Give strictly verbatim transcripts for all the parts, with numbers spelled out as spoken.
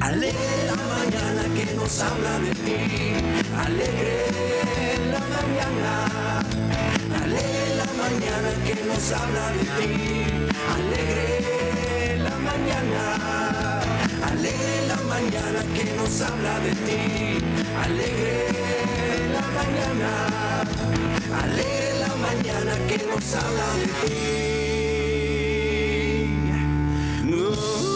Alegre la mañana que nos habla de ti, alegre la mañana, alegre la mañana que nos habla de ti, alegre la mañana, alegre la mañana que nos habla de ti, alegre la mañana, alegre la mañana que nos habla de ti. No.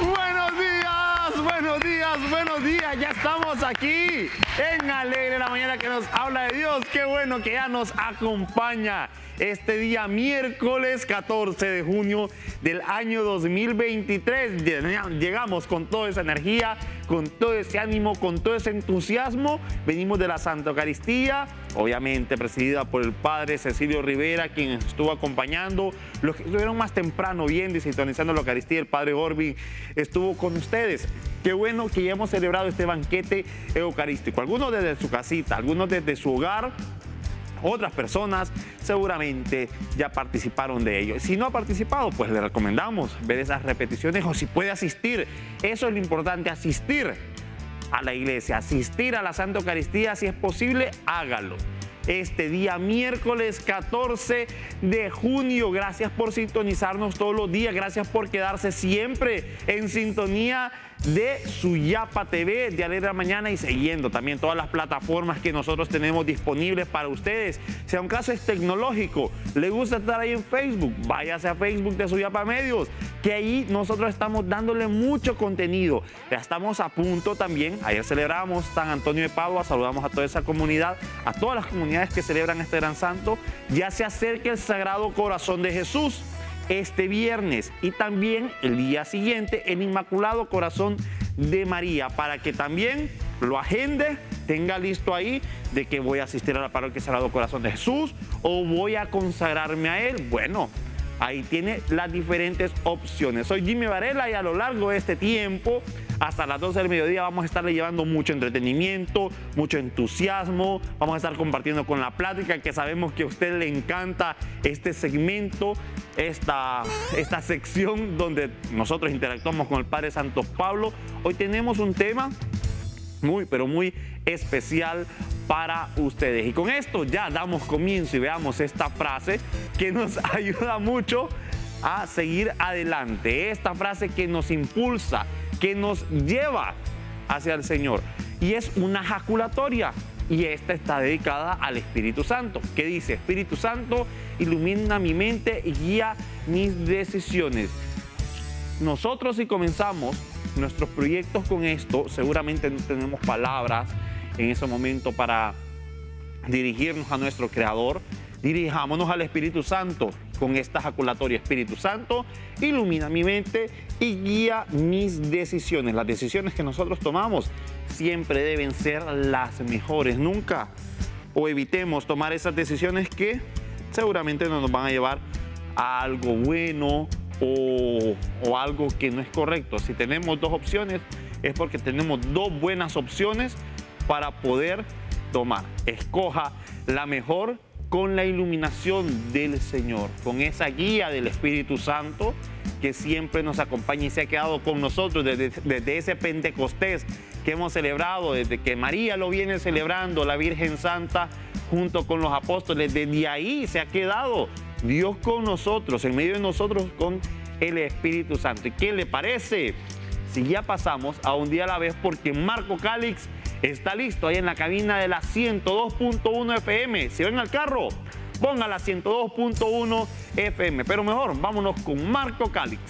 Buenos días, buenos días, buenos días. Ya estamos aquí en Alegre la Mañana que nos habla de Dios. Qué bueno que ya nos acompaña este día miércoles catorce de junio del año dos mil veintitrés. Llegamos con toda esa energía, con todo ese ánimo, con todo ese entusiasmo. Venimos de la Santa Eucaristía, obviamente presidida por el Padre Cecilio Rivera, quien estuvo acompañando. Los que estuvieron más temprano viendo y sintonizando la Eucaristía, el Padre Orbi estuvo con ustedes. Qué bueno que ya hemos celebrado este banquete eucarístico. Algunos desde su casita, algunos desde su hogar. Otras personas seguramente ya participaron de ello. Si no ha participado, pues le recomendamos ver esas repeticiones o si puede asistir. Eso es lo importante, asistir a la iglesia, asistir a la Santa Eucaristía. Si es posible, hágalo. Este día miércoles catorce de junio. Gracias por sintonizarnos todos los días. Gracias por quedarse siempre en sintonía de Suyapa T V, de Alegre Mañana, y siguiendo también todas las plataformas que nosotros tenemos disponibles para ustedes. Si a un caso es tecnológico, le gusta estar ahí en Facebook, váyase a Facebook de Suyapa Medios, que ahí nosotros estamos dándole mucho contenido. Ya estamos a punto también, ayer celebramos San Antonio de Padua, saludamos a toda esa comunidad, a todas las comunidades que celebran este gran santo. Ya se acerca el Sagrado Corazón de Jesús este viernes y también el día siguiente el Inmaculado Corazón de María, para que también lo agende, tenga listo ahí de que voy a asistir a la parroquia Sagrado Corazón de Jesús o voy a consagrarme a él. Bueno, ahí tiene las diferentes opciones. Soy Jimmy Varela y a lo largo de este tiempo hasta las doce del mediodía vamos a estarle llevando mucho entretenimiento, mucho entusiasmo. Vamos a estar compartiendo con la plática, que sabemos que a usted le encanta este segmento, esta, esta sección donde nosotros interactuamos con el Padre Santos Pablo. Hoy tenemos un tema muy, pero muy especial para ustedes. Y con esto ya damos comienzo y veamos esta frase que nos ayuda mucho a seguir adelante. Esta frase que nos impulsa, que nos lleva hacia el Señor. Y es una jaculatoria. Y esta está dedicada al Espíritu Santo, que dice: Espíritu Santo, ilumina mi mente y guía mis decisiones. Nosotros, si comenzamos nuestros proyectos con esto, seguramente no tenemos palabras en ese momento para dirigirnos a nuestro Creador. Dirijámonos al Espíritu Santo con esta jaculatoria. Espíritu Santo, ilumina mi mente y guía mis decisiones. Las decisiones que nosotros tomamos siempre deben ser las mejores. Nunca o evitemos tomar esas decisiones que seguramente no nos van a llevar a algo bueno o, o algo que no es correcto. Si tenemos dos opciones, es porque tenemos dos buenas opciones para poder tomar. Escoja la mejor con la iluminación del Señor, con esa guía del Espíritu Santo que siempre nos acompaña y se ha quedado con nosotros desde, desde ese Pentecostés que hemos celebrado, desde que María lo viene celebrando, la Virgen Santa junto con los apóstoles. Desde ahí se ha quedado Dios con nosotros, en medio de nosotros, con el Espíritu Santo. ¿Y qué le parece si ya pasamos a un día a la vez? Porque Marco Calix está listo ahí en la cabina de la ciento dos punto uno F M. Si ven al carro, ponga la ciento dos punto uno F M. Pero mejor, vámonos con Marco Calix.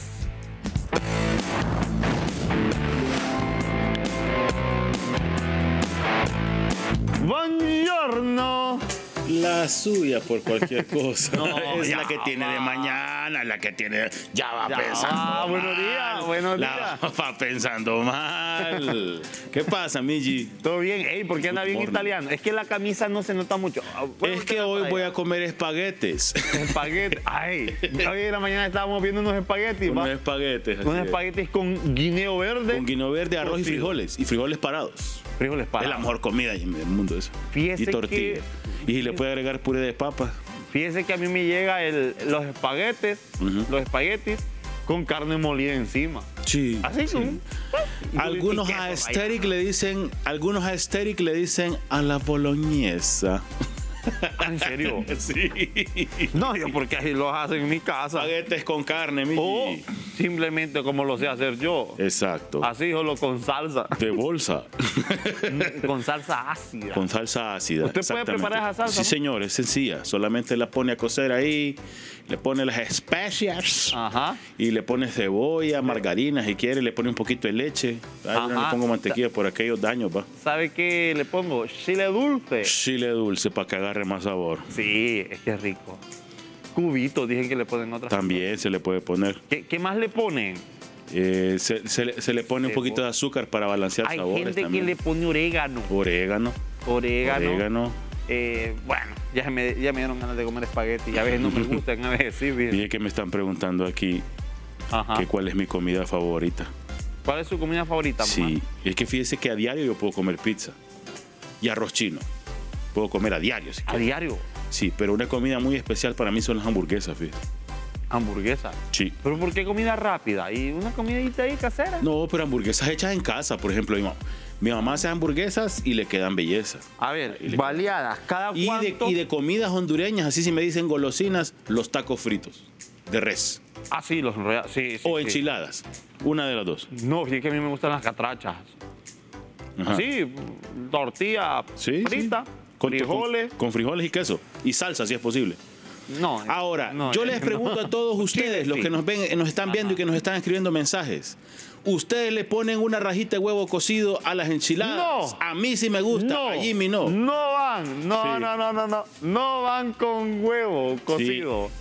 Buongiorno. La suya por cualquier cosa. No, es la que va. Tiene de mañana, la que tiene... Ya va ya pensando va. Mal. Buenos días, buenos la días. Va pensando mal. ¿Qué pasa, Migi? Todo bien. Ey, ¿por qué anda bien italiano? Es que la camisa no se nota mucho. Es que hoy voy a comer espaguetes. Espaguetes. Ay, hoy en la mañana estábamos viendo unos espaguetis. Unos espaguetes. Unos espaguetis con guineo verde. Con guineo verde, arroz y frijoles. Y frijoles parados. Frijoles parados. Es la mejor comida del mundo eso. Fíjese y tortilla. Que... Y le puede agregar puré de papa. Fíjese que a mí me llegan el, los espaguetes, uh-huh. los espaguetis con carne molida encima. Sí. Así son. Sí. Algunos a Esteric le dicen, algunos a Esteric le dicen a la boloñesa. ¿En serio? Sí. No, yo porque así los hacen en mi casa. Espaguetes con carne, mi. O simplemente como lo sé hacer yo. Exacto. Así, solo con salsa. De bolsa. Con salsa ácida. Con salsa ácida. ¿Usted puede preparar esa salsa? Sí, ¿no? Señor, es sencilla. Solamente la pone a cocer ahí, le pone las especias. Ajá. Y le pone cebolla, margarina, si quiere, le pone un poquito de leche. Ahí no le pongo mantequilla por aquellos daños, va. ¿Sabe qué le pongo? Chile dulce. Chile dulce, para que agarre más sabor. Sí, es que es rico. Cubitos, dicen que le ponen otras también cosas. Se le puede poner. ¿Qué, qué más le ponen? Eh, se, se, se le pone un poquito de azúcar para balancear Hay sabores. Hay gente también que le pone orégano. Orégano. Orégano. Orégano. Eh, bueno, ya me, ya me dieron ganas de comer espagueti. A veces no me gustan, a veces sí. Bien. Y es que me están preguntando aquí Ajá. que cuál es mi comida favorita. ¿Cuál es su comida favorita, mamá? Sí, es que fíjese que a diario yo puedo comer pizza y arroz chino. Puedo comer a diario. Si ¿A quiero. diario? Sí, pero una comida muy especial para mí son las hamburguesas, fíjate. ¿Hamburguesas? Sí. ¿Pero por qué comida rápida? ¿Y una comidita ahí casera? No, pero hamburguesas hechas en casa, por ejemplo. Mi mamá, mi mamá hace hamburguesas y le quedan belleza. A ver, le... baleadas, cada cuánto... Y de, y de comidas hondureñas, así si me dicen golosinas, los tacos fritos de res. Ah, sí, los... Sí, sí, o enchiladas, sí. Una de las dos. No, sí, es que a mí me gustan las catrachas. Ajá. Sí, tortilla sí, frita. Sí. Con frijoles. Con, con frijoles y queso. Y salsa, si es posible. No. Ahora, no, yo les pregunto no. a todos ustedes, sí, los que nos ven, nos están viendo Ajá. y que nos están escribiendo mensajes. ¿Ustedes le ponen una rajita de huevo cocido a las enchiladas? No. A mí sí me gusta, no. a Jimmy no. No van, no, sí. no, no, no, no. No van con huevo cocido. Sí.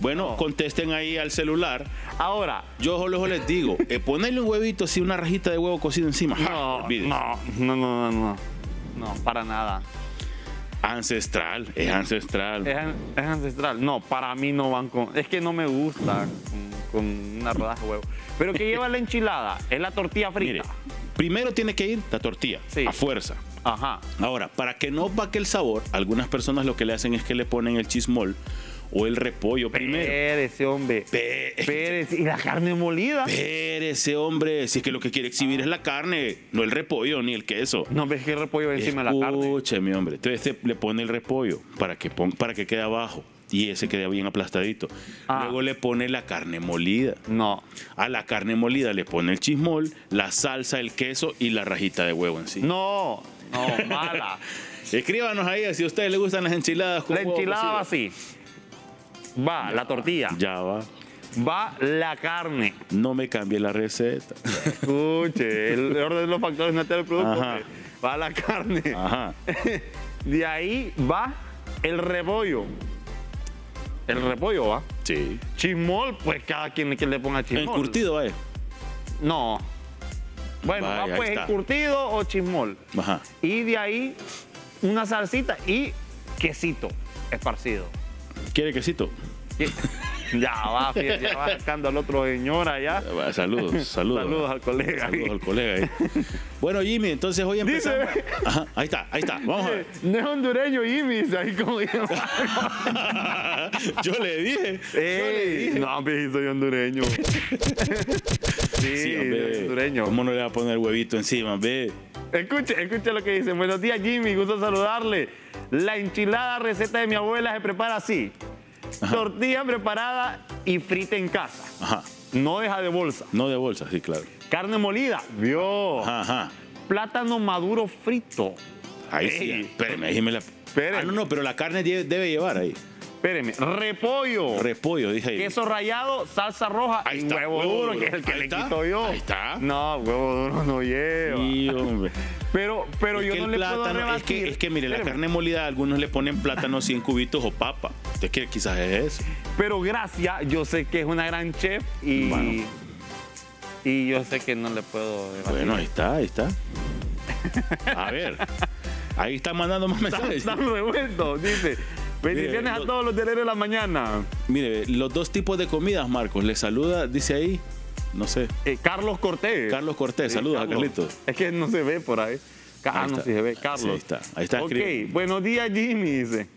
Bueno, no. contesten ahí al celular. Ahora, yo solo les digo, eh, ponerle un huevito así, una rajita de huevo cocido encima. No, ja, no, no, no, no. No, para nada. Ancestral, es ancestral. Es, es ancestral. No, para mí no van con... Es que no me gusta con, con una rodaja de huevo. Pero ¿qué lleva la enchilada? Es la tortilla frita. Mire, primero tiene que ir la tortilla, sí. a fuerza. Ajá. Ahora, para que no vaque el sabor, algunas personas lo que le hacen es que le ponen el chismol o el repollo Pérez, primero. Pérez, hombre. Pérez. Pérez. Y la carne molida. Pérez, hombre. Si es que lo que quiere exhibir ah. es la carne, no el repollo ni el queso. No, ves que el repollo encima de la carne. Escúcheme, hombre. Entonces este le pone el repollo para que, ponga, para que quede abajo y ese quede bien aplastadito. Ah. Luego le pone la carne molida. No. A la carne molida le pone el chismol, la salsa, el queso y la rajita de huevo encima. No, no, mala. Escríbanos ahí si a ustedes les gustan las enchiladas. La enchilada así. Va ya, la tortilla. Ya va. Va la carne. No me cambie la receta. Escuche, el orden de los factores naturales del producto. Ajá. Va la carne. Ajá. De ahí va el repollo. El repollo va. Sí. Chismol, pues cada quien que le ponga chismol. ¿Encurtido va? No. Bueno, va, va pues encurtido o chismol. Ajá. Y de ahí una salsita y quesito esparcido. ¿Quiere quesito? ¿Qué? Ya va, fíjate, ya va sacando al otro señor allá. Saludos, saludos. Saludos al colega. Saludos ahí. al colega. Ahí. Bueno, Jimmy, entonces hoy empezamos. Dice, Ajá, ahí está, ahí está. Vamos a ver. No es hondureño, Jimmy. Ahí como yo le dije. Ey, yo le dije. No, hombre, soy hondureño. Sí, sí hombre, soy hondureño. ¿Cómo no le va a poner huevito encima, ve? Escuche, escuche lo que dice. Buenos días, Jimmy. Gusto saludarle. La enchilada receta de mi abuela se prepara así. Ajá. Tortilla preparada y frita en casa. Ajá. No deja de bolsa. No de bolsa, sí, claro. Carne molida. Vio. Ajá, ajá. Plátano maduro frito. Ahí sí. Espéreme, déjeme la... Espéreme. Ah, no, no, pero la carne debe llevar ahí. Espéreme. Repollo. Repollo, dije ahí. Queso rallado, salsa roja ahí y está. Huevo, huevo duro, duro, que es el que le está? quito yo. Ahí está. No, huevo duro no lleva. Sí, hombre. Pero, pero yo no le puedo rebatir. Es que, es que mire, la carne molida, algunos le ponen plátano cien cubitos o papa. Usted quiere, quizás es eso. Pero gracias, yo sé que es una gran chef y, bueno. y yo sé que no le puedo rebatir. Bueno, ahí está, ahí está. A ver, ahí está mandando más mensajes. Están revueltos, dice. Bendiciones a todos los del héroe de la mañana. Mire, los dos tipos de comidas, Marcos. Le saluda, dice ahí. No sé. Eh, Carlos Cortés. Carlos Cortés, sí, saludos Carlos. a Carlitos. Es que no se ve por ahí. Ah, ahí no sí se ve, Carlos. Sí, ahí está, ahí está. Ok, escribiendo. Buenos días, Jimmy, dice.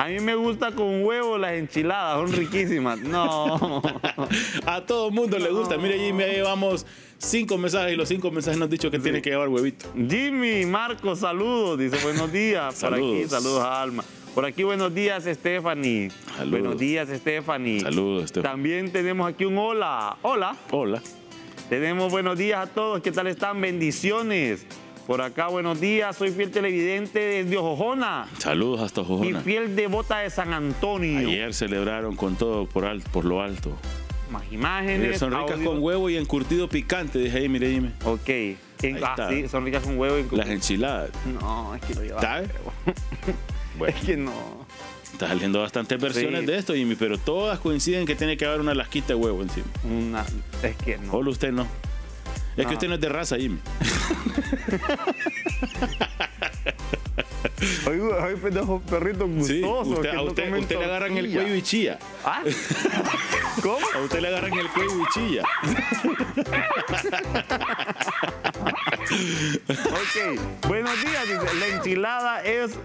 A mí me gusta con huevo las enchiladas, son riquísimas. No. A todo mundo no. le gusta. Mire, Jimmy, ahí llevamos cinco mensajes y los cinco mensajes nos han dicho que sí. tiene que llevar huevito. Jimmy, Marco, saludos. Dice, buenos días. Por saludos. Aquí, saludos a Alma. Por aquí, buenos días, Stephanie. Saludos. Buenos días, Stephanie. Saludos, Stephanie. También tenemos aquí un hola. Hola. Hola. Tenemos buenos días a todos. ¿Qué tal están? Bendiciones. Por acá, buenos días, soy fiel televidente desde Ojojona. Saludos hasta Ojojona. Y fiel devota de San Antonio. Ayer celebraron con todo por, alto, por lo alto. Más imágenes. Son ricas audio. Con huevo y encurtido picante, dije ahí, mire, dime. Ok. En, ah, está. Sí, son ricas con huevo y encurtido. Las enchiladas. No, es que lo llevaba. ¿Sabes? Bueno. Es que no. Está saliendo bastantes versiones sí. de esto, Jimmy, pero todas coinciden que tiene que haber una lasquita de huevo encima. Una, es que no. Solo usted no. Es no. que usted no es de raza, Jimmy. Hoy, hoy pendejos perritos gustosos. Sí, usted, a usted, no usted le agarran el cuello y chilla. ¿Ah? ¿Cómo? A usted le agarran el cuello y chilla. Ok, buenos días. Dice, la enchilada es...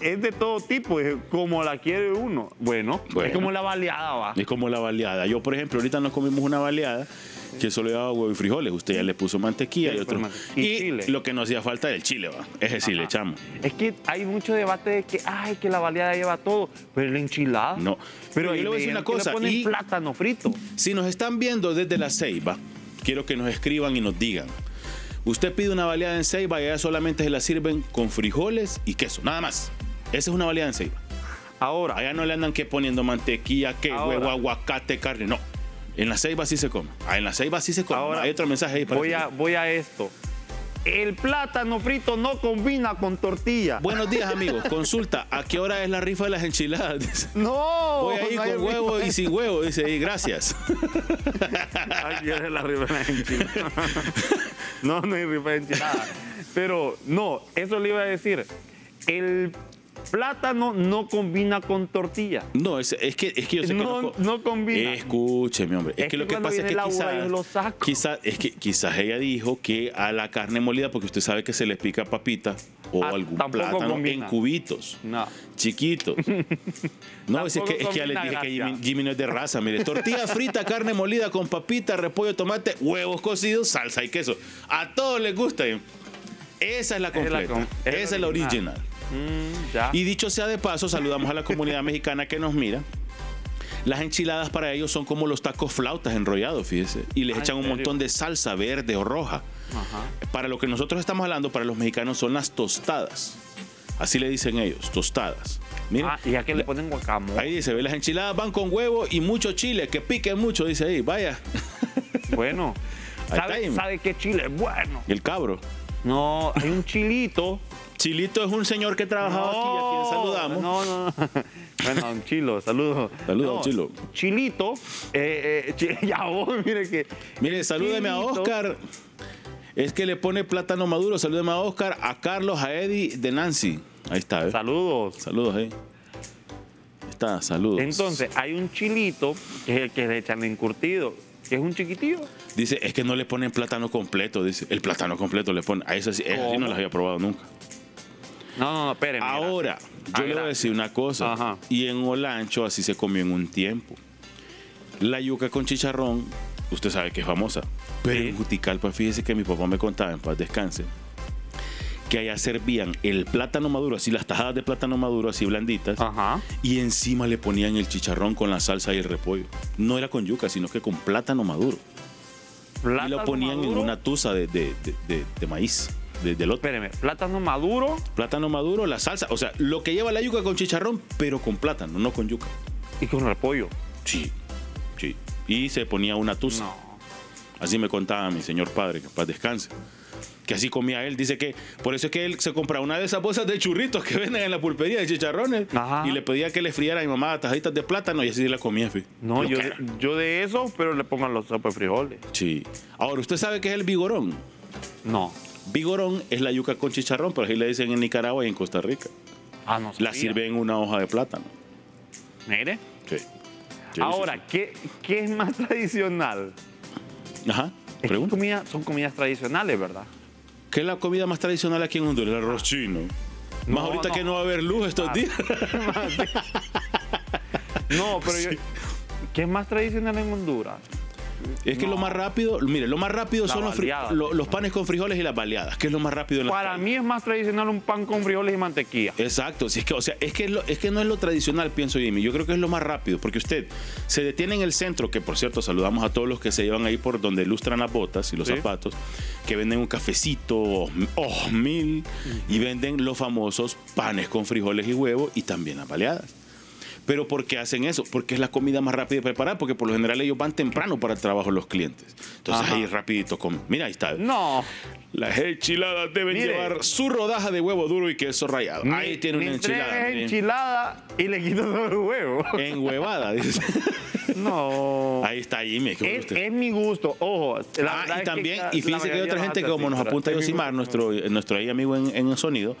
Es de todo tipo, es como la quiere uno. Bueno, bueno, es como la baleada, va. Es como la baleada. Yo, por ejemplo, ahorita nos comimos una baleada sí. que solo llevaba huevo y frijoles. Usted ya le puso mantequilla sí, y otro. Y, y chile. Lo que nos hacía falta era el chile, va. Es decir, le echamos. Es que hay mucho debate de que, ay, que la baleada lleva todo, pero la enchilada. No. Pero, pero yo le voy a decir una cosa. Le ponen y plátano frito. Si nos están viendo desde la Ceiba, quiero que nos escriban y nos digan. Usted pide una baleada en Ceiba y allá solamente se la sirven con frijoles y queso, nada más. Esa es una baleada en Ceiba. Ahora. Allá no le andan que poniendo mantequilla, que ahora, huevo, aguacate, carne. No. En la Ceiba sí se come. En la Ceiba sí se come. Ahora, hay otro mensaje ahí para voy a, voy a esto. El plátano frito no combina con tortilla. Buenos días, amigos. Consulta, ¿a qué hora es la rifa de las enchiladas? No. Voy ahí no con huevo rifa. Y sin huevo. Dice, y gracias. ¿A qué hora es la rifa de las enchiladas? No, no hay rifa de enchiladas. Pero, no, eso le iba a decir. El plátano no combina con tortilla. No, es, es, que, es que yo sé que no, no combina. Escúcheme, hombre. Es, es que, que lo que pasa es que quizás, quizás, es que quizás ella dijo que a la carne molida, porque usted sabe que se le pica papita o ah, algún plátano combina. En cubitos, no. chiquitos. No, es que, es que ya les dije gracia. Que Jimmy, Jimmy no es de raza. Mire, tortilla frita, carne molida con papita, repollo, tomate, huevos cocidos, salsa y queso. A todos les gusta. Esa es la completa. Es la com esa es la original. original. Mm, ya. Y dicho sea de paso, saludamos a la comunidad mexicana que nos mira. Las enchiladas para ellos son como los tacos flautas enrollados, fíjese. Y les Ay, echan un serio? montón de salsa verde o roja. Ajá. Para lo que nosotros estamos hablando, para los mexicanos son las tostadas. Así le dicen ellos, tostadas. Mira, ah, y a que le ponen guacamole. Ahí dice, ve, las enchiladas van con huevo y mucho chile, que piquen mucho, dice ahí, vaya. Bueno, ¿sabe, ¿sabe qué chile es bueno? El cabro. No, hay un chilito. Chilito es un señor que trabajaba no, aquí, a quien saludamos. No, no, no. Bueno, un chilo, saludos. Saludos, no, chilo. Chilito, eh, eh, ch ya vos, mire que... Mire, salúdeme chilito. A Oscar. Es que le pone plátano maduro. Salúdeme a Oscar, a Carlos, a Eddie, de Nancy. Ahí está, ¿eh? Saludos. Saludos, ahí. Ahí está, saludos. Entonces, hay un chilito, que es el que le echan encurtido, que es un chiquitillo. Dice, es que no le ponen plátano completo, dice. El plátano completo le ponen. A eso sí, eso sí no las había probado nunca. No, no, no, espérenme. Ahora, mira. yo ah, le voy a decir una cosa. Ajá. Y en Olancho así se comió en un tiempo. La yuca con chicharrón, usted sabe que es famosa. Pero sí. en Juticalpa, fíjese que mi papá me contaba, en paz descanse, que allá servían el plátano maduro, así las tajadas de plátano maduro, así blanditas. Ajá. Y encima le ponían el chicharrón con la salsa y el repollo. No era con yuca, sino que con plátano maduro. ¿Plátano y lo ponían maduro? En una tusa de, de, de, de, de maíz. De, de Espéreme, plátano maduro. Plátano maduro, la salsa. O sea, lo que lleva la yuca con chicharrón, pero con plátano, no con yuca. ¿Y con repollo? Sí, sí. Y se ponía una tusa. No. Así me contaba mi señor padre, que en paz descanse. Que así comía él. Dice que por eso es que él se compraba una de esas bolsas de churritos que venden en la pulpería de chicharrones. Ajá. Y le pedía que le friara a mi mamá tajaditas de plátano y así la comía. Fí. No, yo de, yo de eso, pero le pongan los sopes frijoles. Sí. Ahora, ¿usted sabe qué es el vigorón? No. Vigorón es la yuca con chicharrón, pero así le dicen en Nicaragua y en Costa Rica. Ah, no sabía. La sirven en una hoja de plátano. Mire. Sí. Yo Ahora, ¿qué, ¿qué es más tradicional? Ajá. Pregunta. Comida, son comidas tradicionales, ¿verdad? ¿Qué es la comida más tradicional aquí en Honduras? El arroz chino. Más no, ahorita no. que no va a haber luz estos ah, días. No, pero sí. yo... ¿Qué es más tradicional en Honduras? Es que no. lo más rápido, mire, lo más rápido la son baleada, los, los panes con frijoles y las baleadas, que es lo más rápido en la Para calles. mí es más tradicional un pan con frijoles y mantequilla. Exacto, si es que, o sea, es que, es lo, es que no es lo tradicional, pienso Jimmy, yo creo que es lo más rápido, porque usted se detiene en el centro, que por cierto, saludamos a todos los que se llevan ahí por donde lustran las botas y los ¿Sí? zapatos, que venden un cafecito, oh, mil, y venden los famosos panes con frijoles y huevo y también las baleadas. ¿Pero por qué hacen eso? Porque es la comida más rápida de preparar, porque por lo general ellos van temprano para el trabajo los clientes. Entonces Ajá. ahí rapidito comen. Mira, ahí está. No. Las enchiladas deben Mire. llevar su rodaja de huevo duro y queso rallado. Mi, ahí tiene una enchilada. Tres enchilada y le quito todo el huevo. En huevada, dice. No. Ahí está Jimmy. Es, es mi gusto, ojo. La ah, y también, es que y fíjense que hay otra gente que, como nos apunta Yosimar, nuestro, nuestro ahí amigo en, en el sonido,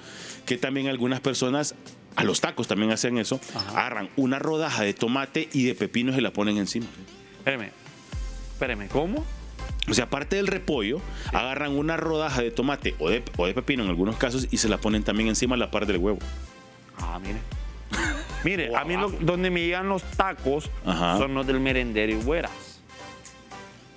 que también algunas personas... A los tacos también hacen eso. Ajá. Agarran una rodaja de tomate y de pepino y se la ponen encima. Espérame, espérame, ¿cómo? O sea, aparte del repollo, sí. agarran una rodaja de tomate o de, o de pepino en algunos casos y se la ponen también encima a la par del huevo. Ah, mire. Mire, wow. a mí lo, donde me llegan los tacos Ajá. son los del merendero y güeras.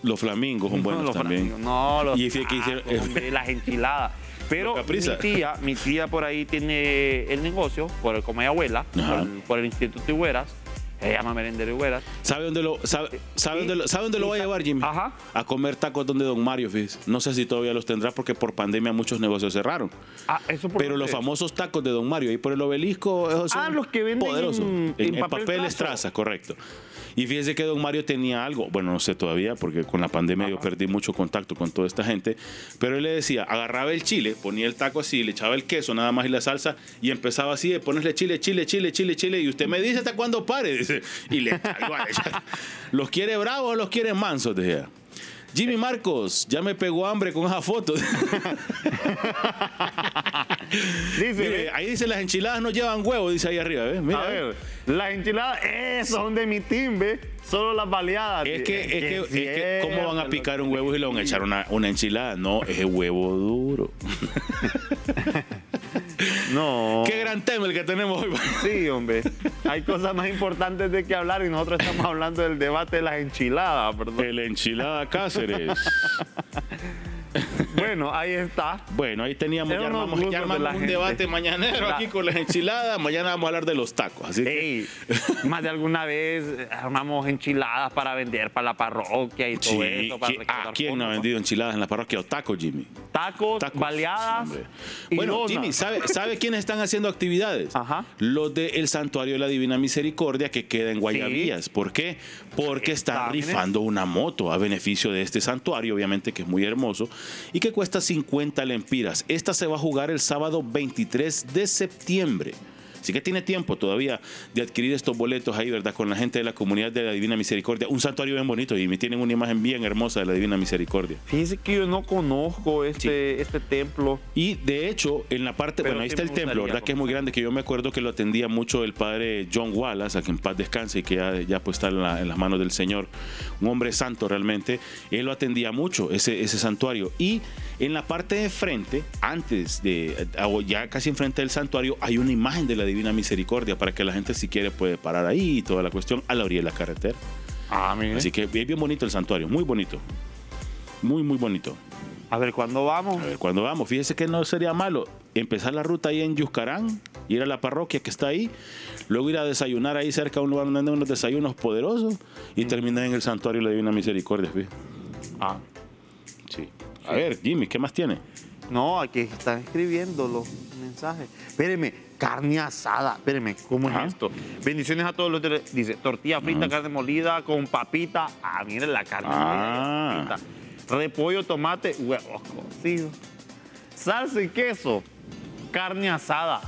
Los flamingos son no, buenos los también. Flamingos, no, los y tacos, que hicieron, eh, hombre, las enchiladas. Pero mi tía, mi tía por ahí tiene el negocio, por el, como mi abuela, por el, por el Instituto de Higueras, se llama Merendero de Higueras. ¿Sabe dónde lo, sabe, sabe y, dónde lo, sabe dónde lo va a llevar, Jimmy? Ajá. A comer tacos donde Don Mario, fíjese. No sé si todavía los tendrá porque por pandemia muchos negocios cerraron. Ah, eso por Pero los es. famosos tacos de Don Mario, ahí por el obelisco, esos son ah, los que venden poderosos. En, en, en papel, papel estraza, correcto. Y fíjense que Don Mario tenía algo, bueno, no sé todavía, porque con la pandemia Ajá. yo perdí mucho contacto con toda esta gente, pero él le decía, agarraba el chile, ponía el taco así, le echaba el queso nada más y la salsa, y empezaba así de ponerle chile, chile, chile, chile, chile, y usted me dice hasta cuándo pare, dice, y le igual, ¿los quiere bravos o los quiere mansos? Decía. Jimmy Marcos, ya me pegó hambre con esas fotos. Dice, Mire, ahí dice las enchiladas no llevan huevo, dice ahí arriba. ¿Ves? Mira, a ver, las enchiladas, eso son de mi timbe, solo las baleadas. Es que, es que, que, es que, es que ¿cómo van a picar un huevo y le van a echar una, una enchilada? No, es huevo duro. No. Qué gran tema el que tenemos hoy. Sí, hombre. Hay cosas más importantes de que hablar y nosotros estamos hablando del debate de las enchiladas, perdón. El enchilada Cáceres. Bueno, ahí está. Bueno, ahí teníamos, ya armamos, ya armamos de un debate mañanero aquí con las enchiladas. Mañana vamos a hablar de los tacos. Así Ey, que... Más de alguna vez armamos enchiladas para vender para la parroquia y todo sí, eso. Para ¿A quién fondos? no ha vendido enchiladas en la parroquia? ¿O tacos, Jimmy? Tacos, tacos baleadas. Sí, y bueno, dona. Jimmy, ¿sabe, ¿sabe quiénes están haciendo actividades? Ajá. Los del Santuario de la Divina Misericordia que queda en Guayavías. Sí. ¿Por qué? Porque están rifando una moto a beneficio de este santuario, obviamente que es muy hermoso. Y que cuesta cincuenta lempiras. Esta se va a jugar el sábado veintitrés de septiembre. Así que tiene tiempo todavía de adquirir estos boletos ahí, ¿verdad? Con la gente de la comunidad de la Divina Misericordia. Un santuario bien bonito y me tienen una imagen bien hermosa de la Divina Misericordia. Fíjense que yo no conozco este, sí. este templo. Y de hecho, en la parte, Pero bueno, ahí está el templo, ¿verdad? Que es muy grande, que yo me acuerdo que lo atendía mucho el padre John Wallace, a quien en paz descanse y que ya, ya pues está en, la, en las manos del Señor. Un hombre santo realmente. Él lo atendía mucho, ese, ese santuario. Y en la parte de frente, antes de, ya casi enfrente del santuario, hay una imagen de la Divina Misericordia para que la gente, si quiere, puede parar ahí y toda la cuestión a la orilla de la carretera. Ah, mire. Así que es bien bonito el santuario, muy bonito. Muy, muy bonito. A ver, ¿cuándo vamos? A ver, ¿cuándo vamos? Fíjese que no sería malo empezar la ruta ahí en Yuscarán, ir a la parroquia que está ahí, luego ir a desayunar ahí cerca a un lugar donde hay unos desayunos poderosos y mm. terminar en el santuario de la Divina Misericordia. Fíjese. Ah. Sí. A sí. ver, Jimmy, ¿qué más tiene? No, aquí están escribiendo los mensajes. Espérenme, carne asada. Espérenme, ¿cómo Ajá. es esto? Bendiciones a todos los... De... Dice, tortilla frita, Ajá. carne molida con papita. Ah, miren la carne ah. molida. Repollo, tomate, huevos cocidos. Salsa y queso. Carne asada.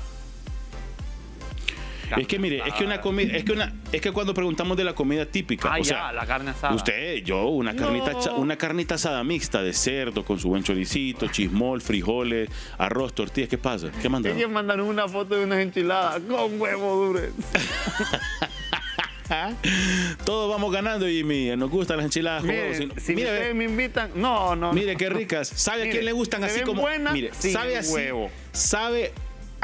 Carne es que mire, asada. es que una comida, es que una, es que cuando preguntamos de la comida típica, ah, o ya, sea, la carne asada. Usted, yo, una no. carnita, una carnita asada mixta de cerdo con su buen choricito, chismol, frijoles, arroz, tortillas, ¿qué pasa? ¿Qué mandaron? Ellos mandaron una foto de unas enchiladas con huevo duro. Todos vamos ganando, Jimmy. Nos gustan las enchiladas. Mire, sino, si mire, ustedes me invitan, no, no. Mire qué ricas. ¿Sabe mire, a quién le gustan así como? Buenas, mire, sabe así. Huevo. Sabe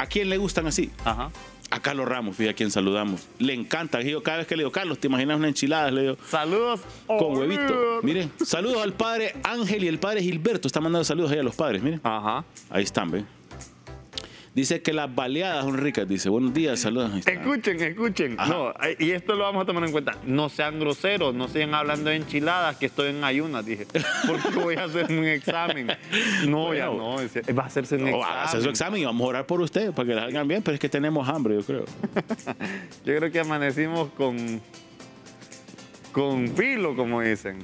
¿A quién le gustan así? Ajá. A Carlos Ramos, fíjate a quien saludamos. Le encanta. Yo cada vez que le digo, Carlos, ¿te imaginas una enchilada? Le digo, saludos. Con huevito. Miren, saludos al padre Ángel y el padre Gilberto. Están mandando saludos ahí a los padres, miren. Ajá. Ahí están, ¿ven? Dice que las baleadas son ricas. Dice, buenos días, saludos. Escuchen, escuchen. No, y esto lo vamos a tomar en cuenta. No sean groseros, no sigan hablando de enchiladas, que estoy en ayunas, dije. Porque voy a hacer un examen. No, bueno, ya no. Va a hacerse un no, examen. Va a hacer su examen y vamos a orar por ustedes para que las hagan bien, pero es que tenemos hambre, yo creo. Yo creo que amanecimos con... con filo, como dicen.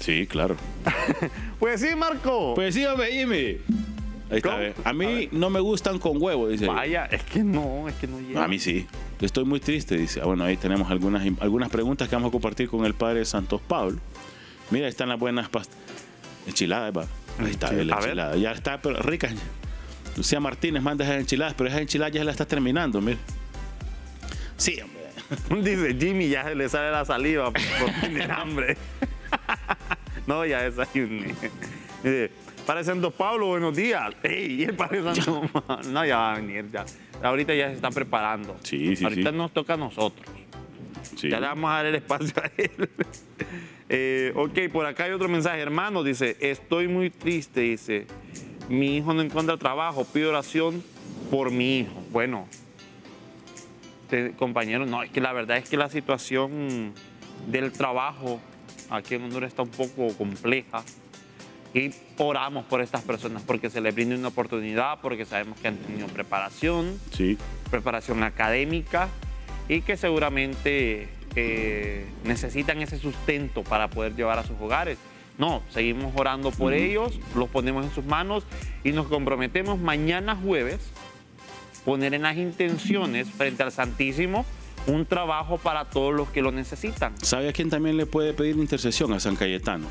Sí, claro. Pues sí, Marco. Pues sí, hombre, Jimmy. Ahí está, a mí a no me gustan con huevo, dice. Vaya, es que no, es que no llega. A mí sí. Estoy muy triste, dice. Ah, bueno, ahí tenemos algunas, algunas preguntas que vamos a compartir con el padre Santos Pablo. Mira, ahí están las buenas pastas. Enchiladas, va. Ahí está, sí, la enchilada. Ver. Ya está, pero rica. Lucía Martínez manda esas enchiladas, pero esas enchiladas ya se las está terminando, mira. Sí, hombre. Dice Jimmy, ya se le sale la saliva por tener hambre. No, ya desayuné. Dice... Padre Santos Pablo, buenos días. Ey, y el Padre Santo... Ya. No, ya va a venir, ya. Ahorita ya se están preparando. Sí, sí, Ahorita sí. nos toca a nosotros. Sí. Ya le vamos a dar el espacio a él. eh, ok, por acá hay otro mensaje. Hermano, dice, estoy muy triste, dice. Mi hijo no encuentra trabajo, pido oración por mi hijo. Bueno, te, compañero, no, es que la verdad es que la situación del trabajo aquí en Honduras está un poco compleja. Y oramos por estas personas porque se les brinde una oportunidad, porque sabemos que han tenido preparación, sí. preparación académica y que seguramente eh, necesitan ese sustento para poder llevar a sus hogares. No, seguimos orando por uh-huh. ellos, los ponemos en sus manos y nos comprometemos mañana jueves poner en las intenciones frente al Santísimo un trabajo para todos los que lo necesitan. ¿Sabe a quién también le puede pedir intercesión? A San Cayetano.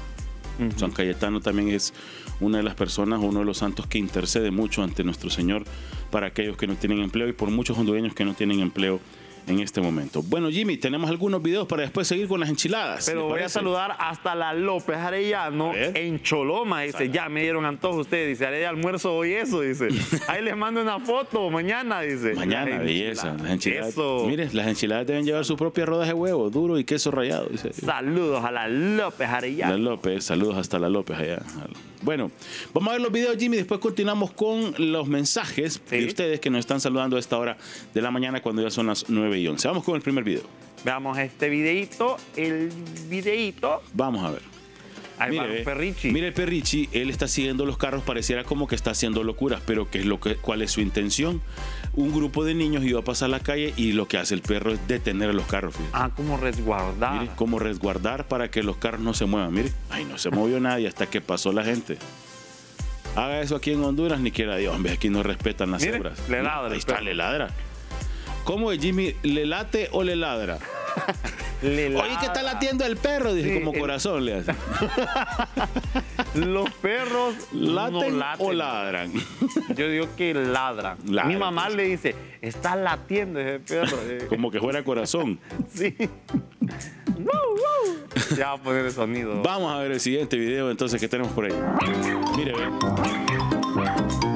Uh-huh. San Cayetano también es una de las personas, uno de los santos que intercede mucho ante nuestro Señor para aquellos que no tienen empleo y por muchos hondureños que no tienen empleo en este momento. Bueno, Jimmy, tenemos algunos videos para después seguir con las enchiladas. Pero voy a saludar hasta la López Arellano en Choloma. Dice, Salud. ya me dieron antojo ustedes. Dice, haré de almuerzo hoy eso, dice. Ahí les mando una foto mañana, dice. Mañana, belleza. Las enchiladas. Eso. Mire, las enchiladas deben llevar su propia rodaje de huevo, duro y queso rallado, dice. Saludos a la López Arellano. La López, saludos hasta la López allá. Bueno, vamos a ver los videos, Jimmy, después continuamos con los mensajes ¿Sí? de ustedes que nos están saludando a esta hora de la mañana cuando ya son las nueve y once. Vamos con el primer video. Veamos este videito, el videito. Vamos a ver. Ahí mire, va, el Perrichi. Mire, el Perrichi, él está siguiendo los carros, pareciera como que está haciendo locuras, pero ¿qué es lo que, ¿cuál es su intención? Un grupo de niños iba a pasar la calle y lo que hace el perro es detener a los carros. Fíjate. Ah, como resguardar. Mire, como resguardar para que los carros no se muevan. Mire, ay, no se movió nadie hasta que pasó la gente. Haga eso aquí en Honduras, ni quiera Dios. Hombre, aquí no respetan las mire, obras. Le ladra. Ahí está, le ladra. ¿Cómo es, Jimmy? ¿Le late o le ladra? Le ladra. Oye, que está latiendo el perro, dice, sí, como el... corazón le hace. Los perros laten, no laten o ladran. Yo digo que ladran. Ladra, Mi mamá pues. le dice, está latiendo ese perro. Como que fuera corazón. Sí. Ya va a poner el sonido. Vamos a ver el siguiente video, entonces, que tenemos por ahí. Mire, ve.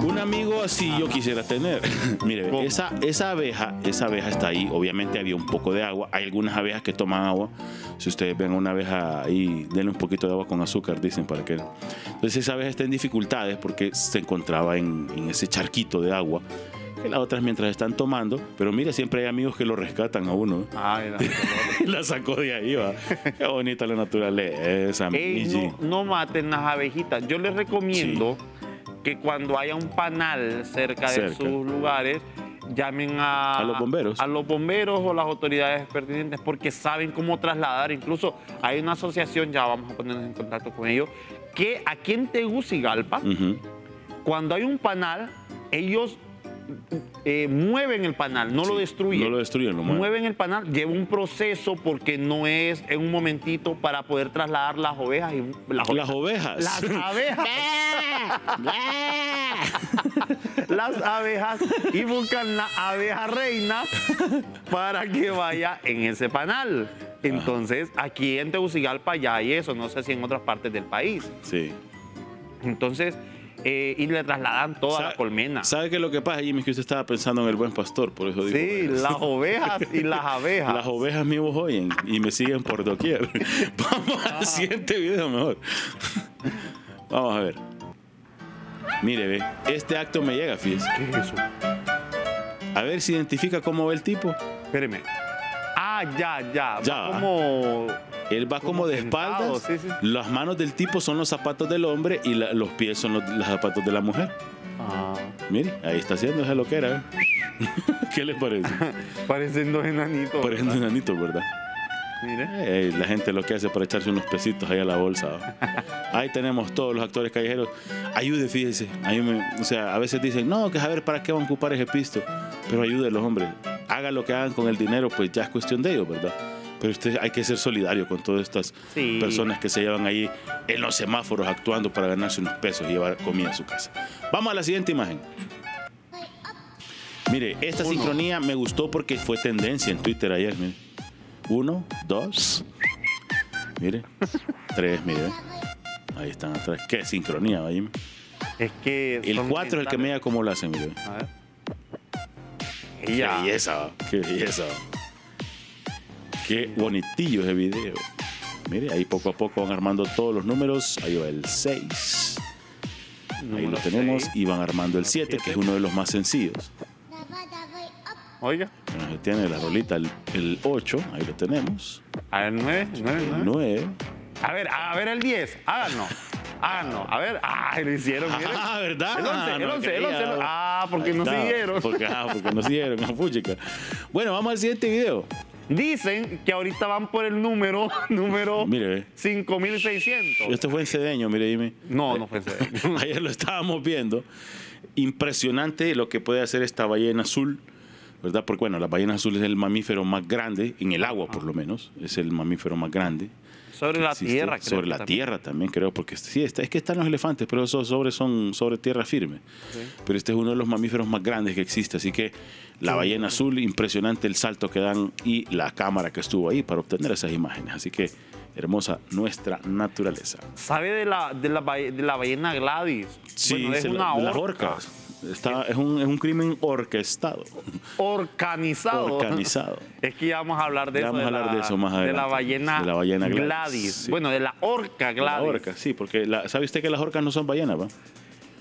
Un amigo así Ajá. yo quisiera tener. Mire, esa, esa abeja, esa abeja está ahí. Obviamente había un poco de agua. Hay algunas abejas que toman agua. Si ustedes ven una abeja ahí, denle un poquito de agua con azúcar, dicen, para que... Entonces esa abeja está en dificultades porque se encontraba en, en ese charquito de agua. Que las otras mientras están tomando, pero mira, siempre hay amigos que lo rescatan a uno. Ay, la, la sacó de ahí, va. Qué bonita la naturaleza. Ey, no, no maten las abejitas. Yo les recomiendo... Sí. que cuando haya un panal cerca, cerca de sus lugares, llamen a, a, los bomberos. a los bomberos o las autoridades pertinentes porque saben cómo trasladar. Incluso hay una asociación, ya vamos a ponernos en contacto con ellos, que aquí en Tegucigalpa, uh-huh. cuando hay un panal, ellos eh, mueven el panal, no sí, lo destruyen. No lo destruyen, lo mueven. Mueven el panal, lleva un proceso porque no es en un momentito para poder trasladar las ovejas. Y, las, las ovejas. Las abejas. Las abejas y buscan la abeja reina para que vaya en ese panal. Entonces, Ajá. aquí en Tegucigalpa ya hay eso, no sé si en otras partes del país. Sí. Entonces, eh, y le trasladan toda la colmena. ¿Sabe qué es lo que pasa, Jimmy? Es que usted estaba pensando en el buen pastor, por eso digo. Sí, las ovejas y las abejas. Las ovejas me oyen y me siguen por doquier. Vamos ah. al siguiente video mejor. Vamos a ver. Mire, ve, este acto me llega, fíjese. ¿Qué es eso? A ver si identifica cómo ve el tipo. Espéreme. Ah, ya, ya. Ya. Va como... Él va como, como de espaldas. Sí, sí. Las manos del tipo son los zapatos del hombre y la, los pies son los, los zapatos de la mujer. Ah. Mire, ahí está haciendo esa loquera. ¿Eh? ¿Qué le parece? Parecen dos enanitos. Parecen dos enanitos, ¿verdad? Mire. Eh, la gente lo que hace para echarse unos pesitos ahí a la bolsa. Ahí tenemos todos los actores callejeros. Ayude, fíjese. Ayude, o sea, a veces dicen, no, que a ver para qué van a ocupar ese pisto. Pero ayude a los hombres. Haga lo que hagan con el dinero, pues ya es cuestión de ellos, ¿verdad? Pero usted, hay que ser solidario con todas estas sí. personas que se llevan ahí en los semáforos actuando para ganarse unos pesos y llevar comida a su casa. Vamos a la siguiente imagen. Mire, esta Uno. sincronía me gustó porque fue tendencia en Twitter ayer. Mire. Uno, dos, mire, tres, mire. Ahí están atrás. Qué sincronía, Jimmy. Es que el cuatro es el que me da como lo hacen, mire. A ver. Qué ya. belleza, qué belleza. Qué bonitillo ese video. Mire, ahí poco a poco van armando todos los números. Ahí va el seis. Ahí lo tenemos. Seis. Y van armando el siete, que es uno de los más sencillos. Oiga. Bueno, se tiene la rolita, el ocho. Ahí lo tenemos. A ver, nueve. El nueve. A ver, a ver el diez. Háganos. Ah, no, a ver, ah, lo hicieron, miren. Ah, ¿verdad? El once, el once, el once. Ah, porque no siguieron. Porque, ah, porque no siguieron, puchica. Bueno, vamos al siguiente video. Dicen que ahorita van por el número, número cinco mil seiscientos. Esto fue en Cedeño, mire, dime. No, no fue en Cedeño. Ayer lo estábamos viendo. Impresionante lo que puede hacer esta ballena azul, ¿verdad? Porque, bueno, la ballena azul es el mamífero más grande, en el agua por lo menos, es el mamífero más grande. Sobre la existe, tierra, creo. Sobre la también. tierra también, creo, porque sí, está, es que están los elefantes, pero esos sobre son sobre tierra firme. Sí. Pero este es uno de los mamíferos más grandes que existe, así que la sí, ballena sí. azul, impresionante el salto que dan y la cámara que estuvo ahí para obtener esas imágenes. Así que hermosa nuestra naturaleza. ¿Sabe de la, de la, de la ballena Gladys? Sí, bueno, es se, una orca. Las orcas. Está, es, un, es un crimen orquestado. Organizado. Organizado. Es que ya vamos a hablar de ya eso. Vamos a hablar de, la, de eso más adelante. De la ballena, de la ballena Gladys. Gladys. Sí. Bueno, de la orca Gladys. De la orca, sí, porque la, ¿sabe usted que las orcas no son ballenas, va?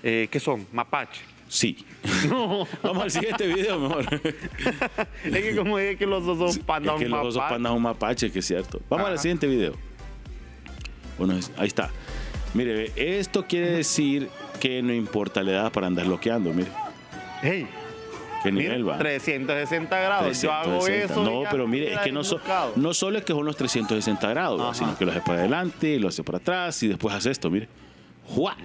Eh, ¿Qué son? ¿Mapache? Sí. No. Vamos al siguiente video, mejor. Es que como dije que los osos pandas son mapaches. Es que los osos pandas son mapaches, que es cierto. Vamos Ajá. al siguiente video. Bueno, ahí está. Mire, esto quiere decir que no importa la edad para andar bloqueando, mire. Hey, ¿qué nivel mire, va? trescientos sesenta grados, trescientos sesenta. Yo hago eso. No, ya, pero mire, es que no, so, no solo es que son los trescientos sesenta grados, Ajá. sino que lo hace para adelante, lo hace para atrás y después hace esto, mire. ¡Juá!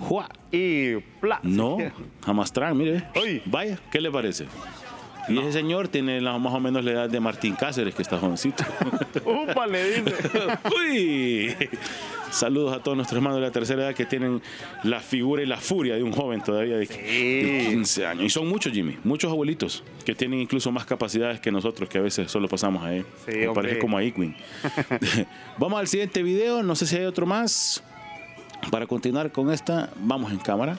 ¡Juá! Y ¡plá! No, Amastrán, mire. Oye. Vaya, ¿qué le parece? Y no. ese señor tiene la, más o menos la edad de Martín Cáceres, que está jovencito. ¡Upa! Le dice. ¡Uy! Saludos a todos nuestros hermanos de la tercera edad que tienen la figura y la furia de un joven todavía de, sí. de quince años. Y son muchos, Jimmy, muchos abuelitos que tienen incluso más capacidades que nosotros, que a veces solo pasamos ahí. Sí, Me okay. parece como a Iquin. Vamos al siguiente video. No sé si hay otro más. Para continuar con esta, vamos en cámara.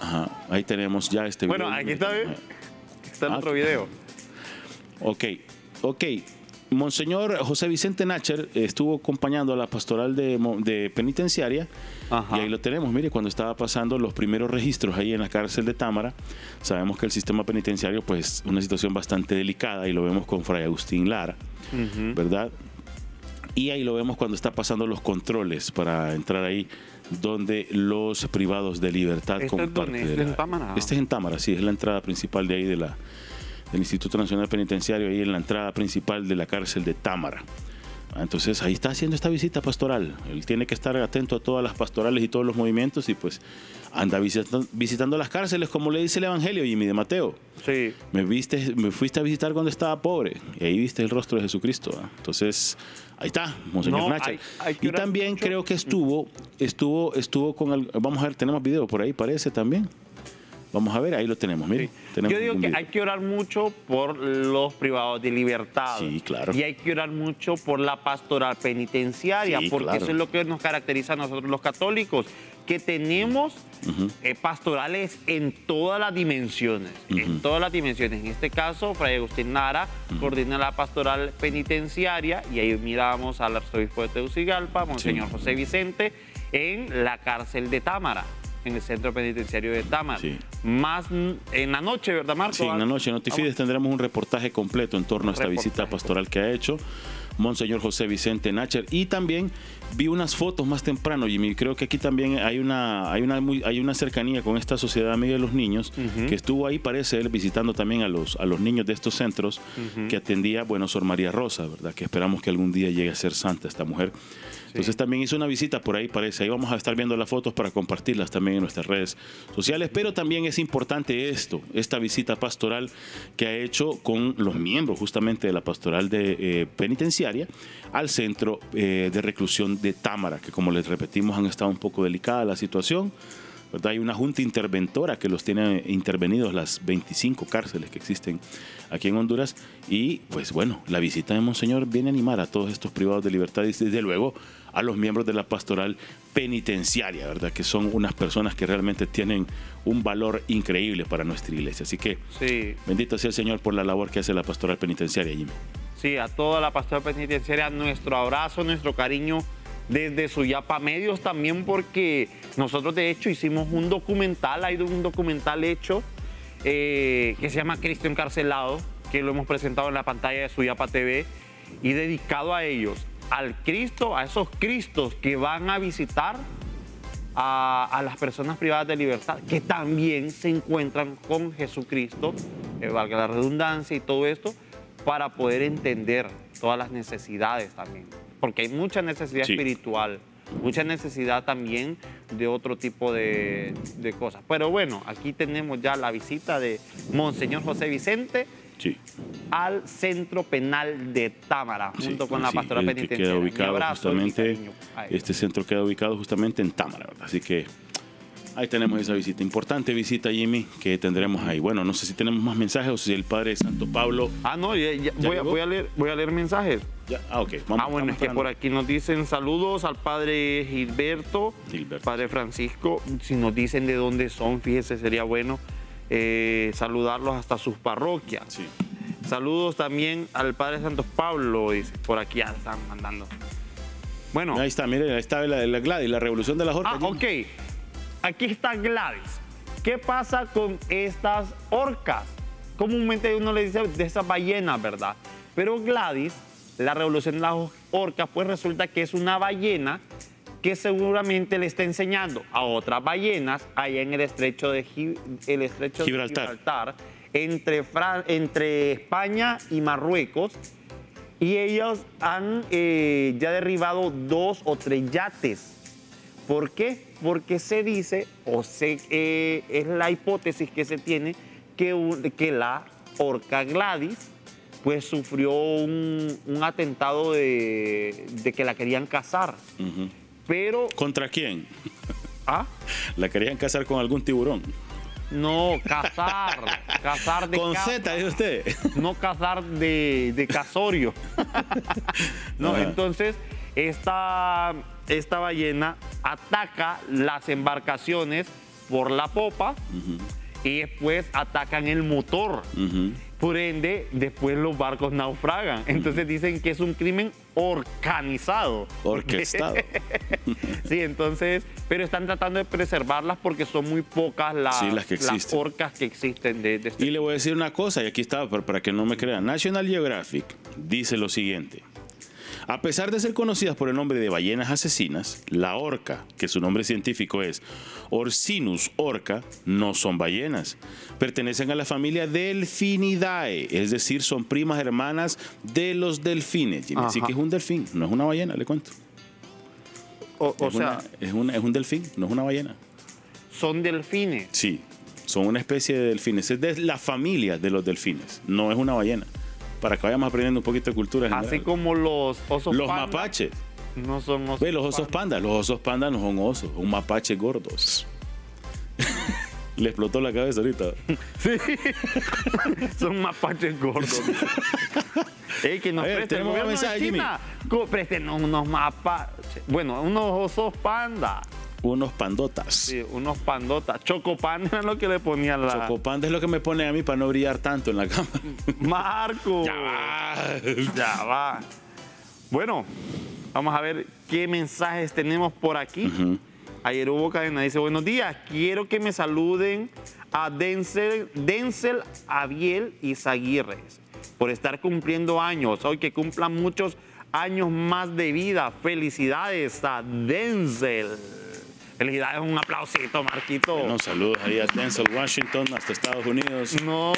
Ajá, ahí tenemos ya este video. Bueno, aquí está, está el ah, otro video. Ok, ok. Monseñor José Vicente Nacher estuvo acompañando a la pastoral de, de penitenciaria. Ajá. Y ahí lo tenemos, mire, cuando estaba pasando los primeros registros ahí en la cárcel de Támara. Sabemos que el sistema penitenciario pues es una situación bastante delicada y lo vemos con Fray Agustín Lara, uh-huh. ¿verdad? Y ahí lo vemos cuando está pasando los controles para entrar ahí donde los privados de libertad comparten. ¿Este es en Támara? Este es en Támara, sí, es la entrada principal de ahí de la... del Instituto Nacional Penitenciario, ahí en la entrada principal de la cárcel de Támara. Entonces ahí está haciendo esta visita pastoral. Él tiene que estar atento a todas las pastorales y todos los movimientos y pues anda visitando, visitando las cárceles, como le dice el Evangelio, Jimmy, de Mateo. Sí. Me, viste, me fuiste a visitar cuando estaba pobre y ahí viste el rostro de Jesucristo. ¿eh? Entonces ahí está, Monseñor no, Nacha. Hay, hay y también mucho. creo que estuvo, estuvo, estuvo con... El, vamos a ver, tenemos video por ahí, parece también. Vamos a ver, ahí lo tenemos, mire. Tenemos Yo digo que video. hay que orar mucho por los privados de libertad. Sí, claro. Y hay que orar mucho por la pastoral penitenciaria, sí, porque claro. eso es lo que nos caracteriza a nosotros los católicos. que tenemos uh-huh. eh, pastorales en todas las dimensiones, uh-huh. en todas las dimensiones. En este caso, Fray Agustín Lara uh-huh. coordina la pastoral penitenciaria, y ahí miramos al arzobispo de Tegucigalpa, Monseñor sí. José Vicente, en la cárcel de Támara, en el centro penitenciario de Támara. Sí. Más en la noche, ¿verdad, Marco? Sí, en la noche. En Notifides tendremos un reportaje completo en torno a esta reportaje. visita pastoral que ha hecho Monseñor José Vicente Nacher. Y también vi unas fotos más temprano, Jimmy. Creo que aquí también hay una, hay una, muy, hay una cercanía con esta Sociedad Amiga de los Niños, uh-huh. que estuvo ahí, parece él, visitando también a los, a los niños de estos centros, uh-huh. que atendía, bueno, Sor María Rosa, ¿verdad? Que esperamos que algún día llegue a ser santa esta mujer. Sí. Entonces también hizo una visita por ahí, parece. Ahí vamos a estar viendo las fotos para compartirlas también en nuestras redes sociales. Pero también es importante esto, esta visita pastoral que ha hecho con los miembros justamente de la pastoral de eh, penitenciaria al centro eh, de reclusión de Támara, que como les repetimos han estado un poco delicada la situación, ¿verdad? Hay una junta interventora que los tiene intervenidos las veinticinco cárceles que existen aquí en Honduras. Y pues bueno, la visita de Monseñor viene a animar a todos estos privados de libertad y desde luego a los miembros de la pastoral penitenciaria, ¿verdad? Que son unas personas que realmente tienen un valor increíble para nuestra iglesia. Así que sí. bendito sea el Señor por la labor que hace la pastoral penitenciaria, Jimmy. Sí, a toda la pastoral penitenciaria nuestro abrazo, nuestro cariño desde Suyapa Medios también, porque nosotros de hecho hicimos un documental, hay un documental hecho eh, que se llama Cristo Encarcelado, que lo hemos presentado en la pantalla de Suyapa T V y dedicado a ellos, al Cristo, a esos Cristos que van a visitar a, a las personas privadas de libertad, que también se encuentran con Jesucristo, eh, valga la redundancia y todo esto, para poder entender todas las necesidades también. Porque hay mucha necesidad sí. espiritual, mucha necesidad también de otro tipo de, de cosas. Pero bueno, aquí tenemos ya la visita de Monseñor José Vicente sí. al Centro Penal de Támara, sí, junto con la sí, pastoral penitenciaria. Que queda ubicado justamente, este centro queda ubicado justamente en Támara, ¿verdad? Así que ahí tenemos esa visita, importante visita, Jimmy, que tendremos ahí. Bueno, no sé si tenemos más mensajes o si el padre Santo Pablo... Ah, no, ya, ya, ¿ya voy, a, voy, a leer, voy a leer mensajes. Ya, ah, ok. Vamos, ah, bueno, es que por aquí nos dicen saludos al padre Gilberto, Gilberto, padre Francisco. Si nos dicen de dónde son, fíjese, sería bueno eh, saludarlos hasta sus parroquias. Sí. Saludos también al padre Santos Pablo, dice, por aquí ya están mandando. Bueno. Ahí está, miren, ahí está la, la Gladys, la revolución de las orcas. Ah, ok. Aquí está Gladys. ¿Qué pasa con estas orcas? Comúnmente uno le dice de esas ballenas, ¿verdad? Pero Gladys, la revolución de las orcas, pues resulta que es una ballena que seguramente le está enseñando a otras ballenas allá en el estrecho de, Gib el estrecho Gibraltar. de Gibraltar, entre, Fran entre España y Marruecos. Y ellos han eh, ya derribado dos o tres yates. ¿Por qué? Porque se dice, o se, eh, es la hipótesis que se tiene, que, un, que la orca Gladys pues sufrió un, un atentado de, de que la querían cazar. Uh-huh. Pero... ¿Contra quién? ¿Ah? ¿La querían cazar con algún tiburón? No, cazar. Cazar de Con Z, dice usted. No cazar de, de casorio. No, uh-huh. entonces... Esta, esta ballena ataca las embarcaciones por la popa uh-huh. y después atacan el motor. Uh-huh. Por ende, después los barcos naufragan. Uh-huh. Entonces dicen que es un crimen organizado. Orquestado. Sí, entonces, pero están tratando de preservarlas porque son muy pocas las, sí, las, que las orcas que existen. De, de este y le voy a decir una cosa, y aquí está, para que no me crean. National Geographic dice lo siguiente. A pesar de ser conocidas por el nombre de ballenas asesinas, la orca, que su nombre científico es Orcinus orca, no son ballenas. Pertenecen a la familia Delfinidae, es decir, son primas hermanas de los delfines. Jimmy, así que es un delfín, no es una ballena, le cuento. O, o es sea... Una, es, una, es un delfín, no es una ballena. ¿Son delfines? Sí, son una especie de delfines. Es de la familia de los delfines, no es una ballena. Para que vayamos aprendiendo un poquito de cultura general. Así como los osos Los panda, mapaches. No son osos. Ve, los osos pandas. Panda, los osos pandas no son osos, son mapaches gordos. Le explotó la cabeza ahorita. Sí. Son mapaches gordos. Ey, que nos presten un mensaje, Jimmy. Presten unos mapaches. Bueno, unos osos panda. Unos pandotas. Sí, unos pandotas. Chocopán era lo que le ponían la... Chocopán es lo que me ponen a mí para no brillar tanto en la cama. ¡Marco! ¡Ya va! ¡Ya va! Bueno, vamos a ver qué mensajes tenemos por aquí. Uh-huh. Ayer hubo cadena. Dice, buenos días, quiero que me saluden a Denzel, Denzel Abiel Izaguirre por estar cumpliendo años. Hoy que cumplan muchos años más de vida. Felicidades a Denzel. Felicidades, un aplausito, Marquito. Bueno, saludos ahí a Denzel Washington, hasta Estados Unidos. No,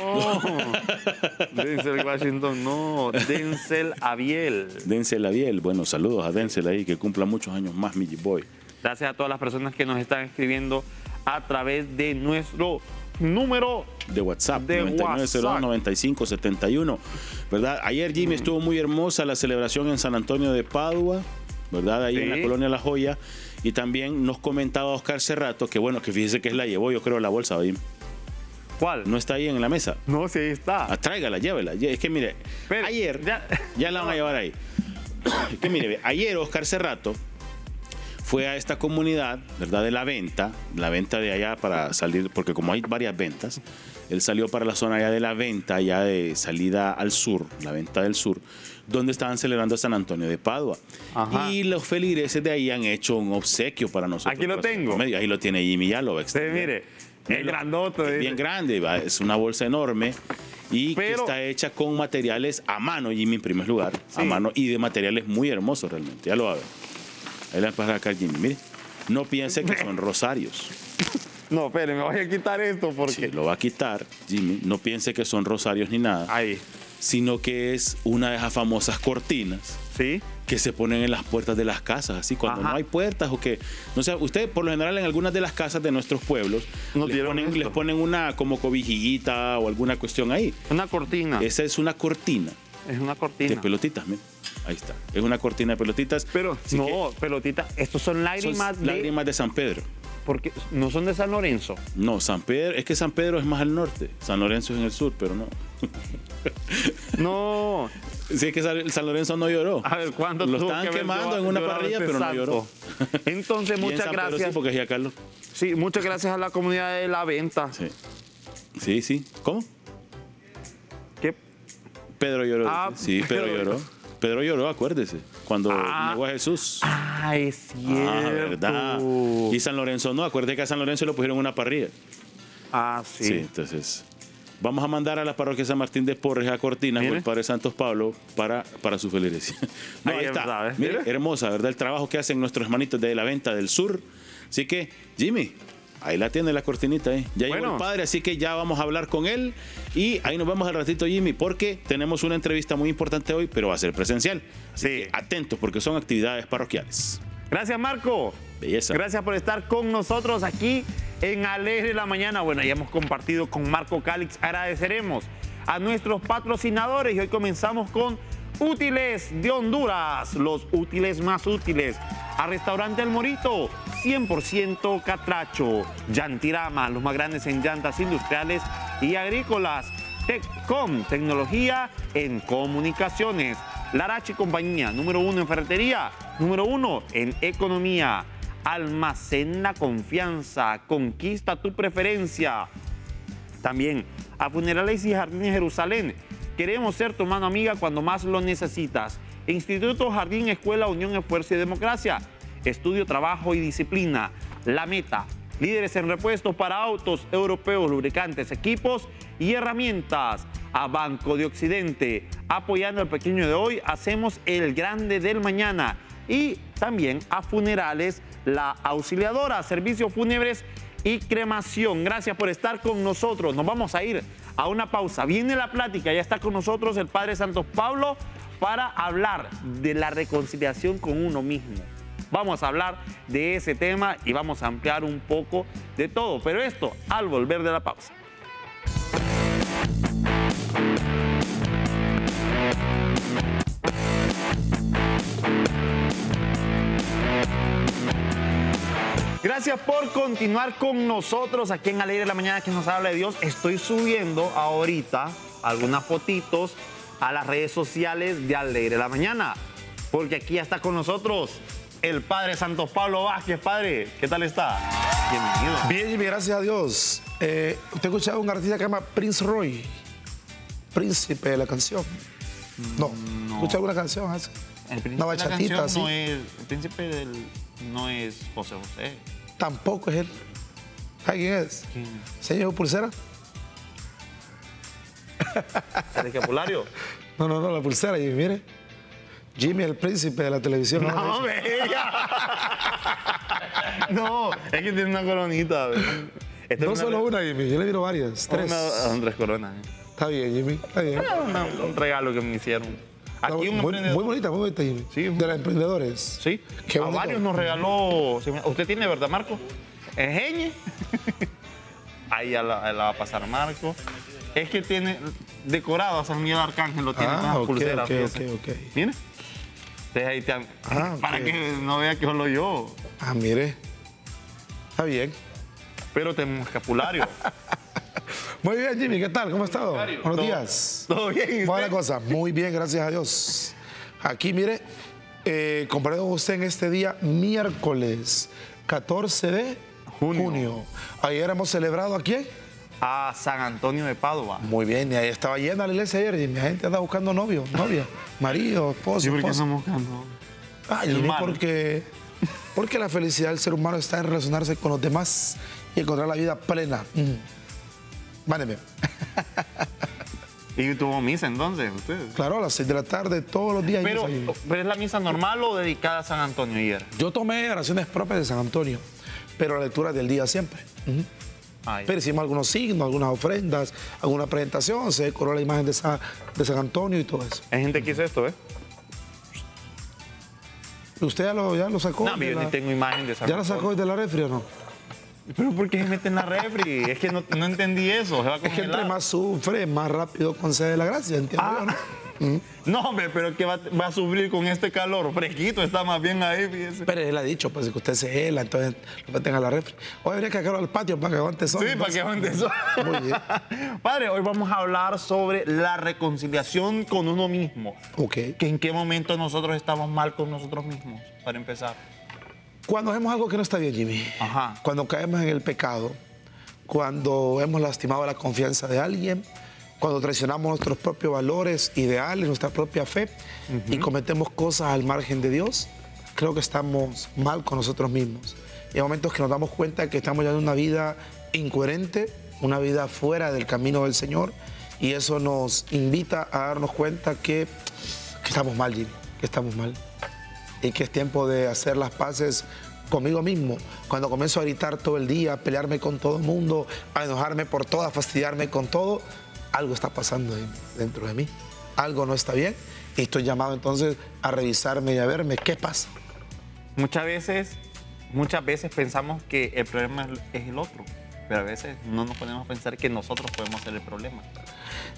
Denzel Washington, no, Denzel Abiel. Denzel Abiel, bueno, saludos a Denzel ahí, que cumpla muchos años más, mi boy. Gracias a todas las personas que nos están escribiendo a través de nuestro número de WhatsApp, noventa y nueve cero dos, noventa y cinco setenta y uno, ¿verdad? Ayer, Jimmy, mm. estuvo muy hermosa la celebración en San Antonio de Padua, ¿verdad? Ahí sí. en la colonia La Joya. Y también nos comentaba Oscar Cerrato que, bueno, que fíjese que la llevó, yo creo, la bolsa, Jimmy. ¿Cuál? ¿No está ahí en la mesa? No, sí, ahí está. Ah, tráigala, llévela. Es que, mire, pero ayer ya, ya la van a llevar ahí. Es que, mire, ayer Oscar Cerrato fue a esta comunidad, ¿verdad? De la venta, la venta de allá para salir, porque como hay varias ventas, él salió para la zona allá de la venta, allá de salida al sur, la venta del sur, donde estaban celebrando a San Antonio de Padua. Ajá. Y los feligreses de ahí han hecho un obsequio para nosotros. Aquí lo tengo. Medio. Ahí lo tiene Jimmy, ya lo va a extender. Sí, mire, es el grandote. Es bien grande, va. Es una bolsa enorme y Pero... que está hecha con materiales a mano, Jimmy, en primer lugar, sí. a mano, y de materiales muy hermosos realmente, ya lo va a ver. Ahí le pasa acá, Jimmy, mire, no piense que son rosarios. No, espere, me voy a quitar esto porque... Sí, lo va a quitar, Jimmy, no piense que son rosarios ni nada. Ahí. Sino que es una de esas famosas cortinas ¿Sí? que se ponen en las puertas de las casas, así cuando Ajá. no hay puertas o que... No sé, usted por lo general en algunas de las casas de nuestros pueblos no les, ponen, les ponen una como cobijillita o alguna cuestión ahí. Una cortina. Esa es una cortina. Es una cortina. De pelotitas, mire. Ahí está. Es una cortina de pelotitas. Pero así no, pelotitas, estos son lágrimas son de... Lágrimas de San Pedro. Porque no son de San Lorenzo. No, San Pedro, es que San Pedro es más al norte. San Lorenzo es en el sur, pero no. No. Sí, es que San Lorenzo no lloró. A ver, ¿cuándo lo estaban que quemando en una parrilla, pero santo. no lloró. Entonces, muchas en gracias. Pedro, sí, porque ya Carlos. Sí, muchas gracias a la comunidad de la venta. Sí, sí. sí. ¿Cómo? ¿Qué? Pedro lloró. Ah, sí, Pedro, Pedro lloró. Pedro lloró, acuérdese, cuando ah, negó a Jesús. Ah, es cierto. Ah, verdad. Y San Lorenzo no, acuérdese que a San Lorenzo lo pusieron en una parrilla. Ah, sí. Sí, entonces... Vamos a mandar a la parroquia San Martín de Porres a cortinas ¿Mire? por el Padre Santos Pablo para, para su feligresía. No, ahí, ahí está. Es Mire, hermosa, ¿verdad? El trabajo que hacen nuestros hermanitos de la venta del sur. Así que, Jimmy, ahí la tiene la cortinita. ¿eh? Ya bueno. llegó el padre, así que ya vamos a hablar con él. Y ahí nos vemos al ratito, Jimmy, porque tenemos una entrevista muy importante hoy, pero va a ser presencial. Así sí. que atentos, porque son actividades parroquiales. Gracias, Marco. Belleza. Gracias por estar con nosotros aquí en Alegre la Mañana. Bueno, ya hemos compartido con Marco Calix. Agradeceremos a nuestros patrocinadores y hoy comenzamos con Útiles de Honduras, los útiles más útiles. A Restaurante El Morito, cien por ciento catracho. Yantirama, los más grandes en llantas industriales y agrícolas. Teccom, tecnología en comunicaciones. Larache Compañía, número uno en ferretería, número uno en economía. Almacena confianza, conquista tu preferencia. También a Funerales y Jardines Jerusalén. Queremos ser tu mano amiga cuando más lo necesitas. Instituto Jardín Escuela Unión Esfuerzo y Democracia. Estudio, trabajo y disciplina. La Meta. Líderes en repuestos para autos europeos, lubricantes, equipos y herramientas. A Banco de Occidente. Apoyando al pequeño de hoy, hacemos el grande del mañana. Y también a Funerales La Auxiliadora, servicios fúnebres y cremación. Gracias por estar con nosotros. Nos vamos a ir a una pausa. Viene la plática, ya está con nosotros el Padre Santos Pablo para hablar de la reconciliación con uno mismo. Vamos a hablar de ese tema y vamos a ampliar un poco de todo. Pero esto al volver de la pausa. Gracias por continuar con nosotros aquí en Alegre de la Mañana, que nos habla de Dios. Estoy subiendo ahorita algunas fotitos a las redes sociales de Alegre de la Mañana, porque aquí ya está con nosotros el Padre Santos Pablo Vázquez. Padre, ¿qué tal está? Bienvenido. Bien, Jimmy, gracias a Dios. Eh, usted ha escuchado a un artista que se llama Prince Roy, príncipe de la canción. No, no. ¿Escucha alguna canción así? El príncipe una bachatita de la así. No es, el príncipe del, no es José José. Tampoco es él. ¿Sabe quién es? ¿Quién? ¿Señor Pulsera? ¿El escapulario? No, no, no, la pulsera, Jimmy, mire. Jimmy, el príncipe de la televisión. No, me diga. No, es que tiene una coronita. Este no una solo una, Jimmy, yo le viro varias, tres. Una, tres coronas. Está bien, Jimmy, está bien. Una, un regalo que me hicieron. Aquí un muy, emprendedor... muy bonita, muy bonita, Jimmy. Sí. De los emprendedores. Sí. Qué a varios nos regaló... Usted tiene, ¿verdad, Marco? Engeñe. Ahí la, la va a pasar Marco. Es que tiene decorado a San Miguel Arcángel, lo tiene ah, con las okay, pulseras. Okay, okay, okay. ¿Mire? Entonces ahí te han... ah, para okay. que no vea que solo yo. Ah, mire. Está bien. Pero tenemos escapulario. Muy bien, Jimmy, ¿qué tal? ¿Cómo ha estado? Buenos ¿Todo, días. ¿Todo bien? ¿Cómo va la cosa? Muy bien, gracias a Dios. Aquí, mire, eh, comparado con usted en este día, miércoles catorce de junio. junio. Ayer hemos celebrado, ¿a quién? A San Antonio de Padua. Muy bien, y ahí estaba llena la iglesia ayer y mi gente anda buscando novio, novia, marido, esposo. ¿Y por qué están buscando? Ay, porque, porque la felicidad del ser humano está en relacionarse con los demás y encontrar la vida plena. Mm. Váyeme. ¿Y tuvo misa entonces usted? Claro, a las seis de la tarde todos los días. Pero, ¿pero es la misa normal o dedicada a San Antonio ayer? Yo tomé oraciones propias de San Antonio, pero la lectura del día siempre. Mm. Pero hicimos algunos signos, algunas ofrendas, alguna presentación, se decoró la imagen de San, de San Antonio y todo eso. Hay gente que hizo esto, ¿eh? ¿Usted ya lo, ya lo sacó? No, yo la... ni tengo imagen de San ¿Ya Antonio. ¿Ya la sacó de la refri o no? ¿Pero por qué se mete en la refri? Es que no, no entendí eso. Se va a congelar. Es que entre más sufre, más rápido concede la gracia, ¿entiendes? Ah. ¿Mm? No, hombre, pero que va, va a sufrir con este calor. Fresquito está más bien ahí, fíjese. Pero él ha dicho, pues, que usted se gela, entonces lo meten a la refri. Hoy habría que sacarlo al patio para que aguante sol. Sí, entonces, para que aguante sol. Muy bien. Padre, hoy vamos a hablar sobre la reconciliación con uno mismo. Ok. Que ¿en qué momento nosotros estamos mal con nosotros mismos? Para empezar. Cuando hacemos algo que no está bien, Jimmy. Ajá. Cuando caemos en el pecado, cuando hemos lastimado la confianza de alguien, cuando traicionamos nuestros propios valores, ideales, nuestra propia fe, uh-huh, y cometemos cosas al margen de Dios, creo que estamos mal con nosotros mismos. Y hay momentos que nos damos cuenta de que estamos llevando una vida incoherente, una vida fuera del camino del Señor, y eso nos invita a darnos cuenta que, que estamos mal, Jimmy, que estamos mal. Y que es tiempo de hacer las paces conmigo mismo. Cuando comienzo a gritar todo el día, a pelearme con todo el mundo, a enojarme por todo, a fastidiarme con todo, algo está pasando dentro de mí, algo no está bien y estoy llamado entonces a revisarme y a verme qué pasa. Muchas veces, muchas veces pensamos que el problema es el otro, pero a veces no nos podemos pensar que nosotros podemos ser el problema.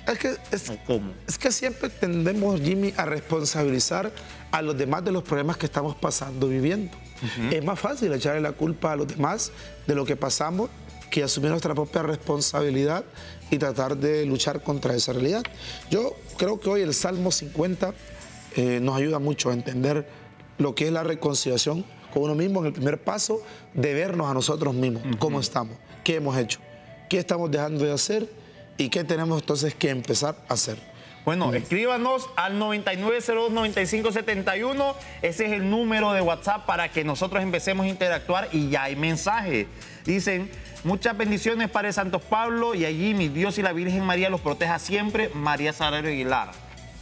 Es que, es, ¿Cómo? Es que siempre tendemos, Jimmy, a responsabilizar a los demás de los problemas que estamos pasando, viviendo. Uh-huh. Es más fácil echarle la culpa a los demás de lo que pasamos que asumir nuestra propia responsabilidad y tratar de luchar contra esa realidad. Yo creo que hoy el Salmo cincuenta eh, nos ayuda mucho a entender lo que es la reconciliación con uno mismo en el primer paso de vernos a nosotros mismos, uh-huh, cómo estamos, qué hemos hecho, qué estamos dejando de hacer y qué tenemos entonces que empezar a hacer. Bueno, escríbanos al noventa y nueve cero dos, noventa y cinco setenta y uno. Ese es el número de WhatsApp para que nosotros empecemos a interactuar y ya hay mensaje. Dicen, muchas bendiciones, Padre Santos Pablo, y allí mi Dios y la Virgen María los proteja siempre. María Sarario Aguilar.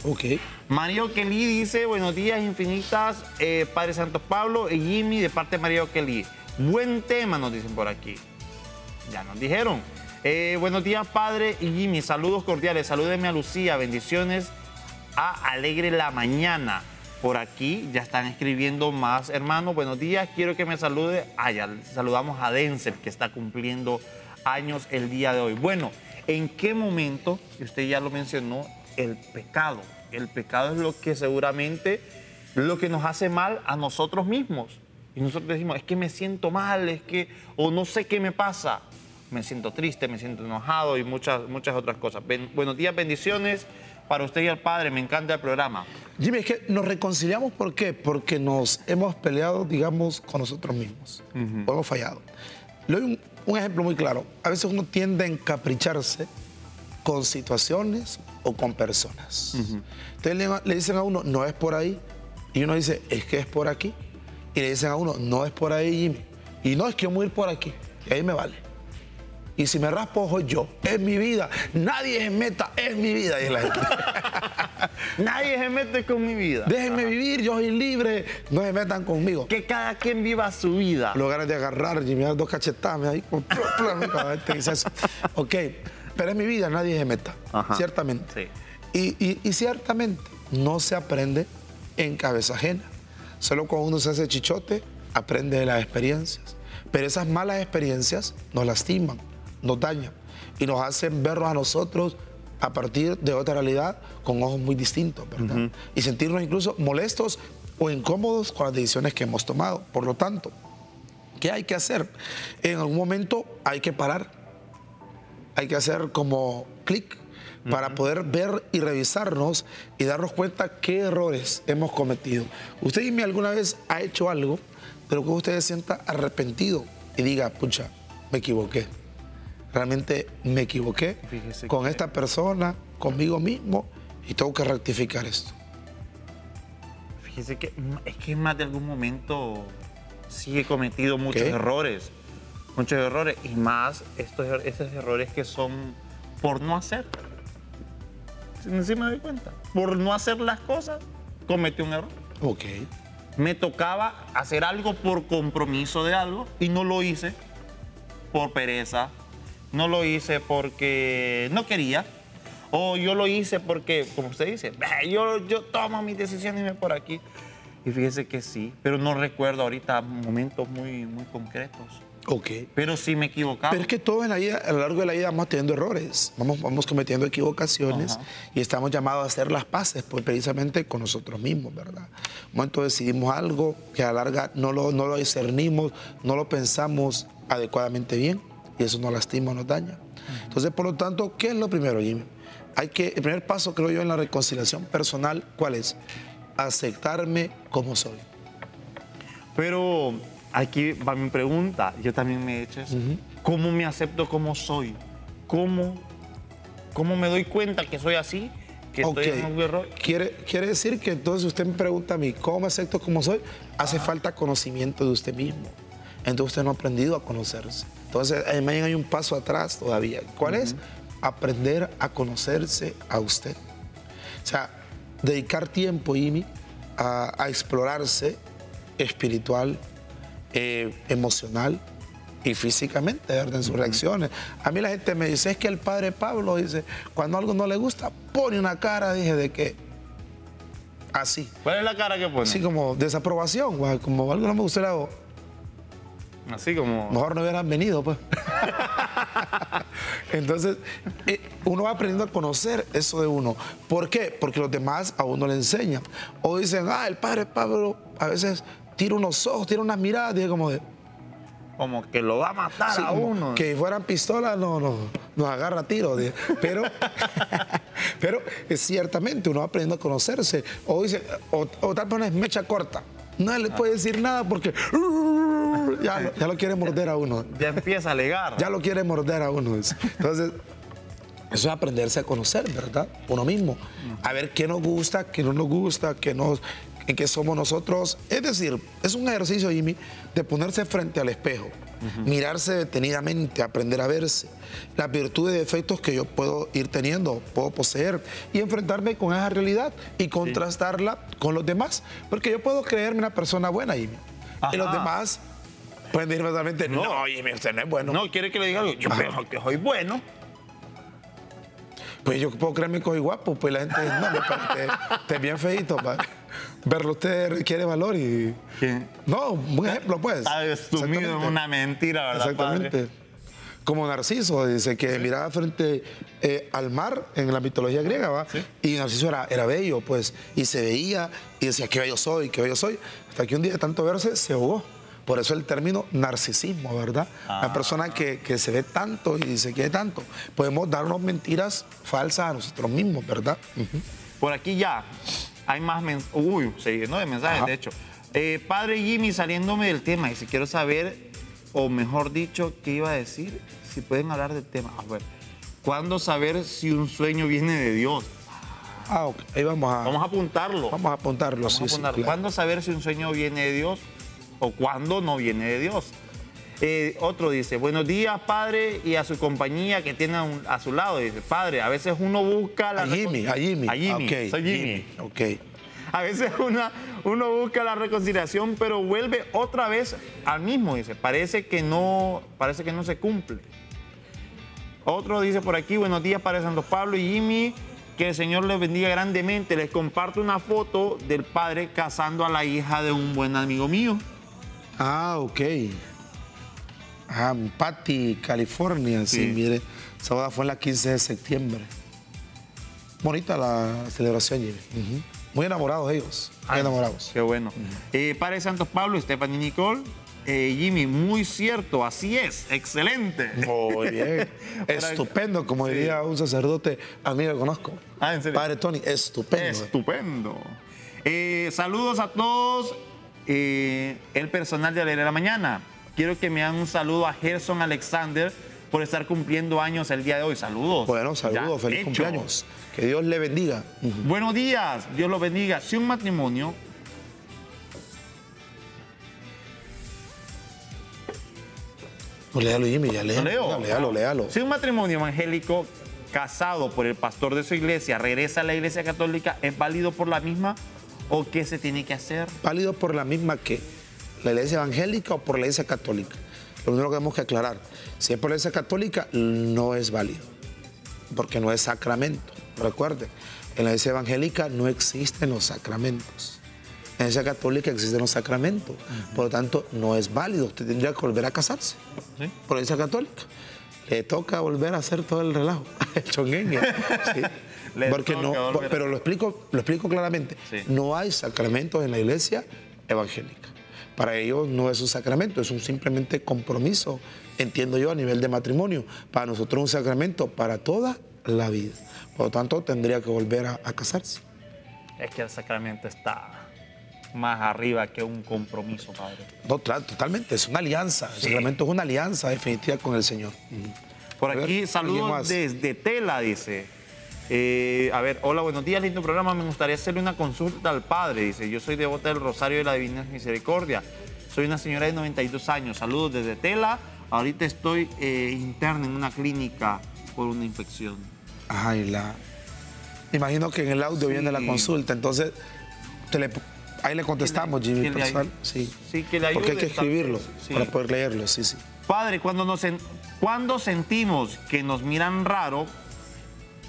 Ok. María Oquelí dice, buenos días, infinitas, eh, Padre Santos Pablo y Jimmy, de parte de María Oquelí. Buen tema, nos dicen por aquí. Ya nos dijeron. Eh, buenos días, Padre y Jimmy. Saludos cordiales. Salúdenme a Lucía. Bendiciones a Alegre la Mañana. Por aquí ya están escribiendo más, hermanos. Buenos días. Quiero que me salude. Ah, ya saludamos a Denzel, que está cumpliendo años el día de hoy. Bueno, ¿en qué momento? Usted ya lo mencionó, el pecado. El pecado es lo que seguramente lo que nos hace mal a nosotros mismos. Y nosotros decimos, es que me siento mal, es que, o no sé qué me pasa. Me siento triste, me siento enojado y muchas, muchas otras cosas. Ben, buenos días, bendiciones. para usted y el padre. Me encanta el programa. Jimmy, es que nos reconciliamos, ¿por qué? Porque nos hemos peleado, digamos, con nosotros mismos. Uh-huh. O hemos fallado. Le doy un, un ejemplo muy claro. A veces uno tiende a encapricharse con situaciones o con personas. Uh-huh. Entonces le, le dicen a uno, no es por ahí. Y uno dice, es que es por aquí. Y le dicen a uno, no es por ahí, Jimmy. Y no, es que yo me voy a ir por aquí. Y ahí me vale. Y si me raspo, soy yo. Es mi vida. Nadie es meta. Es mi vida. Y es la gente. Nadie se mete con mi vida. Déjenme Ajá. vivir, yo soy libre, no se metan conmigo. Que cada quien viva su vida. Lo ganas de agarrar, Jimmy, das dos cachetadas ahí, como plum, plum, te dice eso. Ok, pero es mi vida, nadie se meta, Ajá. ciertamente. Sí. Y, y, y ciertamente no se aprende en cabeza ajena. Solo cuando uno se hace chichote, aprende de las experiencias. Pero esas malas experiencias nos lastiman, nos dañan y nos hacen vernos a nosotros a partir de otra realidad con ojos muy distintos, ¿verdad? Uh-huh. Y sentirnos incluso molestos o incómodos con las decisiones que hemos tomado. Por lo tanto, ¿qué hay que hacer? En algún momento hay que parar, hay que hacer como clic uh-huh. para poder ver y revisarnos y darnos cuenta qué errores hemos cometido. ¿Usted, Jimmy, alguna vez ha hecho algo, pero que usted se sienta arrepentido y diga, pucha, me equivoqué? Realmente me equivoqué Fíjese con que... esta persona, conmigo mismo, y tengo que rectificar esto. Fíjese que es que más de algún momento sí he cometido muchos ¿Qué? errores, muchos errores, y más estos, estos errores que son por no hacer. Sí me doy cuenta. Por no hacer las cosas, cometí un error. Ok. Me tocaba hacer algo por compromiso de algo y no lo hice por pereza. No lo hice porque no quería, o yo lo hice porque, como usted dice, yo, yo tomo mis decisiones y me voy por aquí. Y fíjese que sí, pero no recuerdo ahorita momentos muy, muy concretos. Ok. Pero sí me equivocaba. Pero es que todos en la vida, a lo largo de la vida vamos teniendo errores, vamos, vamos cometiendo equivocaciones Ajá. y estamos llamados a hacer las paces pues, precisamente con nosotros mismos, ¿verdad? Un momento decidimos algo que a la larga no lo, no lo discernimos, no lo pensamos adecuadamente bien. Y eso nos lastima, nos daña. Entonces, por lo tanto, ¿qué es lo primero, Jimmy? Hay que, el primer paso, creo yo, en la reconciliación personal, ¿cuál es? Aceptarme como soy. Pero aquí va mi pregunta, yo también me he hecho eso. Uh-huh. ¿Cómo me acepto como soy? ¿Cómo, cómo me doy cuenta que soy así? Que okay. estoy en un error. ¿Quiere, quiere decir que entonces usted me pregunta a mí, ¿cómo me acepto como soy? Hace ah. falta conocimiento de usted mismo. Entonces usted no ha aprendido a conocerse. Entonces, además hay un paso atrás todavía. ¿Cuál uh-huh. es? Aprender a conocerse a usted. O sea, dedicar tiempo, Jimmy, a, a explorarse espiritual, eh, emocional y físicamente, ¿verdad? En sus uh-huh. reacciones. A mí la gente me dice, es que el padre Pablo dice, cuando algo no le gusta, pone una cara, dije, ¿de qué? Así. ¿Cuál es la cara que pone? Así como desaprobación, como algo no me gustó, le hago. Así como... Mejor no hubieran venido, pues. Entonces, eh, uno va aprendiendo a conocer eso de uno. ¿Por qué? Porque los demás a uno le enseñan. O dicen, ah, el padre Pablo a veces tira unos ojos, tira unas miradas, y como de... Como que lo va a matar sí, a uno. Que fueran pistolas, no, no, nos agarra tiros. Pero, pero es ciertamente uno va aprendiendo a conocerse. O dice, o, o tal persona es mecha corta. No le puede decir nada porque ya lo, ya lo quiere morder a uno. Ya empieza a alegar. Ya lo quiere morder a uno. Entonces, eso es aprenderse a conocer, ¿verdad? Uno mismo. A ver qué nos gusta, qué no nos gusta, qué, nos, qué somos nosotros. Es decir, es un ejercicio, Jimmy, de ponerse frente al espejo, uh-huh. mirarse detenidamente, aprender a verse, las virtudes y defectos que yo puedo ir teniendo, puedo poseer, y enfrentarme con esa realidad y contrastarla sí. con los demás. Porque yo puedo creerme una persona buena, Jimmy, Ajá. y los demás pueden decirme totalmente, no, no, Jimmy, usted no es bueno. No, quiere que le diga algo, yo pienso que soy bueno. Pues yo puedo creerme que soy guapo, pues la gente dice, no, me parece, usted es bien feíto, padre. Verlo usted requiere valor y... ¿Quién? No, un ejemplo, pues. Está sumido en una mentira, ¿verdad, Exactamente. Padre? Como Narciso, dice que sí. miraba frente eh, al mar en la mitología griega, ¿va? Sí. Y Narciso era, era bello, pues, y se veía y decía, qué bello soy, qué bello soy. Hasta que un día de tanto verse se ahogó Por eso el término narcisismo, ¿verdad? Ah. Una persona que, que se ve tanto y se quiere tanto. Podemos darnos mentiras falsas a nosotros mismos, ¿verdad? Uh-huh. Por aquí ya hay más mensajes. Uy, se llenó de mensajes, ajá, de hecho. Eh, padre Jimmy, saliéndome del tema, y si quiero saber, o mejor dicho, ¿qué iba a decir? Si pueden hablar del tema. A ver, ¿cuándo saber si un sueño viene de Dios? Ah, ok, ahí vamos a... Vamos a apuntarlo. Vamos a apuntarlo, vamos sí, a apuntarlo. Sí, claro. ¿Cuándo saber si un sueño viene de Dios o cuándo no viene de Dios? Eh, otro dice, buenos días, padre, y a su compañía que tiene a, un, a su lado. Dice, padre, a veces uno busca... La a Jimmy, a Jimmy. A Jimmy, okay, soy Jimmy. Jimmy. Okay. A veces una, uno busca la reconciliación, pero vuelve otra vez al mismo, dice. Parece que no, parece que no se cumple. Otro dice por aquí, buenos días, padre Santos Pablo y Jimmy. Que el Señor les bendiga grandemente. Les comparto una foto del padre casando a la hija de un buen amigo mío. Ah, ok. Ah, Patty, California. Sí, sí, mire. Esa boda fue en la quince de septiembre. Bonita la celebración, Jimmy. Uh-huh. Muy enamorados ellos. Muy ah, enamorados. Qué bueno. Uh-huh. eh, padre Santos Pablo, Stephanie Nicole. Eh, Jimmy, muy cierto, así es, excelente. Muy bien, estupendo, como diría sí, un sacerdote, a mí lo conozco. Ah, ¿en serio? Padre Tony, estupendo. Estupendo. Eh, saludos a todos, eh, el personal de Alegre de la Mañana. Quiero que me hagan un saludo a Gerson Alexander por estar cumpliendo años el día de hoy. Saludos. Bueno, saludos, ya feliz hecho. cumpleaños. Que Dios le bendiga. Uh-huh. Buenos días, Dios los bendiga. Si un matrimonio... No, léalo, Jimmy, ya léalo, léalo, léalo, léalo. Si un matrimonio evangélico casado por el pastor de su iglesia regresa a la iglesia católica, ¿es válido por la misma o qué se tiene que hacer? ¿Válido por la misma qué? ¿La iglesia evangélica o por la iglesia católica? Lo único que tenemos que aclarar, si es por la iglesia católica, no es válido, porque no es sacramento. Recuerden, en la iglesia evangélica no existen los sacramentos. En la iglesia católica existen los sacramentos, uh-huh, por lo tanto no es válido, usted tendría que volver a casarse, ¿sí? Por la iglesia católica le toca volver a hacer todo el relajo, el chongueño, ¿sí? Porque no, por, pero lo explico, lo explico claramente, sí, no hay sacramentos en la iglesia evangélica, para ellos no es un sacramento, es un simplemente compromiso, entiendo yo, a nivel de matrimonio, para nosotros un sacramento para toda la vida, por lo tanto tendría que volver a, a casarse. Es que el sacramento está... más arriba que un compromiso, padre. No, totalmente, es una alianza, sí, el sacramento es una alianza definitiva con el Señor. Por aquí, ver, saludos desde Tela, dice. Eh, a ver, hola, buenos días, lindo programa, me gustaría hacerle una consulta al padre, dice. Yo soy devota del Rosario de la Divina Misericordia, soy una señora de noventa y dos años, saludos desde Tela, ahorita estoy eh, interna en una clínica por una infección. Ay, la... imagino que en el audio sí, viene la consulta, entonces te le... Ahí le contestamos, Jimmy, que personal. Sí, sí, que le ayude. Porque hay que escribirlo, sí, para poder leerlo, sí, sí. Padre, cuando, nos en... cuando sentimos que nos miran raro,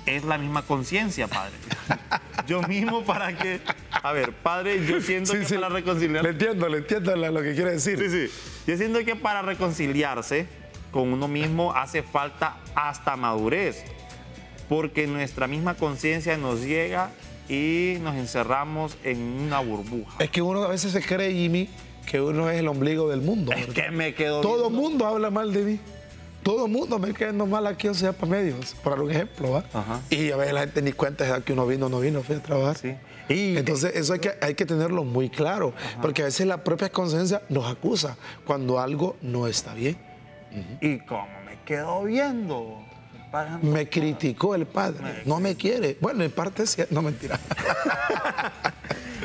es la misma conciencia, padre. Yo mismo para que... A ver, padre, yo siento sí, que sí, para reconciliarse... Le entiendo, le entiendo lo que quiere decir. Sí, sí. Yo siento que para reconciliarse con uno mismo hace falta hasta madurez, porque nuestra misma conciencia nos llega... y nos encerramos en una burbuja. Es que uno a veces se cree, Jimmy, que uno es el ombligo del mundo. Es que me quedo todo viendo. Mundo habla mal de mí. Todo el mundo me queda mal aquí en Suyapa Medios, por algún ejemplo. Ajá. Y a veces la gente ni cuenta de que uno vino o no vino, fue a trabajar. Sí. Y entonces eso hay que, hay que tenerlo muy claro, ajá, porque a veces la propia conciencia nos acusa cuando algo no está bien. Uh-huh. ¿Y cómo me quedo viendo? Me criticó el padre, no me quiere. Bueno, en parte sí, no, mentira.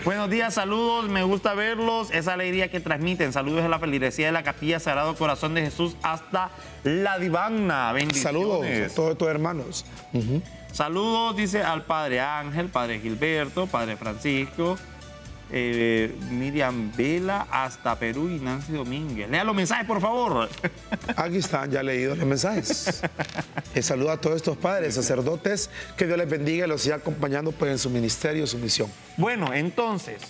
Buenos días, saludos, me gusta verlos, esa alegría que transmiten. Saludos a la feligresía de la Capilla Sagrado Corazón de Jesús hasta La Divana. Saludos a todos tus hermanos. Uh-huh. Saludos, dice, al padre Ángel, padre Gilberto, padre Francisco, eh, Miriam Vela, hasta Perú, y Nancy Domínguez. Lea los mensajes, por favor. Aquí están, ya leídos los mensajes. Les saludo a todos estos padres, sacerdotes, que Dios les bendiga y los siga acompañando pues, en su ministerio, su misión. Bueno, entonces...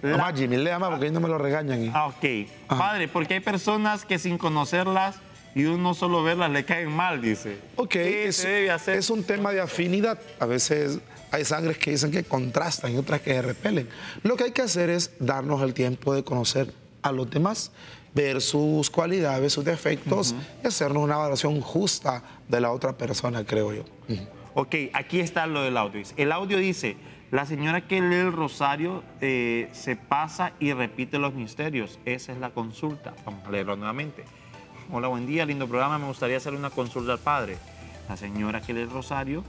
La... Mamá, Jimmy, lea más porque ellos no me lo regañan. Y... Ah, ok. Ajá. Padre, porque hay personas que sin conocerlas y uno solo verlas le caen mal, dice. Ok, es, se debe hacer? Es un tema de afinidad. A veces... hay sangres que dicen que contrastan y otras que se repelen. Lo que hay que hacer es darnos el tiempo de conocer a los demás, ver sus cualidades, sus defectos, uh-huh, y hacernos una valoración justa de la otra persona, creo yo. Uh-huh. Ok, aquí está lo del audio. El audio dice, la señora que lee el rosario eh, se pasa y repite los misterios. Esa es la consulta. Vamos a leerlo nuevamente. Hola, buen día, lindo programa. Me gustaría hacer una consulta al padre. La señora que lee el rosario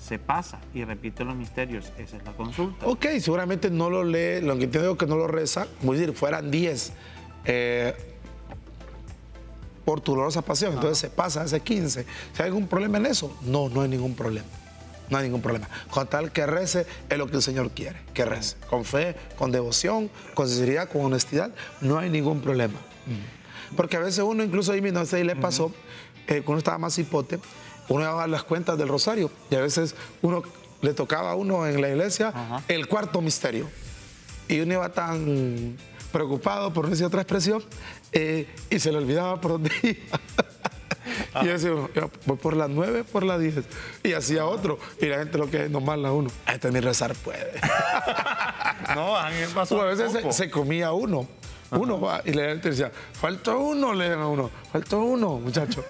se pasa y repite los misterios. Esa es la consulta. Ok, seguramente no lo lee, lo que entiendo es que no lo reza. Voy a decir, fueran diez eh, por tu dolorosa pasión. Entonces ah. se pasa, hace quince. ¿Si hay algún problema en eso? No, no hay ningún problema. No hay ningún problema. Con tal que rece es lo que el Señor quiere, que rece. Con fe, con devoción, con sinceridad, con honestidad, no hay ningún problema. Porque a veces uno, incluso a mí, no sé, le pasó, eh, cuando estaba más hipote, uno iba a dar las cuentas del rosario y a veces uno le tocaba a uno en la iglesia, ajá, el cuarto misterio. Y uno iba tan preocupado, por no decir otra expresión, eh, y se le olvidaba por dónde iba. Ah. Y decía, voy por las nueve, por las diez. Y hacía otro. Y la gente lo que es normal a uno. Este ni rezar puede. No, a mí me pasó. O a veces se, se comía uno. Ajá. Uno va y la gente decía, falta uno, le dan a uno. Falta uno, muchacho.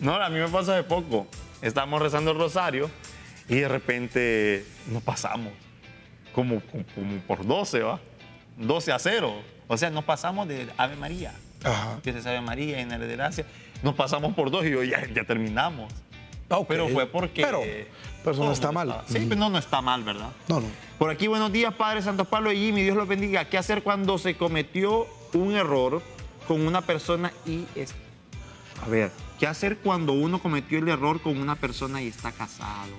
No, a mí me pasó hace poco. Estábamos rezando el rosario y de repente nos pasamos. Como, como por doce, ¿va? doce a cero. O sea, nos pasamos de Ave María. Ajá. Que se sabe María, llena de gracia. Nos pasamos por dos y yo, ya, ya terminamos. Okay. Pero fue porque... Pero, pero no, no está no mal. Estaba. Sí, mm-hmm, pero no, no está mal, ¿verdad? No, no. Por aquí, buenos días, Padre Santos Pablo y Jimmy. Dios los bendiga. ¿Qué hacer cuando se cometió un error con una persona y... Es... A ver, ¿qué hacer cuando uno cometió el error con una persona y está casado?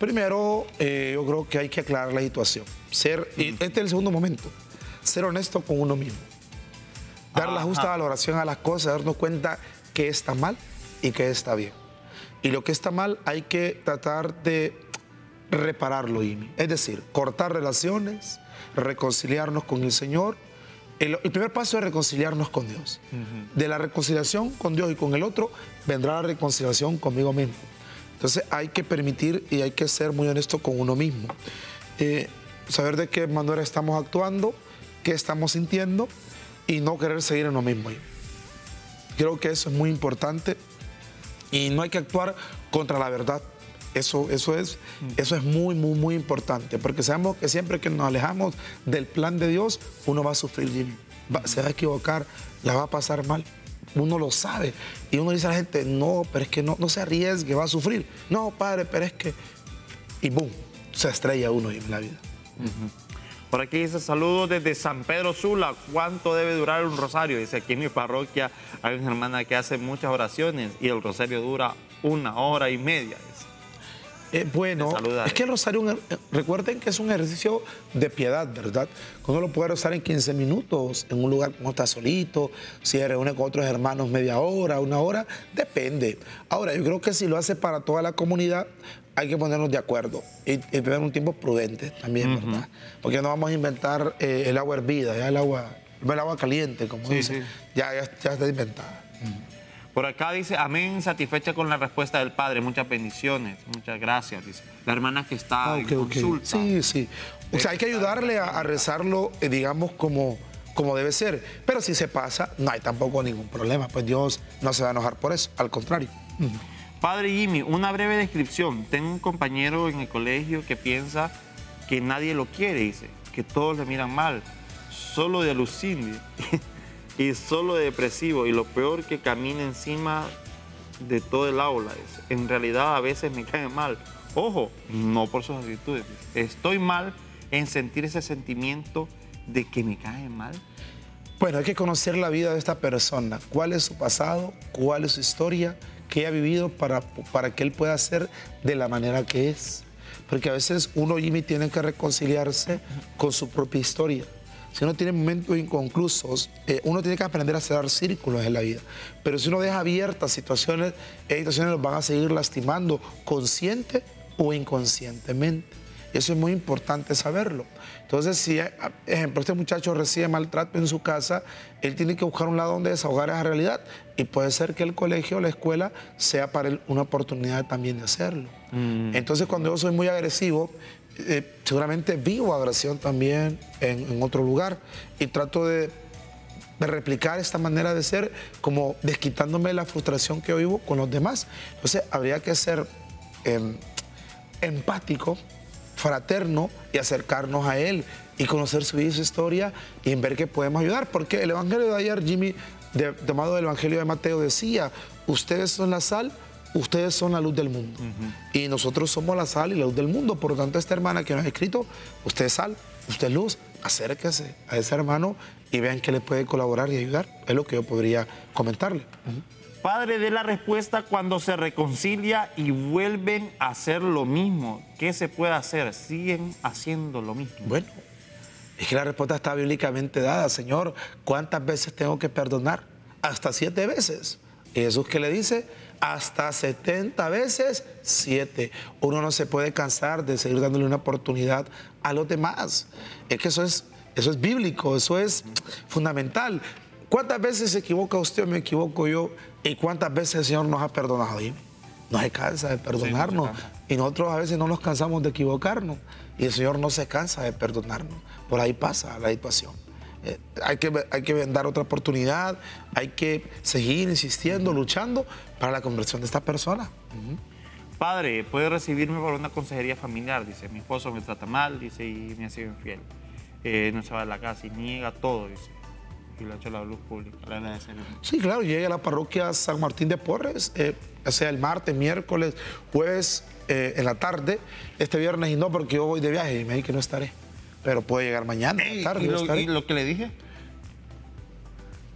Primero, eh, yo creo que hay que aclarar la situación. Ser, mm. Este es el segundo momento. Ser honesto con uno mismo. Dar la justa valoración a las cosas, darnos cuenta qué está mal y qué está bien. Y lo que está mal hay que tratar de repararlo, Jimmy. Es decir, cortar relaciones, reconciliarnos con el Señor. El, el primer paso es reconciliarnos con Dios. Uh-huh. De la reconciliación con Dios y con el otro, vendrá la reconciliación conmigo mismo. Entonces hay que permitir y hay que ser muy honesto con uno mismo. Eh, saber de qué manera estamos actuando, qué estamos sintiendo, y no querer seguir en lo mismo. Creo que eso es muy importante y no hay que actuar contra la verdad. Eso, eso, es, eso es muy, muy, muy importante, porque sabemos que siempre que nos alejamos del plan de Dios, uno va a sufrir, Jimmy. Va, se va a equivocar, la va a pasar mal. Uno lo sabe y uno dice a la gente, no, pero es que no, no se arriesgue, va a sufrir. No, padre, pero es que... Y boom, se estrella uno en la vida. Uh-huh. Por aquí dice, saludos desde San Pedro Sula. ¿Cuánto debe durar un rosario? Dice, aquí en mi parroquia hay una hermana que hace muchas oraciones y el rosario dura una hora y media. Eh, bueno, es que el rosario, recuerden que es un ejercicio de piedad, ¿verdad? Uno lo puede rezar en quince minutos, en un lugar como está solito, si se reúne con otros hermanos media hora, una hora, depende. Ahora, yo creo que si lo hace para toda la comunidad, hay que ponernos de acuerdo y, y tener un tiempo prudente también, uh-huh, ¿verdad? Porque no vamos a inventar eh, el agua hervida, ya el agua, el agua caliente, como sí, dicen, sí. Ya, ya, ya está inventada. Uh-huh. Por acá dice, amén, satisfecha con la respuesta del Padre, muchas bendiciones, muchas gracias, dice. La hermana que está okay, en okay. consulta. Sí, sí. O sea, hay que ayudarle a, a rezarlo, eh, digamos, como... como debe ser, pero si se pasa, no hay tampoco ningún problema, pues Dios no se va a enojar por eso, al contrario. Uh-huh. Padre Jimmy, una breve descripción. Tengo un compañero en el colegio que piensa que nadie lo quiere, dice, que todos le miran mal, solo de alucine y solo de depresivo, y lo peor que camina encima de todo el aula, dice. En realidad a veces me cae mal, ojo, no por sus actitudes, estoy mal en sentir ese sentimiento de que me cae mal. Bueno, hay que conocer la vida de esta persona, cuál es su pasado, cuál es su historia, qué ha vivido para, para que él pueda ser de la manera que es. Porque a veces uno, Jimmy, tiene que reconciliarse con su propia historia. Si uno tiene momentos inconclusos, eh, uno tiene que aprender a cerrar círculos en la vida. Pero si uno deja abiertas situaciones, esas situaciones los van a seguir lastimando, consciente o inconscientemente. Eso es muy importante saberlo. Entonces, si, por ejemplo, este muchacho recibe maltrato en su casa, él tiene que buscar un lado donde desahogar esa realidad y puede ser que el colegio o la escuela sea para él una oportunidad también de hacerlo. Mm. Entonces, cuando yo soy muy agresivo, eh, seguramente vivo agresión también en, en otro lugar, y trato de, de replicar esta manera de ser, como desquitándome la frustración que yo vivo con los demás. Entonces habría que ser eh, empático, fraterno, y acercarnos a él y conocer su vida y su historia, y en ver qué podemos ayudar, porque el evangelio de ayer, Jimmy, de, tomado del evangelio de Mateo, decía: ustedes son la sal, ustedes son la luz del mundo. Uh-huh. Y nosotros somos la sal y la luz del mundo. Por lo tanto, esta hermana que nos ha escrito, usted es sal, usted es luz, acérquese a ese hermano y vean que le puede colaborar y ayudar. Es lo que yo podría comentarle. Uh-huh. Padre, dé la respuesta cuando se reconcilia y vuelven a hacer lo mismo. ¿Qué se puede hacer? Siguen haciendo lo mismo. Bueno, es que la respuesta está bíblicamente dada. Señor, ¿cuántas veces tengo que perdonar? Hasta siete veces. ¿Y Jesús qué le dice? Hasta setenta veces siete. Uno no se puede cansar de seguir dándole una oportunidad a los demás. Es que eso es, eso es bíblico, eso es fundamental. ¿Cuántas veces se equivoca usted o me equivoco yo? ¿Y cuántas veces el Señor nos ha perdonado? ¿Y? No se cansa de perdonarnos. Sí, no se cansa. Y nosotros a veces no nos cansamos de equivocarnos. Y el Señor no se cansa de perdonarnos. Por ahí pasa la situación. Eh, hay, que, hay que dar otra oportunidad, hay que seguir insistiendo, uh-huh, luchando para la conversión de esta persona. Uh-huh. Padre, ¿puede recibirme para una consejería familiar? Dice, mi esposo me trata mal, dice, y me ha sido infiel. Eh, no se va de la casa y niega todo, dice. Y lo ha hecho la luz pública. La sí, claro, llegué a la parroquia San Martín de Porres, eh, o sea, el martes, miércoles, jueves, eh, en la tarde. Este viernes y no, porque yo voy de viaje y me dije que no estaré. Pero puede llegar mañana, tarde. ¿Y lo, ¿Y lo que le dije?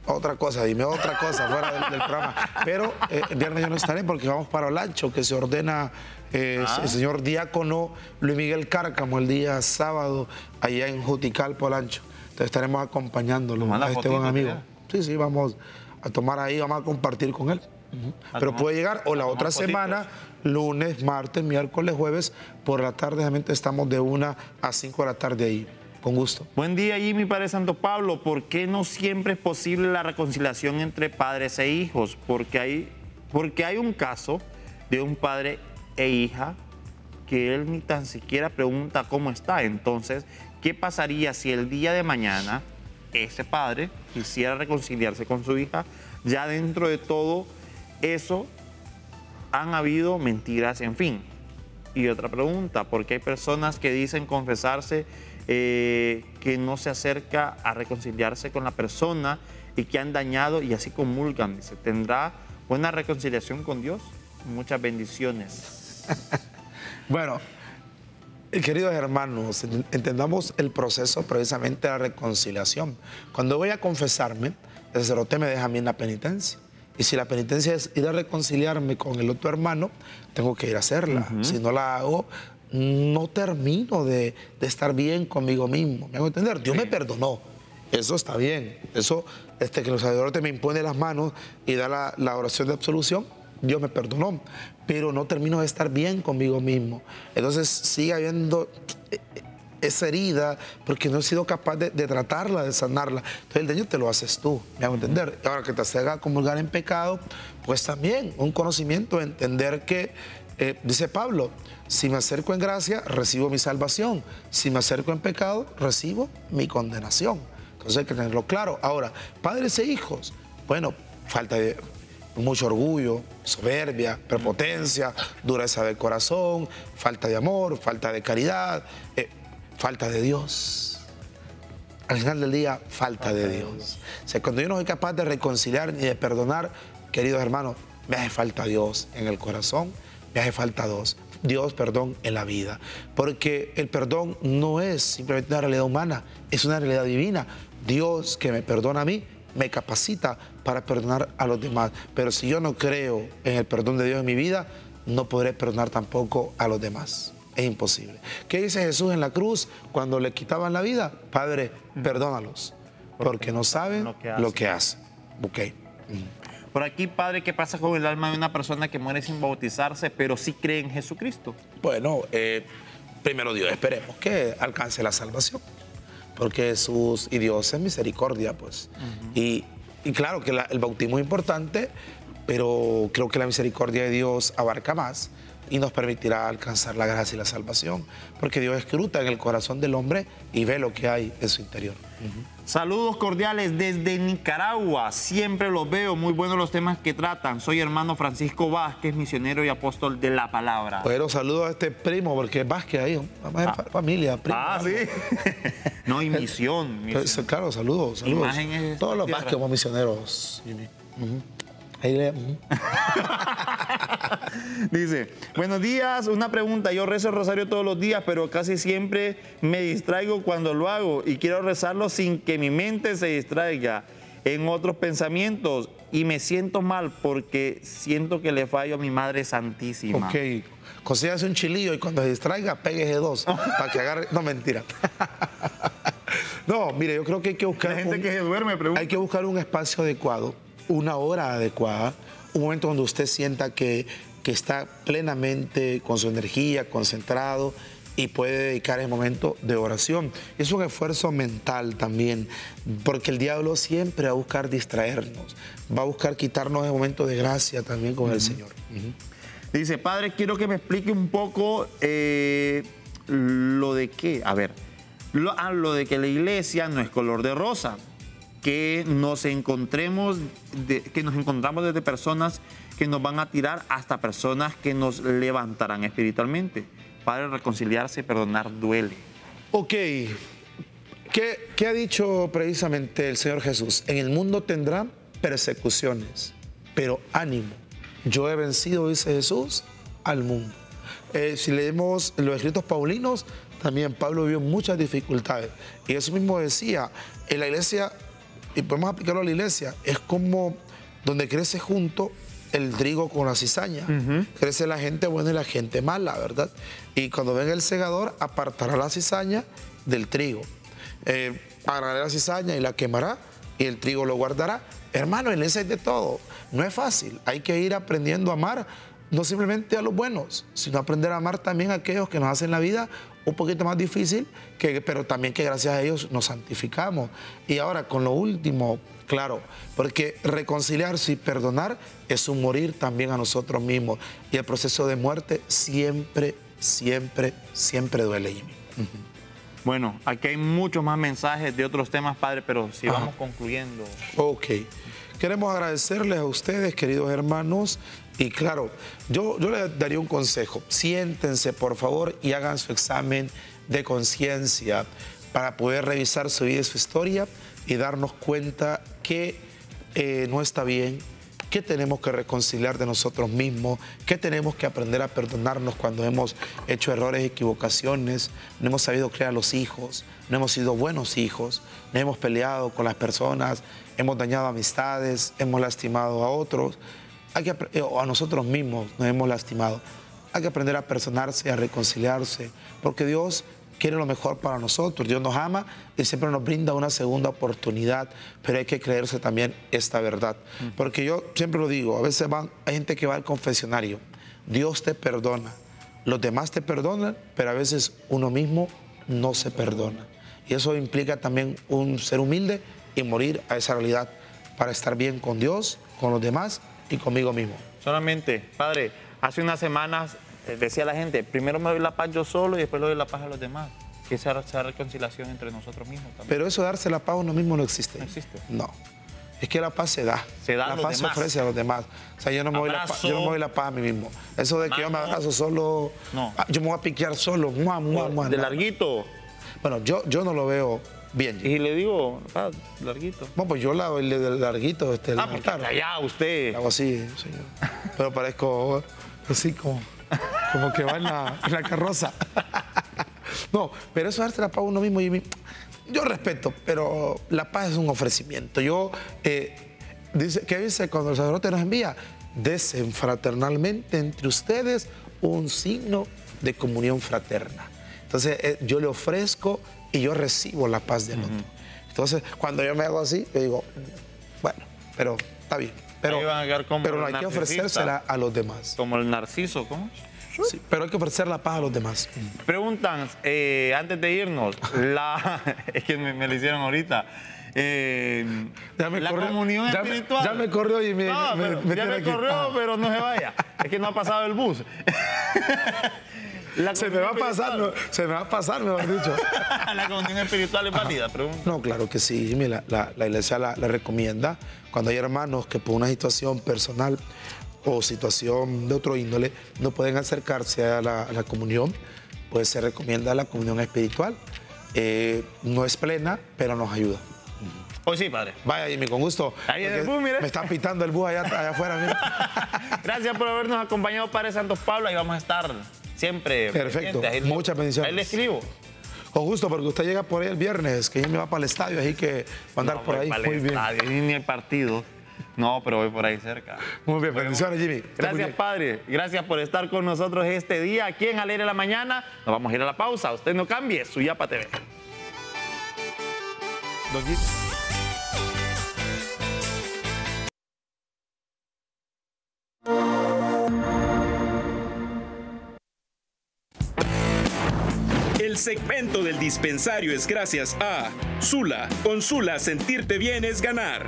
Otra cosa, dime otra cosa fuera del, del programa. Pero eh, el viernes yo no estaré porque vamos para Olancho, que se ordena eh, ah. el señor diácono Luis Miguel Cárcamo el día sábado allá en Juticalpa, Olancho. Entonces estaremos acompañándolo a este buen amigo. Sí, sí, vamos a tomar ahí, vamos a compartir con él. Uh-huh. Pero tomar, puede llegar o la otra fotitos. semana, lunes, martes, miércoles, jueves, por la tarde realmente estamos de una a cinco de la tarde ahí, con gusto. Buen día, Jimmy, Padre Santo Pablo. ¿Por qué no siempre es posible la reconciliación entre padres e hijos? Porque hay, porque hay un caso de un padre e hija que él ni tan siquiera pregunta cómo está. Entonces, ¿qué pasaría si el día de mañana ese padre quisiera reconciliarse con su hija? Ya dentro de todo eso han habido mentiras, en fin. Y otra pregunta, porque hay personas que dicen confesarse, eh, que no se acerca a reconciliarse con la persona y que han dañado y así comulgan. Dice, ¿tendrá buena reconciliación con Dios? Muchas bendiciones. Bueno, queridos hermanos, entendamos el proceso precisamente de la reconciliación. Cuando voy a confesarme, el sacerdote me deja a mí en la penitencia. Y si la penitencia es ir a reconciliarme con el otro hermano, tengo que ir a hacerla. Uh-huh. Si no la hago, no termino de, de estar bien conmigo mismo. ¿Me hago entender? Dios sí. me perdonó. Eso está bien. Eso, este, que el sacerdote me impone las manos y da la, la oración de absolución, Dios me perdonó. Pero no termino de estar bien conmigo mismo. Entonces sigue habiendo esa herida, porque no he sido capaz de, de tratarla, de sanarla. Entonces el daño te lo haces tú, me hago entender. Ahora, que te haga comulgar en pecado, pues también un conocimiento, entender que, eh, dice Pablo, si me acerco en gracia, recibo mi salvación. Si me acerco en pecado, recibo mi condenación. Entonces hay que tenerlo claro. Ahora, padres e hijos, bueno, falta de mucho orgullo, soberbia, prepotencia, dureza de corazón, falta de amor, falta de caridad, eh, falta de Dios. Al final del día, falta, falta de, Dios. de Dios. O sea, cuando yo no soy capaz de reconciliar ni de perdonar, queridos hermanos, me hace falta Dios en el corazón, me hace falta Dios, Dios, perdón, en la vida. Porque el perdón no es simplemente una realidad humana, es una realidad divina. Dios, que me perdona a mí, me capacita para perdonar a los demás. Pero si yo no creo en el perdón de Dios en mi vida, no podré perdonar tampoco a los demás. Es imposible. ¿Qué dice Jesús en la cruz cuando le quitaban la vida? Padre, perdónalos, porque no saben lo que hacen. Okay. Por aquí, padre, ¿qué pasa con el alma de una persona que muere sin bautizarse, pero sí cree en Jesucristo? Bueno, eh, primero Dios, esperemos que alcance la salvación, porque Jesús y Dios es misericordia, pues. Uh-huh. y, y claro que la, el bautismo es importante, pero creo que la misericordia de Dios abarca más. y nos permitirá alcanzar la gracia y la salvación, porque Dios escruta en el corazón del hombre y ve lo que hay en su interior. Uh-huh. Saludos cordiales desde Nicaragua, siempre los veo, muy buenos los temas que tratan. Soy hermano Francisco Vázquez, misionero y apóstol de la palabra. Pero saludos a este primo, porque es Vázquez ahí, mamá ah. de familia, primo. Ah, sí. No, y misión. misión. Claro, saludos, saludos. Imágenes Todos los tierra. Vázquez como misioneros. Uh-huh. Ahí le... Dice, buenos días, una pregunta, yo rezo el rosario todos los días, pero casi siempre me distraigo cuando lo hago y quiero rezarlo sin que mi mente se distraiga en otros pensamientos y me siento mal porque siento que le fallo a mi Madre Santísima. Ok, consígase un chilillo y cuando se distraiga, pégese dos para que agarre... No, mentira. No, mire, yo creo que hay que buscar... La gente un... que se duerme, pregunta. Hay que buscar un espacio adecuado, una hora adecuada, un momento donde usted sienta que, que está plenamente con su energía, concentrado y puede dedicar el momento de oración. Es un esfuerzo mental también, porque el diablo siempre va a buscar distraernos, va a buscar quitarnos el momento de gracia también con uh-huh. el Señor. Uh-huh. Dice, padre, quiero que me explique un poco eh, lo de que, a ver, lo, ah, lo de que la iglesia no es color de rosa. Que nos encontremos, de, que nos encontramos desde personas que nos van a tirar hasta personas que nos levantarán espiritualmente. Padre, reconciliarse, perdonar, duele. Ok. ¿Qué, qué ha dicho precisamente el Señor Jesús? En el mundo tendrán persecuciones, pero ánimo. Yo he vencido, dice Jesús, al mundo. Eh, si leemos los escritos paulinos, también Pablo vio muchas dificultades. Y eso mismo decía, en la iglesia... Y podemos aplicarlo a la iglesia. Es como donde crece junto el trigo con la cizaña. Uh-huh. Crece la gente buena y la gente mala, ¿verdad? Y cuando venga el segador, apartará la cizaña del trigo. Eh, agarrará la cizaña y la quemará y el trigo lo guardará. Hermano, en la iglesia hay de todo. No es fácil. Hay que ir aprendiendo a amar, no simplemente a los buenos, sino aprender a amar también a aquellos que nos hacen la vida un poquito más difícil, que, pero también que gracias a ellos nos santificamos. Y ahora con lo último, claro, porque reconciliarse y perdonar es un morir también a nosotros mismos. Y el proceso de muerte siempre, siempre, siempre duele, Jimmy. Uh-huh. Bueno, aquí hay muchos más mensajes de otros temas, padre, pero si Ajá. vamos concluyendo. Ok. Queremos agradecerles a ustedes, queridos hermanos. Y claro, yo, yo les daría un consejo. Siéntense, por favor, y hagan su examen de conciencia para poder revisar su vida y su historia y darnos cuenta que eh, no está bien, que tenemos que reconciliar de nosotros mismos, que tenemos que aprender a perdonarnos cuando hemos hecho errores, equivocaciones, no hemos sabido criar a los hijos, no hemos sido buenos hijos, no hemos peleado con las personas, hemos dañado amistades, hemos lastimado a otros. Hay que, o a nosotros mismos nos hemos lastimado. Hay que aprender a perdonarse, a reconciliarse, porque Dios quiere lo mejor para nosotros. Dios nos ama y siempre nos brinda una segunda oportunidad, pero hay que creerse también esta verdad. Porque yo siempre lo digo, a veces van, hay gente que va al confesionario. Dios te perdona, los demás te perdonan, pero a veces uno mismo no se perdona. Y eso implica también un ser humilde y morir a esa realidad para estar bien con Dios, con los demás y conmigo mismo. Solamente, padre, hace unas semanas decía la gente, primero me doy la paz yo solo y después le doy la paz a los demás. Que esa, esa reconciliación entre nosotros mismos también. Pero eso de darse la paz a uno mismo no existe. No existe. No. Es que la paz se da. Se da la a los paz demás. Se ofrece a los demás. O sea, yo no, me doy la paz, yo no me doy la paz a mí mismo. Eso de que Mano. yo me abrazo solo, no. yo me voy a piquear solo. Mua, mua, mua, de nada. larguito. Bueno, yo, yo no lo veo bien. Y le digo, ah, larguito. Bueno, pues yo la doy larguito. Este, ah, porque allá usted. Hago así, señor. Pero parezco así como, como que va en la, en la carroza. No, pero eso es darse la paz a uno mismo. Y yo respeto, pero la paz es un ofrecimiento. Yo, eh, dice, ¿qué dice cuando el sacerdote nos envía? Desenfraternalmente entre ustedes un signo de comunión fraterna. Entonces, eh, yo le ofrezco y yo recibo la paz del uh-huh. otro. Entonces, cuando yo me hago así, yo digo, bueno, pero está bien. Pero, pero hay que ofrecérsela a los demás. Como el narciso, ¿cómo? Sí, pero hay que ofrecer la paz a los demás. Preguntan, eh, antes de irnos, la, es que me, me la hicieron ahorita. Eh, ya me la corrió, comunión ya espiritual. Me, ya me corrió y me... No, me, pero, me ya me aquí. corrió, ah. pero no se vaya. Es que no ha pasado el bus. Se me va a pasar, no, se me va a pasar, mejor dicho. ¿La comunión espiritual es válida? Pregunta. No, claro que sí, Jimmy. La, la, la iglesia la, la recomienda. Cuando hay hermanos que por una situación personal o situación de otro índole no pueden acercarse a la, a la comunión, pues se recomienda la comunión espiritual. Eh, no es plena, pero nos ayuda. Hoy sí, padre. Vaya, Jimmy, con gusto. Ahí en el bus, mire. Me está pitando el bus allá, allá afuera, mira. Gracias por habernos acompañado, Padre Santos Pablo. Ahí vamos a estar siempre. Perfecto. Muchas bendiciones. Ahí le escribo. Con gusto, porque usted llega por ahí el viernes, que Jimmy va para el estadio, así que va a andar no, por ahí muy bien. Ni el partido. No, pero voy por ahí cerca. Muy bien, bendiciones, Jimmy. Gracias, padre. Gracias por estar con nosotros este día aquí en Alegre de la Mañana. Nos vamos a ir a la pausa. Usted no cambie. Suyapa T V. Don Jimmy. El segmento del dispensario es gracias a Sula. Con Sula, sentirte bien es ganar.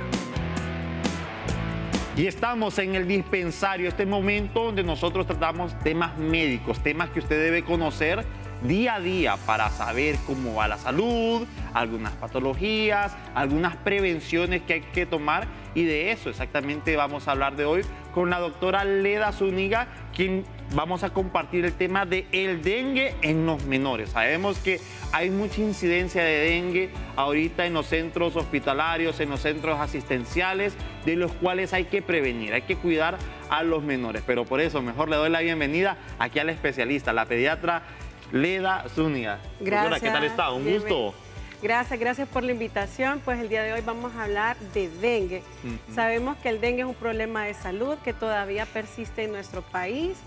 Y estamos en el dispensario, este momento donde nosotros tratamos temas médicos, temas que usted debe conocer día a día para saber cómo va la salud, algunas patologías, algunas prevenciones que hay que tomar, y de eso exactamente vamos a hablar de hoy con la doctora Leda Zúñiga, quien vamos a compartir el tema de el dengue en los menores. Sabemos que hay mucha incidencia de dengue ahorita en los centros hospitalarios, en los centros asistenciales, de los cuales hay que prevenir, hay que cuidar a los menores. Pero por eso mejor le doy la bienvenida aquí a la especialista, la pediatra Leda Zúñiga. Gracias. Doctora, ¿qué tal está? Un gusto. Gracias, gracias por la invitación. Pues el día de hoy vamos a hablar de dengue. Uh-huh. Sabemos que el dengue es un problema de salud que todavía persiste en nuestro país.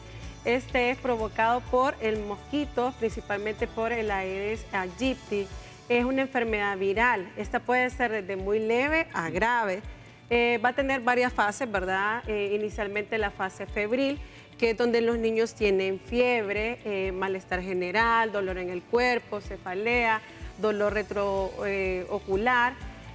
Este es provocado por el mosquito, principalmente por el Aedes aegypti. Es una enfermedad viral. Esta puede ser desde muy leve a grave. Eh, va a tener varias fases, ¿verdad? Eh, inicialmente la fase febril, que es donde los niños tienen fiebre, eh, malestar general, dolor en el cuerpo, cefalea, dolor retroocular,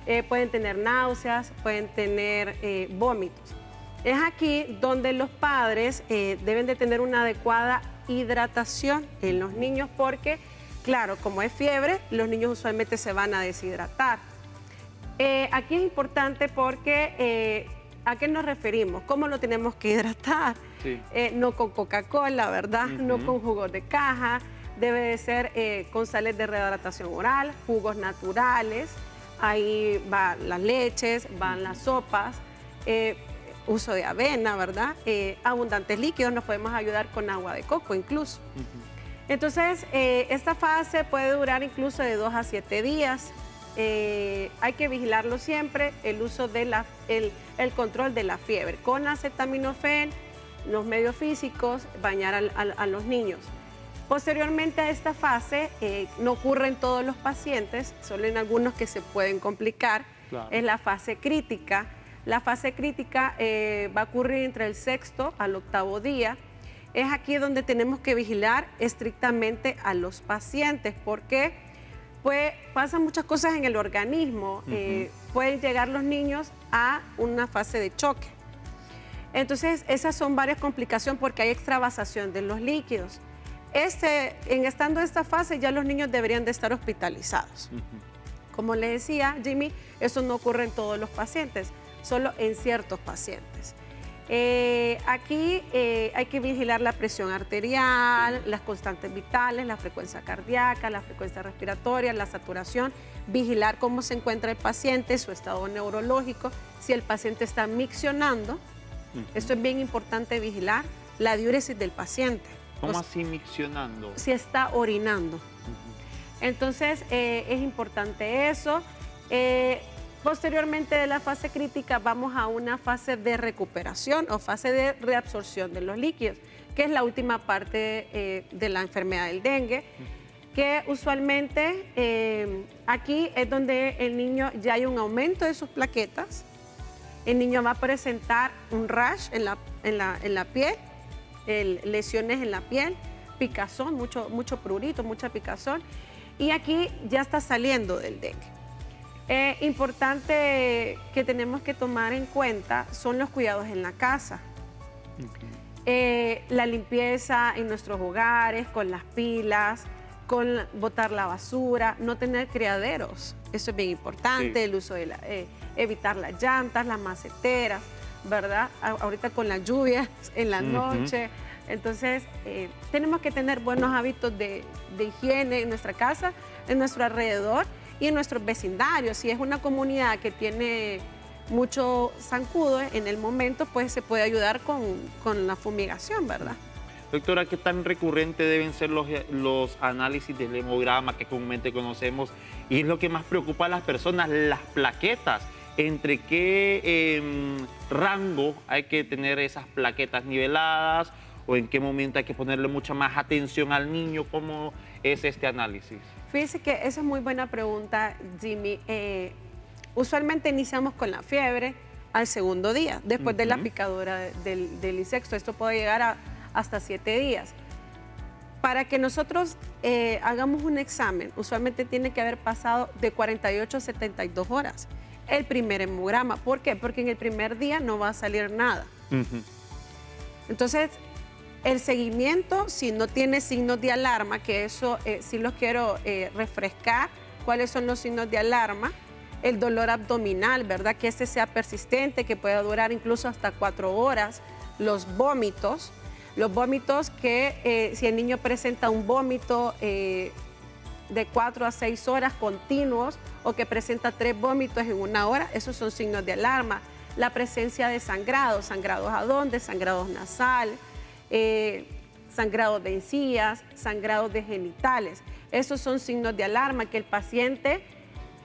eh, eh, pueden tener náuseas, pueden tener eh, vómitos. Es aquí donde los padres eh, deben de tener una adecuada hidratación en los niños porque, claro, como es fiebre, los niños usualmente se van a deshidratar. Eh, aquí es importante porque, eh, ¿a qué nos referimos? ¿Cómo lo tenemos que hidratar? Sí. Eh, no con Coca-Cola, ¿verdad? Uh-huh. No con jugos de caja. Debe de ser eh, con sales de rehidratación oral, jugos naturales, ahí van las leches, van las sopas, eh, uso de avena, ¿verdad? Eh, abundantes líquidos, nos podemos ayudar con agua de coco incluso. Uh-huh. Entonces, eh, esta fase puede durar incluso de dos a siete días. Eh, hay que vigilarlo siempre, el uso de la, el, el control de la fiebre, con acetaminofén, los medios físicos, bañar al, al, a los niños. Posteriormente a esta fase, eh, no ocurre en todos los pacientes, solo en algunos que se pueden complicar, claro. Es la fase crítica. La fase crítica eh, va a ocurrir entre el sexto al octavo día. Es aquí donde tenemos que vigilar estrictamente a los pacientes, porque pues, pasan muchas cosas en el organismo. Uh-huh. eh, pueden llegar los niños a una fase de choque. Entonces, esas son varias complicaciones porque hay extravasación de los líquidos. Este, en estando en esta fase ya los niños deberían de estar hospitalizados. Uh-huh. Como les decía, Jimmy, eso no ocurre en todos los pacientes, solo en ciertos pacientes. Eh, aquí eh, hay que vigilar la presión arterial, las constantes vitales, la frecuencia cardíaca, la frecuencia respiratoria, la saturación, vigilar cómo se encuentra el paciente, su estado neurológico, si el paciente está miccionando. Uh-huh. Esto es bien importante vigilar, la diuresis del paciente. ¿Cómo así miccionando? Si está orinando. Uh-huh. Entonces, eh, es importante eso. Eh, posteriormente de la fase crítica vamos a una fase de recuperación o fase de reabsorción de los líquidos, que es la última parte eh, de la enfermedad del dengue, uh-huh. que usualmente eh, aquí es donde el niño ya hay un aumento de sus plaquetas, el niño va a presentar un rash en la, en la, en la piel, El, lesiones en la piel, picazón, mucho, mucho prurito, mucha picazón, y aquí ya está saliendo del dengue. Eh, importante que tenemos que tomar en cuenta son los cuidados en la casa. Okay. Eh, la limpieza en nuestros hogares, con las pilas, con botar la basura, no tener criaderos. Eso es bien importante, sí. El uso de la, eh, evitar las llantas, las maceteras, ¿verdad? A, ahorita con las lluvias en la uh-huh. noche. Entonces, eh, tenemos que tener buenos hábitos de, de higiene en nuestra casa, en nuestro alrededor y en nuestros vecindarios. Si es una comunidad que tiene mucho zancudo en el momento, pues se puede ayudar con, con la fumigación, ¿verdad? Doctora, ¿qué tan recurrente deben ser los, los análisis del hemograma que comúnmente conocemos? Y es lo que más preocupa a las personas, las plaquetas. ¿Entre qué eh, rango hay que tener esas plaquetas niveladas? ¿O en qué momento hay que ponerle mucha más atención al niño? ¿Cómo es este análisis? Fíjese que esa es muy buena pregunta, Jimmy. Eh, usualmente iniciamos con la fiebre al segundo día, después uh-huh. de la picadura del, del insecto. Esto puede llegar a, hasta siete días. Para que nosotros eh, hagamos un examen, usualmente tiene que haber pasado de cuarenta y ocho a setenta y dos horas el primer hemograma. ¿Por qué? Porque en el primer día no va a salir nada. Uh-huh. Entonces, el seguimiento, si no tiene signos de alarma, que eso eh, sí los quiero eh, refrescar, cuáles son los signos de alarma, el dolor abdominal, ¿verdad? Que este sea persistente, que pueda durar incluso hasta cuatro horas, los vómitos, los vómitos que eh, si el niño presenta un vómito eh, de cuatro a seis horas continuos o que presenta tres vómitos en una hora, esos son signos de alarma, la presencia de sangrados, sangrados adonde, sangrados nasal, Eh, sangrados de encías, sangrados de genitales. Esos son signos de alarma, que el paciente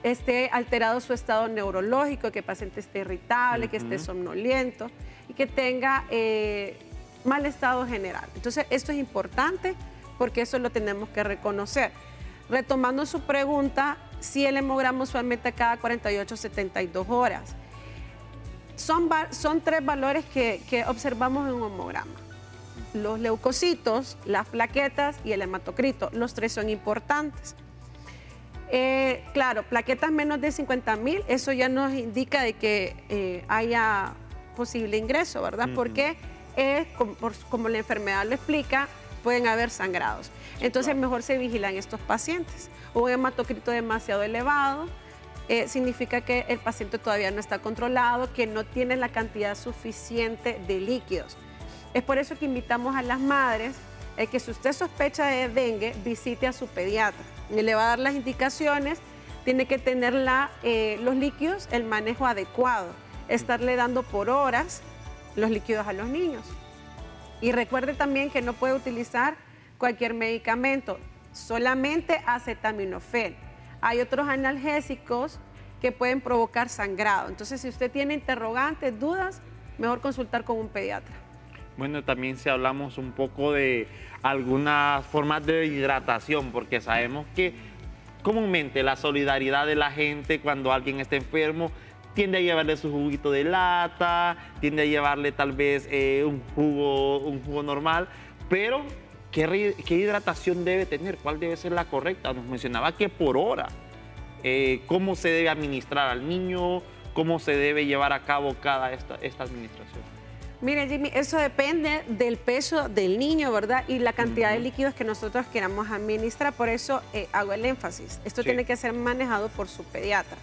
esté alterado su estado neurológico, que el paciente esté irritable, uh-huh. que esté somnoliento y que tenga eh, mal estado general. Entonces, esto es importante porque eso lo tenemos que reconocer. Retomando su pregunta, si el hemograma usualmente cada cuarenta y ocho a setenta y dos horas. Son, son tres valores que, que observamos en un hemograma. Los leucocitos, las plaquetas y el hematocrito. Los tres son importantes. Eh, claro, plaquetas menos de cincuenta mil, eso ya nos indica de que eh, haya posible ingreso, ¿verdad? Uh-huh. Porque eh, como, por, como la enfermedad lo explica, pueden haber sangrados. Entonces, claro, mejor se vigilan estos pacientes. Un hematocrito demasiado elevado eh, significa que el paciente todavía no está controlado, que no tiene la cantidad suficiente de líquidos. Es por eso que invitamos a las madres eh, que si usted sospecha de dengue, visite a su pediatra. Y le va a dar las indicaciones, tiene que tener la, eh, los líquidos, el manejo adecuado, estarle dando por horas los líquidos a los niños. Y recuerde también que no puede utilizar cualquier medicamento, solamente acetaminofén. Hay otros analgésicos que pueden provocar sangrado. Entonces, si usted tiene interrogantes, dudas, mejor consultar con un pediatra. Bueno, también si hablamos un poco de algunas formas de hidratación, porque sabemos que comúnmente la solidaridad de la gente cuando alguien está enfermo tiende a llevarle su juguito de lata, tiende a llevarle tal vez eh, un, jugo, un jugo normal, pero ¿qué, ¿qué hidratación debe tener? ¿Cuál debe ser la correcta? Nos mencionaba que por hora, eh, ¿cómo se debe administrar al niño? ¿Cómo se debe llevar a cabo cada esta, esta administración? Mire, Jimmy, eso depende del peso del niño, ¿verdad? Y la cantidad de líquidos que nosotros queramos administrar. Por eso eh, hago el énfasis. Esto sí tiene que ser manejado por su pediatra.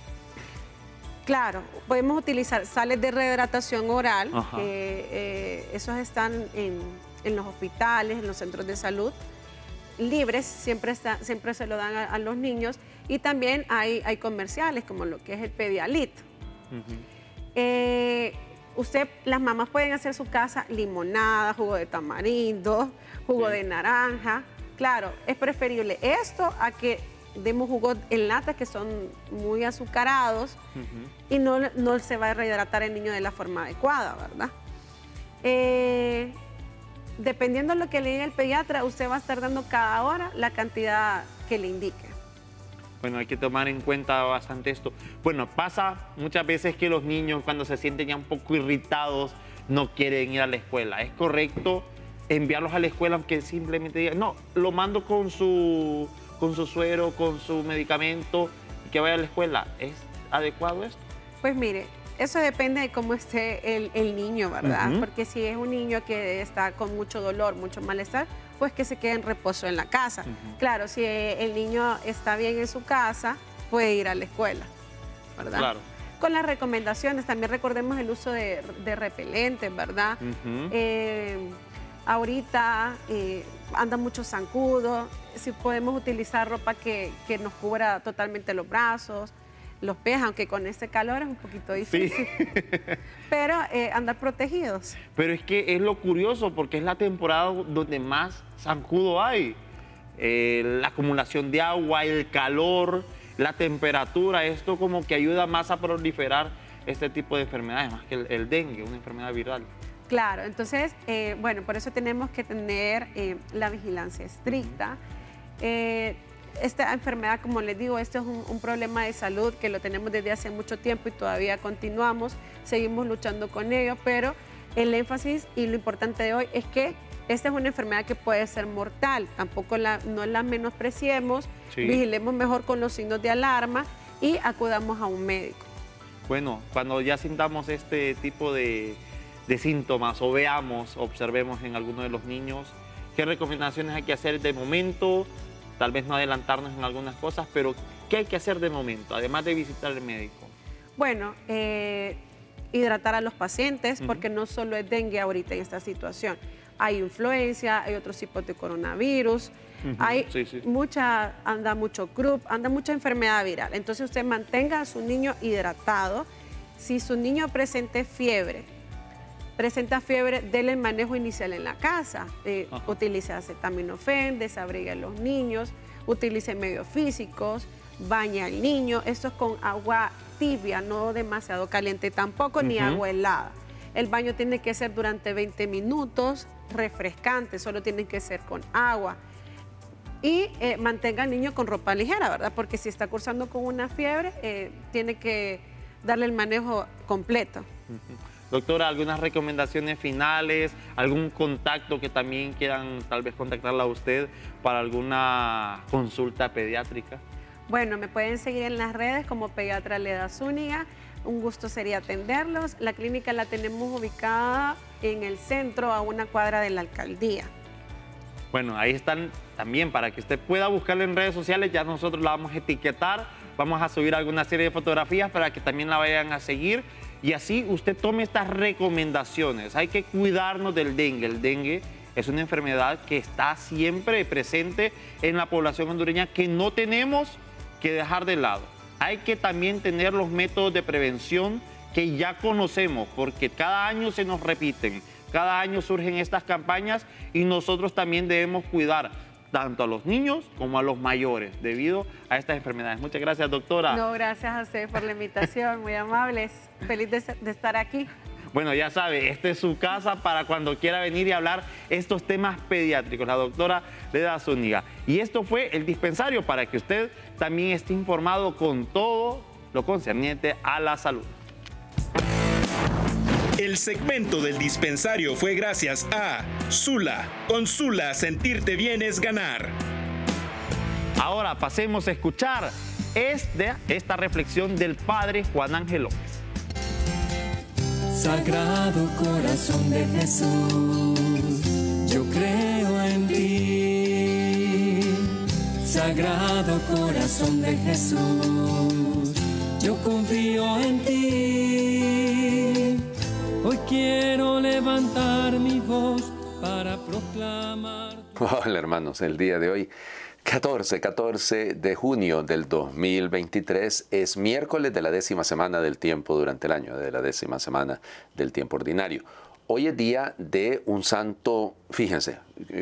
Claro, podemos utilizar sales de rehidratación oral. Eh, eh, esos están en, en los hospitales, en los centros de salud. Libres, siempre, está, siempre se lo dan a, a los niños. Y también hay, hay comerciales, como lo que es el Pedialit. Uh-huh. Eh... Usted, las mamás pueden hacer su casa limonada, jugo de tamarindo, jugo sí. de naranja. Claro, es preferible esto a que demos jugos en latas que son muy azucarados uh-huh. y no, no se va a rehidratar el niño de la forma adecuada, ¿verdad? Eh, dependiendo de lo que le diga el pediatra, usted va a estar dando cada hora la cantidad que le indique. Bueno, hay que tomar en cuenta bastante esto. Bueno, pasa muchas veces que los niños cuando se sienten ya un poco irritados no quieren ir a la escuela. ¿Es correcto enviarlos a la escuela aunque simplemente digan, no, lo mando con su, con su suero, con su medicamento y que vaya a la escuela? ¿Es adecuado esto? Pues mire, eso depende de cómo esté el, el niño, ¿verdad? Uh-huh. Porque si es un niño que está con mucho dolor, mucho malestar, pues que se quede en reposo en la casa. Uh-huh. Claro, si el niño está bien en su casa, puede ir a la escuela, ¿verdad? Claro. Con las recomendaciones, también recordemos el uso de, de repelentes, ¿verdad? Uh-huh. eh, ahorita eh, andan muchos zancudos, si podemos utilizar ropa que, que nos cubra totalmente los brazos, los pies, aunque con este calor es un poquito difícil, sí. Pero eh, andar protegidos. Pero es que es lo curioso, porque es la temporada donde más zancudo hay, eh, la acumulación de agua, el calor, la temperatura, esto como que ayuda más a proliferar este tipo de enfermedades, más que el, el dengue, una enfermedad viral. Claro, entonces, eh, bueno, por eso tenemos que tener eh, la vigilancia estricta. Eh, esta enfermedad, como les digo, esto es un, un problema de salud que lo tenemos desde hace mucho tiempo y todavía continuamos, seguimos luchando con ello, pero el énfasis y lo importante de hoy es que esta es una enfermedad que puede ser mortal, tampoco la, no la menospreciemos, sí. Vigilemos mejor con los signos de alarma y acudamos a un médico. Bueno, cuando ya sintamos este tipo de, de síntomas o veamos, observemos en alguno de los niños, ¿qué recomendaciones hay que hacer de momento? Tal vez no adelantarnos en algunas cosas, pero ¿qué hay que hacer de momento, además de visitar al médico? Bueno, eh, hidratar a los pacientes, uh-huh. Porque no solo es dengue ahorita en esta situación. Hay influenza, hay otros tipos de coronavirus, uh-huh, hay sí, sí. mucha, anda mucho croup, anda mucha enfermedad viral. Entonces usted mantenga a su niño hidratado. Si su niño presente fiebre, presenta fiebre, déle el manejo inicial en la casa. Eh, utilice acetaminofén, desabrigue a los niños, utilice medios físicos, bañe al niño. Esto es con agua tibia, no demasiado caliente tampoco, uh-huh. Ni agua helada. El baño tiene que ser durante veinte minutos, refrescante, solo tienen que ser con agua. Y eh, mantenga al niño con ropa ligera, ¿verdad? Porque si está cursando con una fiebre, eh, tiene que darle el manejo completo. Doctora, ¿algunas recomendaciones finales? ¿Algún contacto que también quieran tal vez contactarla a usted para alguna consulta pediátrica? Bueno, me pueden seguir en las redes como Pediatra Leda Zúñiga. Un gusto sería atenderlos. La clínica la tenemos ubicada en el centro, a una cuadra de la alcaldía. Bueno, ahí están también para que usted pueda buscarla en redes sociales. Ya nosotros la vamos a etiquetar. Vamos a subir alguna serie de fotografías para que también la vayan a seguir. Y así usted tome estas recomendaciones. Hay que cuidarnos del dengue. El dengue es una enfermedad que está siempre presente en la población hondureña que no tenemos que dejar de lado. Hay que también tener los métodos de prevención que ya conocemos, porque cada año se nos repiten, cada año surgen estas campañas y nosotros también debemos cuidar tanto a los niños como a los mayores debido a estas enfermedades. Muchas gracias, doctora. No, gracias a usted por la invitación, muy amables. Feliz de, de estar aquí. Bueno, ya sabe, esta es su casa para cuando quiera venir y hablar estos temas pediátricos, la doctora Leda Zúñiga. Y esto fue el dispensario para que usted también esté informado con todo lo concerniente a la salud. El segmento del dispensario fue gracias a Sula. Con Sula, sentirte bien es ganar. Ahora pasemos a escuchar este, esta reflexión del padre Juan Ángel López. Sagrado Corazón de Jesús, yo creo en ti. Sagrado Corazón de Jesús, yo confío en ti. Hoy quiero levantar mi voz para proclamar... Hola hermanos, el día de hoy, catorce de junio del dos mil veintitrés, es miércoles de la décima semana del tiempo durante el año, de la décima semana del tiempo ordinario. Hoy es día de un santo, fíjense,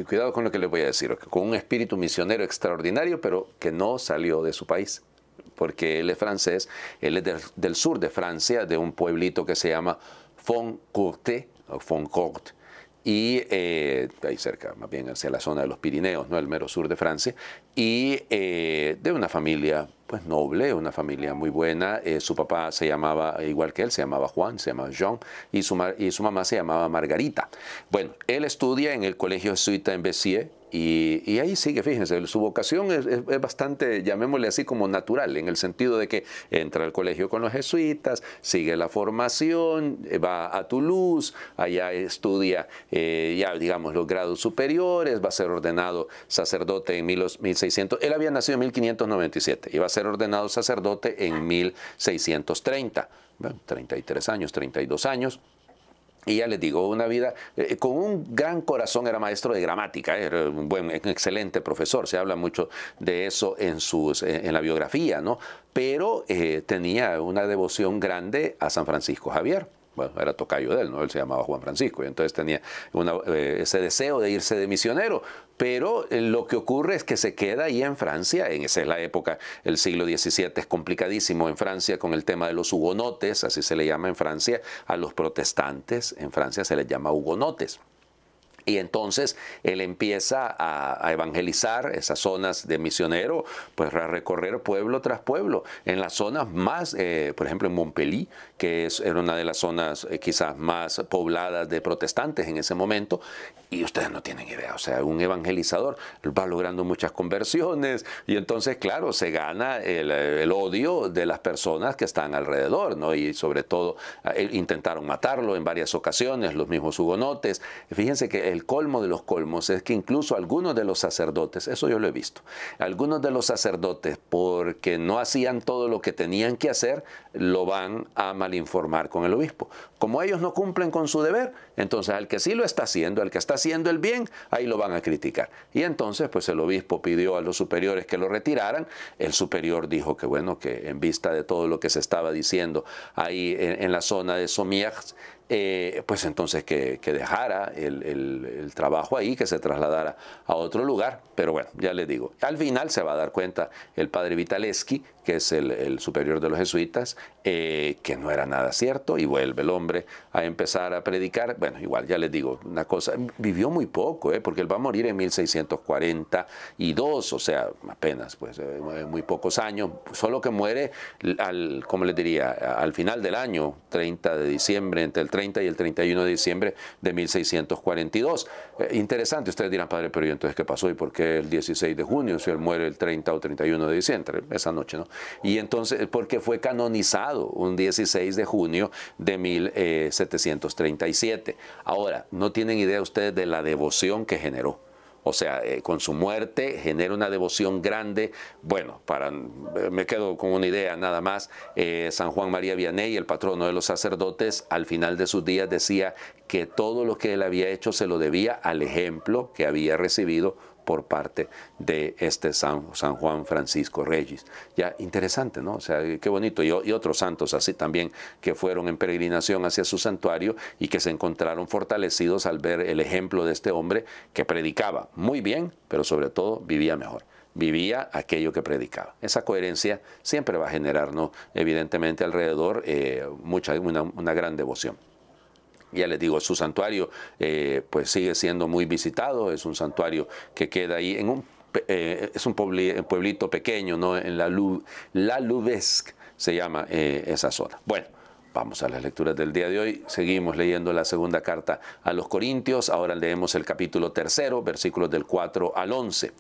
cuidado con lo que les voy a decir, con un espíritu misionero extraordinario, pero que no salió de su país, porque él es francés, él es del, del sur de Francia, de un pueblito que se llama Foncourté, o Foncourté. Y eh, ahí cerca, más bien hacia la zona de los Pirineos, ¿no? El mero sur de Francia, y eh, de una familia pues noble, una familia muy buena. Eh, su papá se llamaba, igual que él, se llamaba Juan, se llamaba Jean, y su, y su mamá se llamaba Margarita. Bueno, él estudia en el colegio jesuita en Béziers, Y, y ahí sigue, fíjense, su vocación es, es, es bastante, llamémosle así, como natural, en el sentido de que entra al colegio con los jesuitas, sigue la formación, va a Toulouse, allá estudia eh, ya, digamos, los grados superiores, va a ser ordenado sacerdote en mil seiscientos, él había nacido en mil quinientos noventa y siete, y va a ser ordenado sacerdote en mil seiscientos treinta, bueno, treinta y tres años, treinta y dos años. Y ya les digo, una vida eh, con un gran corazón. Era maestro de gramática, eh, era un buen, un excelente profesor. Se habla mucho de eso en, sus, en, en la biografía, ¿no? Pero eh, tenía una devoción grande a San Francisco Javier. Bueno, era tocayo de él, ¿no? Él se llamaba Juan Francisco y entonces tenía una, eh, ese deseo de irse de misionero. Pero eh, lo que ocurre es que se queda ahí en Francia. En esa es la época, el siglo diecisiete es complicadísimo en Francia con el tema de los hugonotes, así se le llama en Francia a los protestantes, en Francia se les llama hugonotes. Y entonces él empieza a, a evangelizar esas zonas de misionero, pues a recorrer pueblo tras pueblo. En las zonas más, eh, por ejemplo en Montpellier, que es, era una de las zonas eh, quizás más pobladas de protestantes en ese momento. Y ustedes no tienen idea, o sea, un evangelizador va logrando muchas conversiones. Y entonces, claro, se gana el, el odio de las personas que están alrededor, ¿no? Y sobre todo eh, intentaron matarlo en varias ocasiones, los mismos hugonotes. Fíjense que el colmo de los colmos es que incluso algunos de los sacerdotes, eso yo lo he visto, algunos de los sacerdotes, porque no hacían todo lo que tenían que hacer, lo van a malinformar con el obispo. Como ellos no cumplen con su deber, entonces al que sí lo está haciendo, al que está haciendo el bien, ahí lo van a criticar. Y entonces, pues el obispo pidió a los superiores que lo retiraran. El superior dijo que, bueno, que en vista de todo lo que se estaba diciendo ahí en, en la zona de Sommières, Eh, pues entonces que, que dejara el, el, el trabajo ahí, que se trasladara a otro lugar. Pero bueno, ya les digo, al final se va a dar cuenta el padre Vitaleski, que es el, el superior de los jesuitas, eh, que no era nada cierto, y vuelve el hombre a empezar a predicar. Bueno, igual, ya les digo una cosa, vivió muy poco, eh, porque él va a morir en mil seiscientos cuarenta y dos, o sea, apenas, pues, eh, muy pocos años, solo que muere, al, como les diría, al final del año, treinta de diciembre, entre el treinta y el treinta y uno de diciembre de mil seiscientos cuarenta y dos. Eh, interesante, ustedes dirán, padre, pero ¿y entonces qué pasó? ¿Y por qué el dieciséis de junio si él muere el treinta o treinta y uno de diciembre? Esa noche, ¿no? Y entonces, porque fue canonizado un dieciséis de junio de mil setecientos treinta y siete. Ahora, no tienen idea ustedes de la devoción que generó. O sea, eh, con su muerte genera una devoción grande. Bueno, para, me quedo con una idea nada más. Eh, San Juan María Vianney, el patrono de los sacerdotes, al final de sus días decía que todo lo que él había hecho se lo debía al ejemplo que había recibido por parte de este San, San Juan Francisco Regis. Ya, interesante, ¿no? O sea, qué bonito. Y, y otros santos así también que fueron en peregrinación hacia su santuario y que se encontraron fortalecidos al ver el ejemplo de este hombre que predicaba muy bien, pero sobre todo vivía mejor. Vivía aquello que predicaba. Esa coherencia siempre va a generarnos, evidentemente, alrededor eh, mucha, una, una gran devoción. Ya les digo, su santuario eh, pues sigue siendo muy visitado. Es un santuario que queda ahí en un eh, es un pueblito pequeño, ¿no? En la Lu, la Lubesque se llama eh, esa zona. Bueno, vamos a las lecturas del día de hoy. Seguimos leyendo la segunda carta a los Corintios. Ahora leemos el capítulo tercero, versículos del cuatro al once.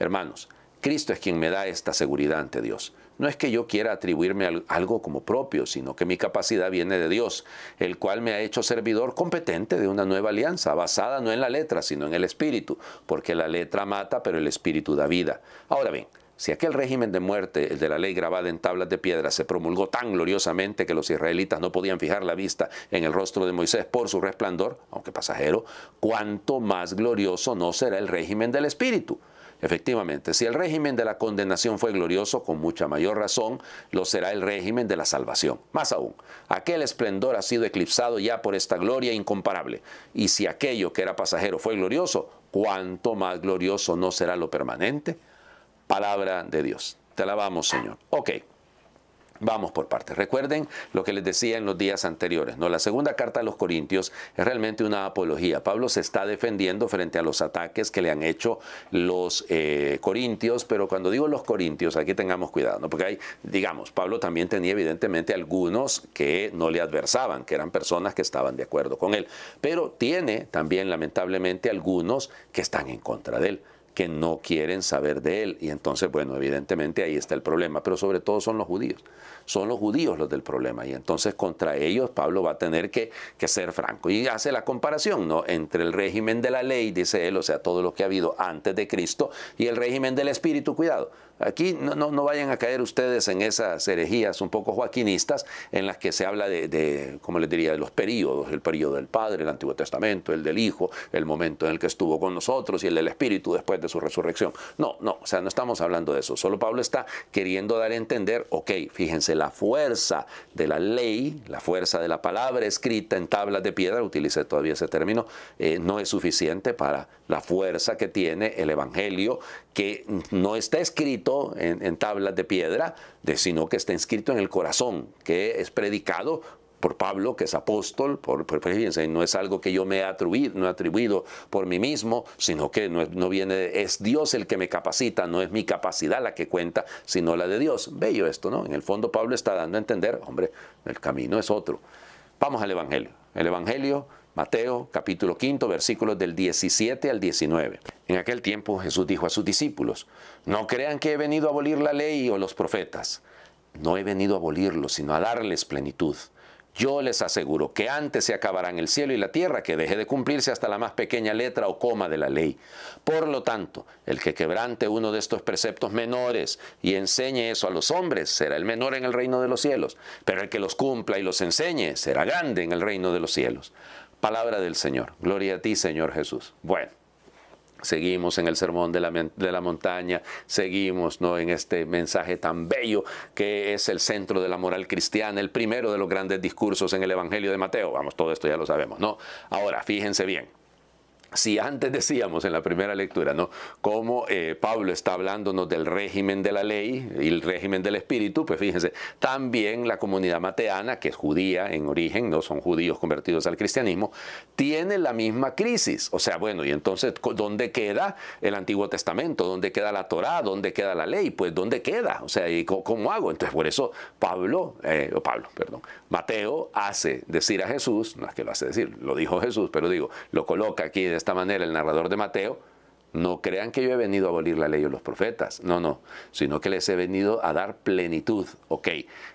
Hermanos, Cristo es quien me da esta seguridad ante Dios. No es que yo quiera atribuirme algo como propio, sino que mi capacidad viene de Dios, el cual me ha hecho servidor competente de una nueva alianza, basada no en la letra, sino en el Espíritu, porque la letra mata, pero el Espíritu da vida. Ahora bien, si aquel régimen de muerte, el de la ley grabada en tablas de piedra, se promulgó tan gloriosamente que los israelitas no podían fijar la vista en el rostro de Moisés por su resplandor, aunque pasajero, ¿cuánto más glorioso no será el régimen del Espíritu? Efectivamente, si el régimen de la condenación fue glorioso, con mucha mayor razón lo será el régimen de la salvación. Más aún, aquel esplendor ha sido eclipsado ya por esta gloria incomparable. Y si aquello que era pasajero fue glorioso, ¿cuánto más glorioso no será lo permanente? Palabra de Dios. Te alabamos, Señor. Ok. Vamos por partes. Recuerden lo que les decía en los días anteriores, ¿no? La segunda carta a los Corintios es realmente una apología. Pablo se está defendiendo frente a los ataques que le han hecho los eh, corintios, pero cuando digo los corintios, aquí tengamos cuidado, ¿no? Porque hay, digamos, Pablo también tenía evidentemente algunos que no le adversaban, que eran personas que estaban de acuerdo con él, pero tiene también lamentablemente algunos que están en contra de él. que no quieren saber de él. Y entonces, bueno, evidentemente ahí está el problema, pero sobre todo son los judíos. Son los judíos los del problema. Y entonces contra ellos Pablo va a tener que, que ser franco. Y hace la comparación, ¿no?, entre el régimen de la ley, dice él, o sea, todo lo que ha habido antes de Cristo, y el régimen del Espíritu. Cuidado, aquí no, no, no vayan a caer ustedes en esas herejías un poco joaquinistas en las que se habla de, de, como les diría, de los períodos, el período del Padre, el Antiguo Testamento, el del Hijo, el momento en el que estuvo con nosotros y el del Espíritu después de su resurrección. No, no, o sea, no estamos hablando de eso. Solo Pablo está queriendo dar a entender, ok, fíjense, la fuerza de la ley, la fuerza de la palabra escrita en tablas de piedra, utilicé todavía ese término, eh, no es suficiente para la fuerza que tiene el Evangelio, que no está escrito en, en tablas de piedra, de, sino que está inscrito en el corazón, que es predicado por Pablo, que es apóstol. Por, por, fíjense, no es algo que yo me he atribuido, no he atribuido por mí mismo, sino que no, no viene, es Dios el que me capacita, no es mi capacidad la que cuenta, sino la de Dios. Bello esto, ¿no? En el fondo Pablo está dando a entender, hombre, el camino es otro. Vamos al Evangelio. El Evangelio, Mateo, capítulo quinto, versículos del diecisiete al diecinueve. En aquel tiempo Jesús dijo a sus discípulos, no crean que he venido a abolir la ley o los profetas. No he venido a abolirlos, sino a darles plenitud. Yo les aseguro que antes se acabarán el cielo y la tierra, que deje de cumplirse hasta la más pequeña letra o coma de la ley. Por lo tanto, el que quebrante uno de estos preceptos menores y enseñe eso a los hombres, será el menor en el reino de los cielos. Pero el que los cumpla y los enseñe, será grande en el reino de los cielos. Palabra del Señor. Gloria a ti, Señor Jesús. Bueno. Seguimos en el Sermón de la, de la Montaña, seguimos, ¿no?, en este mensaje tan bello que es el centro de la moral cristiana, el primero de los grandes discursos en el Evangelio de Mateo. Vamos, todo esto ya lo sabemos, ¿no? Ahora, fíjense bien. Si antes decíamos en la primera lectura, ¿no?, cómo eh, Pablo está hablándonos del régimen de la ley y el régimen del Espíritu, pues fíjense, también la comunidad mateana, que es judía en origen, no son judíos convertidos al cristianismo, tiene la misma crisis. O sea, bueno, y entonces, ¿dónde queda el Antiguo Testamento? ¿Dónde queda la Torá? ¿Dónde queda la ley? Pues, ¿dónde queda? O sea, ¿y cómo hago? Entonces, por eso Pablo, eh, o Pablo, perdón, Mateo hace decir a Jesús, no es que lo hace decir, lo dijo Jesús, pero digo, lo coloca aquí de esta manera el narrador de Mateo: no crean que yo he venido a abolir la ley o los profetas, no, no, sino que les he venido a dar plenitud. Ok,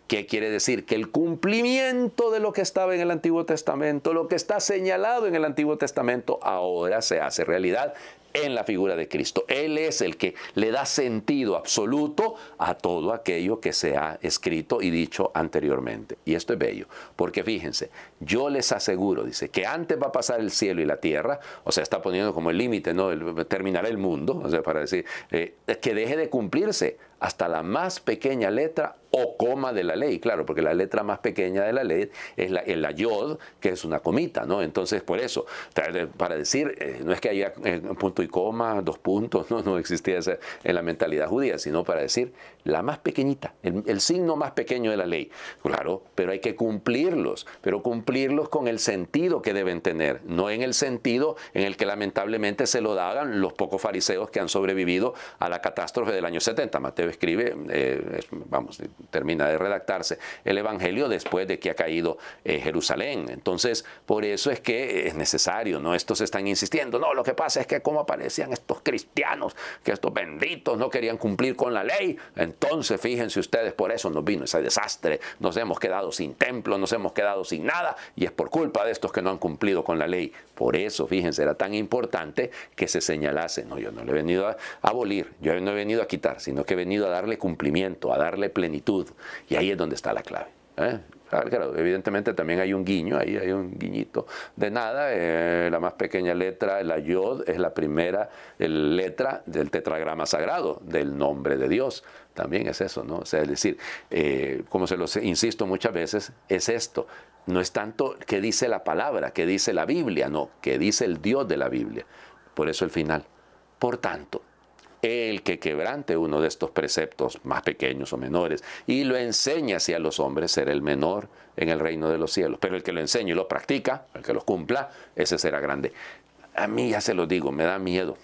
¿qué quiere decir? Que el cumplimiento de lo que estaba en el Antiguo Testamento, lo que está señalado en el Antiguo Testamento, ahora se hace realidad en la figura de Cristo. Él es el que le da sentido absoluto a todo aquello que se ha escrito y dicho anteriormente. Y esto es bello, porque fíjense, yo les aseguro, dice, que antes va a pasar el cielo y la tierra, o sea, está poniendo como el límite, ¿no?, el, terminar el mundo, o sea, para decir, eh, que deje de cumplirse hasta la más pequeña letra o coma de la ley. Claro, porque la letra más pequeña de la ley es la, la yod, que es una comita, ¿no? Entonces, por eso, para decir, eh, no es que haya eh, punto y coma, dos puntos, no, no existía esa en la mentalidad judía, sino para decir la más pequeñita, el, el signo más pequeño de la ley. Claro, pero hay que cumplirlos, pero cumplirlos con el sentido que deben tener, no en el sentido en el que lamentablemente se lo daban los pocos fariseos que han sobrevivido a la catástrofe del año setenta. Mateo escribe, eh, vamos, termina de redactarse el Evangelio después de que ha caído eh, Jerusalén. Entonces, por eso es que es necesario, ¿no? Estos están insistiendo, no, lo que pasa es que como aparecían estos cristianos, que estos benditos no querían cumplir con la ley, entonces, fíjense ustedes, por eso nos vino ese desastre, nos hemos quedado sin templo, nos hemos quedado sin nada, y es por culpa de estos que no han cumplido con la ley. Por eso, fíjense, era tan importante que se señalase, no, yo no le he venido a abolir, yo no he venido a quitar, sino que he venido a darle cumplimiento, a darle plenitud. Y ahí es donde está la clave, ¿eh? Claro, evidentemente también hay un guiño, ahí hay un guiñito de nada. Eh, la más pequeña letra, la yod, es la primera el letra del tetragrama sagrado, del nombre de Dios. También es eso, ¿no? O sea, es decir, eh, como se los insisto muchas veces, es esto. No es tanto que dice la palabra, que dice la Biblia, no, que dice el Dios de la Biblia. Por eso el final. Por tanto, el que quebrante uno de estos preceptos más pequeños o menores y lo enseña así a los hombres, será el menor en el reino de los cielos. Pero el que lo enseña y lo practica, el que los cumpla, ese será grande. A mí, ya se los digo, me da miedo.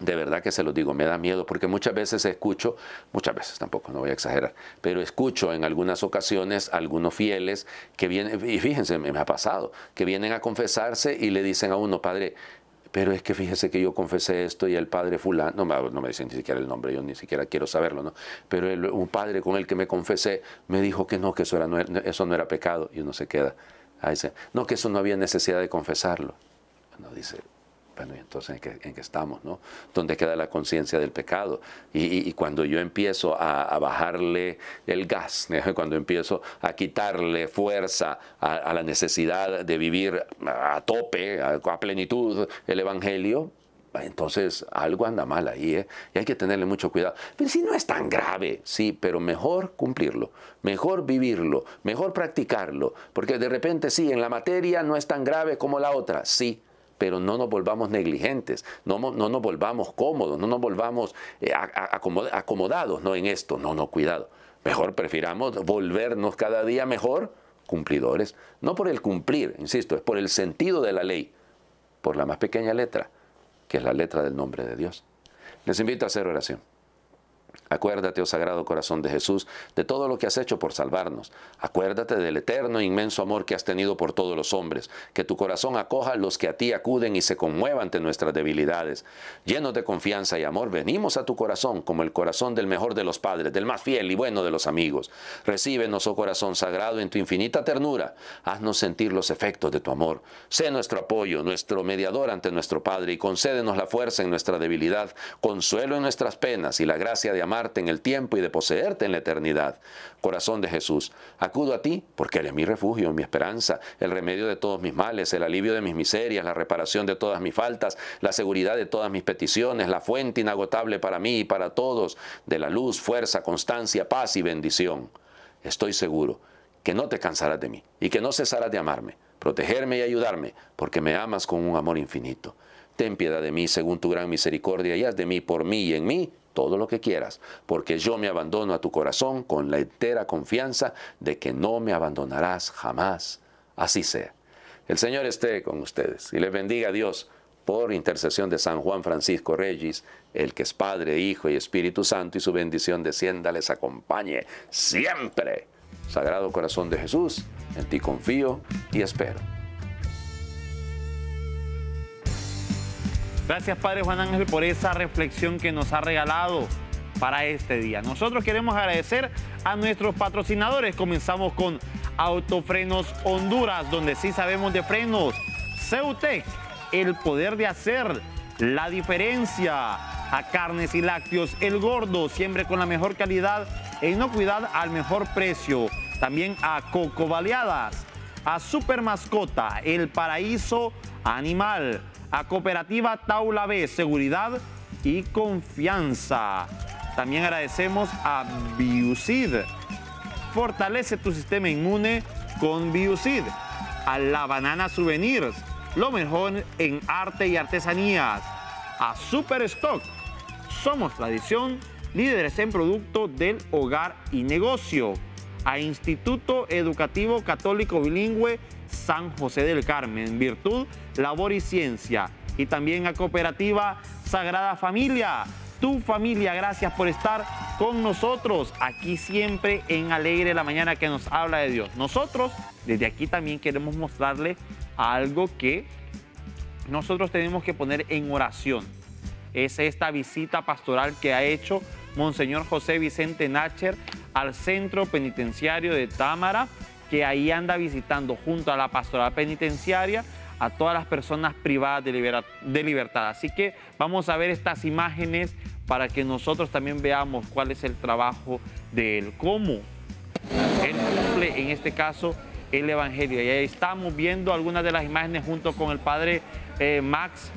De verdad que se los digo, me da miedo, porque muchas veces escucho, muchas veces tampoco, no voy a exagerar, pero escucho en algunas ocasiones algunos fieles que vienen, y fíjense, me ha pasado, que vienen a confesarse y le dicen a uno, padre, pero es que fíjese que yo confesé esto y el padre fulano, no, no me dicen ni siquiera el nombre, yo ni siquiera quiero saberlo, ¿no? Pero el, un padre con el que me confesé me dijo que no, que eso, era, no, eso no era pecado, y uno se queda ahí, se, no, que eso no había necesidad de confesarlo. Uno dice, bueno, ¿y entonces en qué, en qué estamos, no? ¿Dónde queda la conciencia del pecado? Y, y, y cuando yo empiezo a, a bajarle el gas, cuando empiezo a quitarle fuerza a, a la necesidad de vivir a tope, a, a plenitud, el Evangelio, entonces algo anda mal ahí, ¿eh? Y hay que tenerle mucho cuidado. Pero si no es tan grave, sí, pero mejor cumplirlo, mejor vivirlo, mejor practicarlo, porque de repente sí, en la materia no es tan grave como la otra, sí, pero no nos volvamos negligentes, no, no nos volvamos cómodos, no nos volvamos eh, acomodados, ¿no? En esto, no, no, cuidado. Mejor prefiramos volvernos cada día mejor cumplidores, no por el cumplir, insisto, es por el sentido de la ley, por la más pequeña letra, que es la letra del nombre de Dios. Les invito a hacer oración. Acuérdate, oh Sagrado Corazón de Jesús, de todo lo que has hecho por salvarnos. Acuérdate del eterno e inmenso amor que has tenido por todos los hombres. Que tu corazón acoja a los que a ti acuden y se conmueva ante nuestras debilidades. Llenos de confianza y amor, venimos a tu corazón como el corazón del mejor de los padres, del más fiel y bueno de los amigos. Recíbenos, oh Corazón Sagrado, en tu infinita ternura. Haznos sentir los efectos de tu amor. Sé nuestro apoyo, nuestro mediador ante nuestro Padre, y concédenos la fuerza en nuestra debilidad, consuelo en nuestras penas y la gracia de amar en el tiempo y de poseerte en la eternidad. Corazón de Jesús, acudo a ti porque eres mi refugio, mi esperanza, el remedio de todos mis males, el alivio de mis miserias, la reparación de todas mis faltas, la seguridad de todas mis peticiones, la fuente inagotable para mí y para todos de la luz, fuerza, constancia, paz y bendición. Estoy seguro que no te cansarás de mí y que no cesarás de amarme, protegerme y ayudarme, porque me amas con un amor infinito. Ten piedad de mí según tu gran misericordia y haz de mí, por mí y en mí, todo lo que quieras, porque yo me abandono a tu corazón con la entera confianza de que no me abandonarás jamás. Así sea. El Señor esté con ustedes y les bendiga a Dios por intercesión de San Juan Francisco Regis, el que es Padre, Hijo y Espíritu Santo, y su bendición descienda, les acompañe siempre. Sagrado Corazón de Jesús, en ti confío y espero. Gracias, Padre Juan Ángel, por esa reflexión que nos ha regalado para este día. Nosotros queremos agradecer a nuestros patrocinadores. Comenzamos con Autofrenos Honduras, donde sí sabemos de frenos. Ceutec, el poder de hacer la diferencia. A Carnes y Lácteos, El Gordo, siempre con la mejor calidad e inocuidad al mejor precio. También a Coco Baleadas, a Super Mascota, El Paraíso Animal. A Cooperativa Taula B, seguridad y confianza. También agradecemos a Biucid. Fortalece tu sistema inmune con Biucid. A La Banana Souvenirs, lo mejor en arte y artesanías. A Super Stock, somos tradición, líderes en productos del hogar y negocio. A Instituto Educativo Católico Bilingüe San José del Carmen, Virtud, Labor y Ciencia. Y también a Cooperativa Sagrada Familia, tu familia. Gracias por estar con nosotros aquí siempre en Alegre la Mañana, que nos habla de Dios. Nosotros desde aquí también queremos mostrarle algo que nosotros tenemos que poner en oración. Es esta visita pastoral que ha hecho Monseñor José Vicente Nacher al Centro Penitenciario de Támara, que ahí anda visitando junto a la pastoral penitenciaria a todas las personas privadas de, libera, de libertad. Así que vamos a ver estas imágenes para que nosotros también veamos cuál es el trabajo de él, cómo él cumple en este caso el Evangelio. Y ahí estamos viendo algunas de las imágenes junto con el padre eh, Max,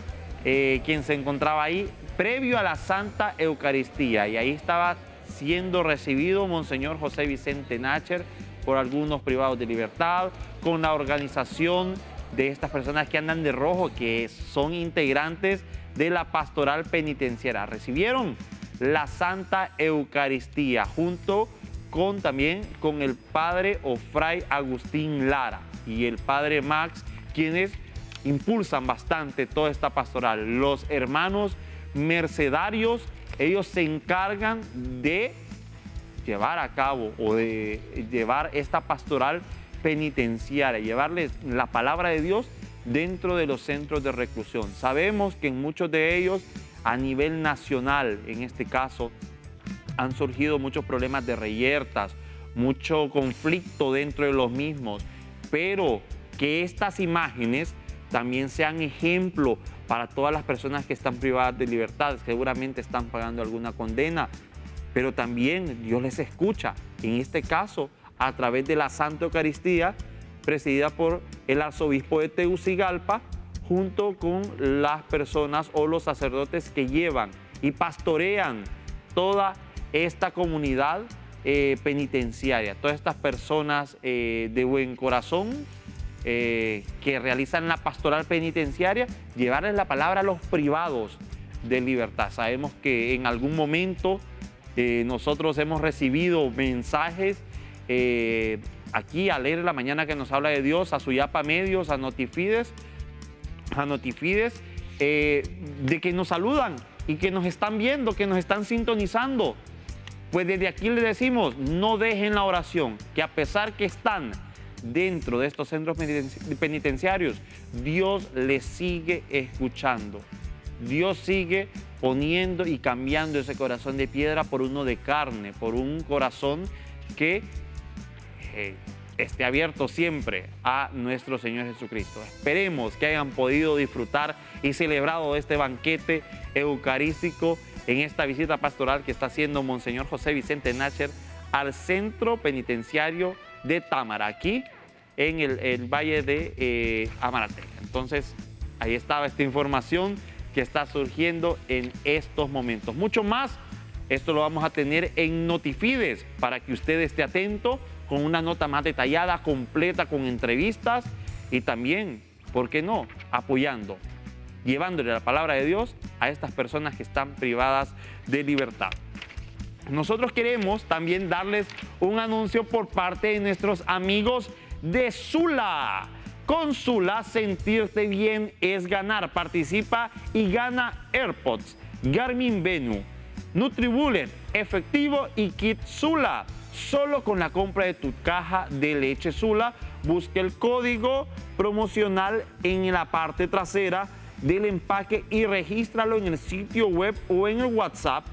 eh, quien se encontraba ahí previo a la Santa Eucaristía. Y ahí estaba siendo recibido Monseñor José Vicente Nacher por algunos privados de libertad, con la organización de estas personas que andan de rojo, que son integrantes de la pastoral penitenciaria. Recibieron la Santa Eucaristía junto con también con el padre o fray Agustín Lara y el padre Max, quienes impulsan bastante toda esta pastoral. Los hermanos mercedarios, ellos se encargan de llevar a cabo o de llevar esta pastoral penitenciaria, llevarles la palabra de Dios dentro de los centros de reclusión. Sabemos que en muchos de ellos, a nivel nacional, en este caso, han surgido muchos problemas de reyertas, mucho conflicto dentro de los mismos, pero que estas imágenes también sean ejemplo para todas las personas que están privadas de libertad, seguramente están pagando alguna condena, pero también Dios les escucha, en este caso, a través de la Santa Eucaristía, presidida por el arzobispo de Tegucigalpa, junto con las personas o los sacerdotes que llevan y pastorean toda esta comunidad eh, penitenciaria, todas estas personas eh, de buen corazón eh, que realizan la pastoral penitenciaria, llevarles la palabra a los privados de libertad. Sabemos que en algún momento eh, nosotros hemos recibido mensajes eh, aquí a leer la mañana que nos habla de Dios, a Suyapa Medios, a Notifides, a Notifides, eh, de que nos saludan y que nos están viendo, que nos están sintonizando. Pues desde aquí les decimos, no dejen la oración, que a pesar que están dentro de estos centros penitenciarios, Dios les sigue escuchando. Dios sigue poniendo y cambiando ese corazón de piedra por uno de carne, por un corazón que eh, esté abierto siempre a nuestro Señor Jesucristo. Esperemos que hayan podido disfrutar y celebrado este banquete eucarístico en esta visita pastoral que está haciendo Monseñor José Vicente Nacher al Centro Penitenciario de Támara, aquí en el, el Valle de eh, Amarateca. Entonces, ahí estaba esta información que está surgiendo en estos momentos. Mucho más, esto lo vamos a tener en Notifides, para que usted esté atento, con una nota más detallada, completa, con entrevistas y también, ¿por qué no?, apoyando, llevándole la palabra de Dios a estas personas que están privadas de libertad. Nosotros queremos también darles un anuncio por parte de nuestros amigos de Sula. Con Sula, sentirte bien es ganar. Participa y gana AirPods, Garmin Venu, NutriBullet, efectivo y kit Sula. Solo con la compra de tu caja de leche Sula, busca el código promocional en la parte trasera del empaque y regístralo en el sitio web o en el WhatsApp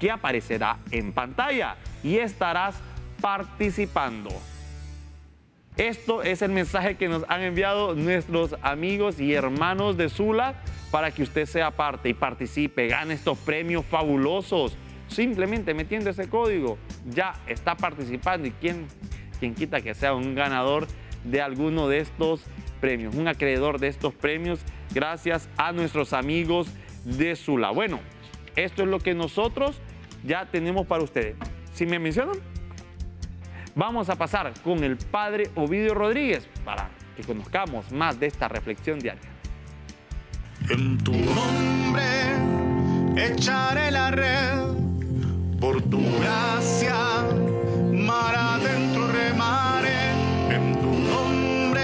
que aparecerá en pantalla y estarás participando. Esto es el mensaje que nos han enviado nuestros amigos y hermanos de Sula para que usted sea parte y participe, gane estos premios fabulosos. Simplemente metiendo ese código ya está participando y quien, quien quita que sea un ganador de alguno de estos premios, un acreedor de estos premios, gracias a nuestros amigos de Sula. Bueno, esto es lo que nosotros ya tenemos para ustedes. Si me mencionan, vamos a pasar con el padre Ovidio Rodríguez para que conozcamos más de esta reflexión diaria. En tu nombre echaré la red, por tu gracia, mar adentro remaré, en tu nombre.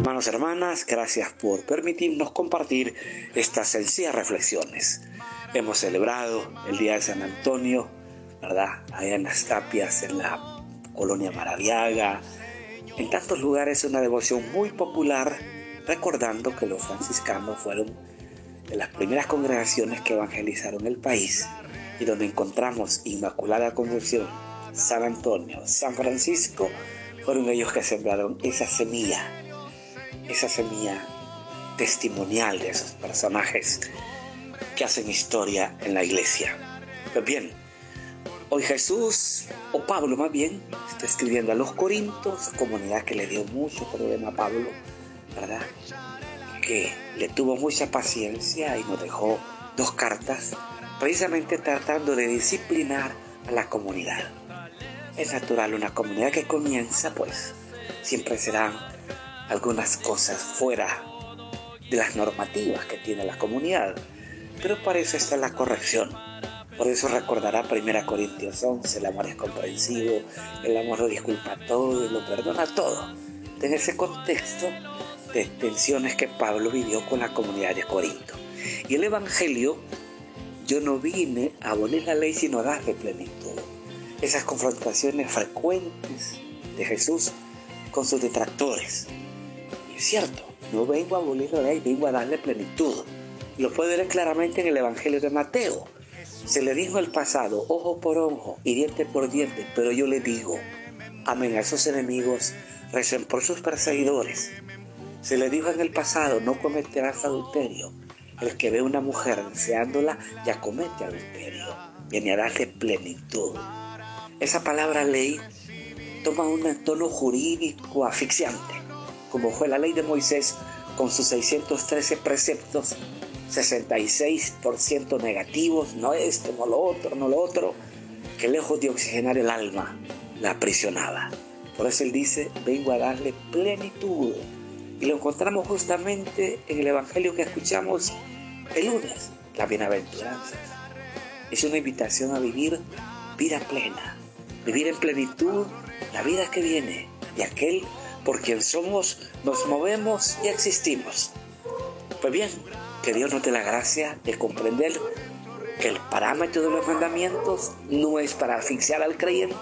Hermanos y hermanas, gracias por permitirnos compartir estas sencillas reflexiones. Hemos celebrado el Día de San Antonio, ¿verdad? Allá en las tapias, en la colonia Maradiaga. En tantos lugares una devoción muy popular, recordando que los franciscanos fueron de las primeras congregaciones que evangelizaron el país, y donde encontramos Inmaculada Concepción, San Antonio, San Francisco, fueron ellos que sembraron esa semilla, esa semilla testimonial de esos personajes que hacen historia en la iglesia. Pues bien, hoy Jesús, o Pablo más bien, está escribiendo a los Corintios, comunidad que le dio mucho problema a Pablo, ¿verdad? Que le tuvo mucha paciencia y nos dejó dos cartas, precisamente tratando de disciplinar a la comunidad. Es natural, una comunidad que comienza, pues siempre serán algunas cosas fuera de las normativas que tiene la comunidad, pero para eso está la corrección. Por eso recordará primera Corintios once, el amor es comprensivo, el amor lo disculpa todo y lo perdona todo. En ese contexto de tensiones que Pablo vivió con la comunidad de Corinto. Y el Evangelio, yo no vine a abolir la ley sino a darle plenitud. Esas confrontaciones frecuentes de Jesús con sus detractores. Es cierto, no vengo a abolir la ley, vengo a darle plenitud. Lo puede ver claramente en el Evangelio de Mateo. Se le dijo el pasado, ojo por ojo y diente por diente, pero yo le digo, amen a sus enemigos, recen por sus perseguidores. Se le dijo en el pasado, no cometerás adulterio. El que ve una mujer deseándola ya comete adulterio. Viene a darle plenitud. Esa palabra ley toma un tono jurídico asfixiante, como fue la ley de Moisés con sus seiscientos trece preceptos, sesenta y seis por ciento negativos, no esto, no lo otro, no lo otro, que lejos de oxigenar el alma, la aprisionaba. Por eso él dice, vengo a darle plenitud. Y lo encontramos justamente en el Evangelio que escuchamos el lunes, las bienaventuranzas. Es una invitación a vivir vida plena, vivir en plenitud la vida que viene y aquel por quien somos, nos movemos y existimos. Pues bien, que Dios nos dé la gracia de comprender que el parámetro de los mandamientos no es para asfixiar al creyente,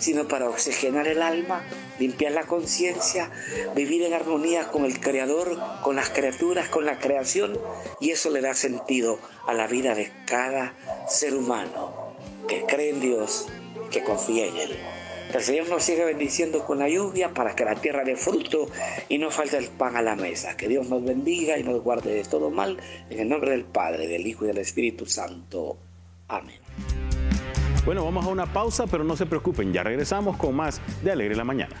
sino para oxigenar el alma, limpiar la conciencia, vivir en armonía con el Creador, con las criaturas, con la creación, y eso le da sentido a la vida de cada ser humano que cree en Dios, que confía en Él. Que el Señor nos siga bendiciendo con la lluvia para que la tierra dé fruto y no falte el pan a la mesa. Que Dios nos bendiga y nos guarde de todo mal. En el nombre del Padre, del Hijo y del Espíritu Santo. Amén. Bueno, vamos a una pausa, pero no se preocupen, ya regresamos con más de Alegre la Mañana.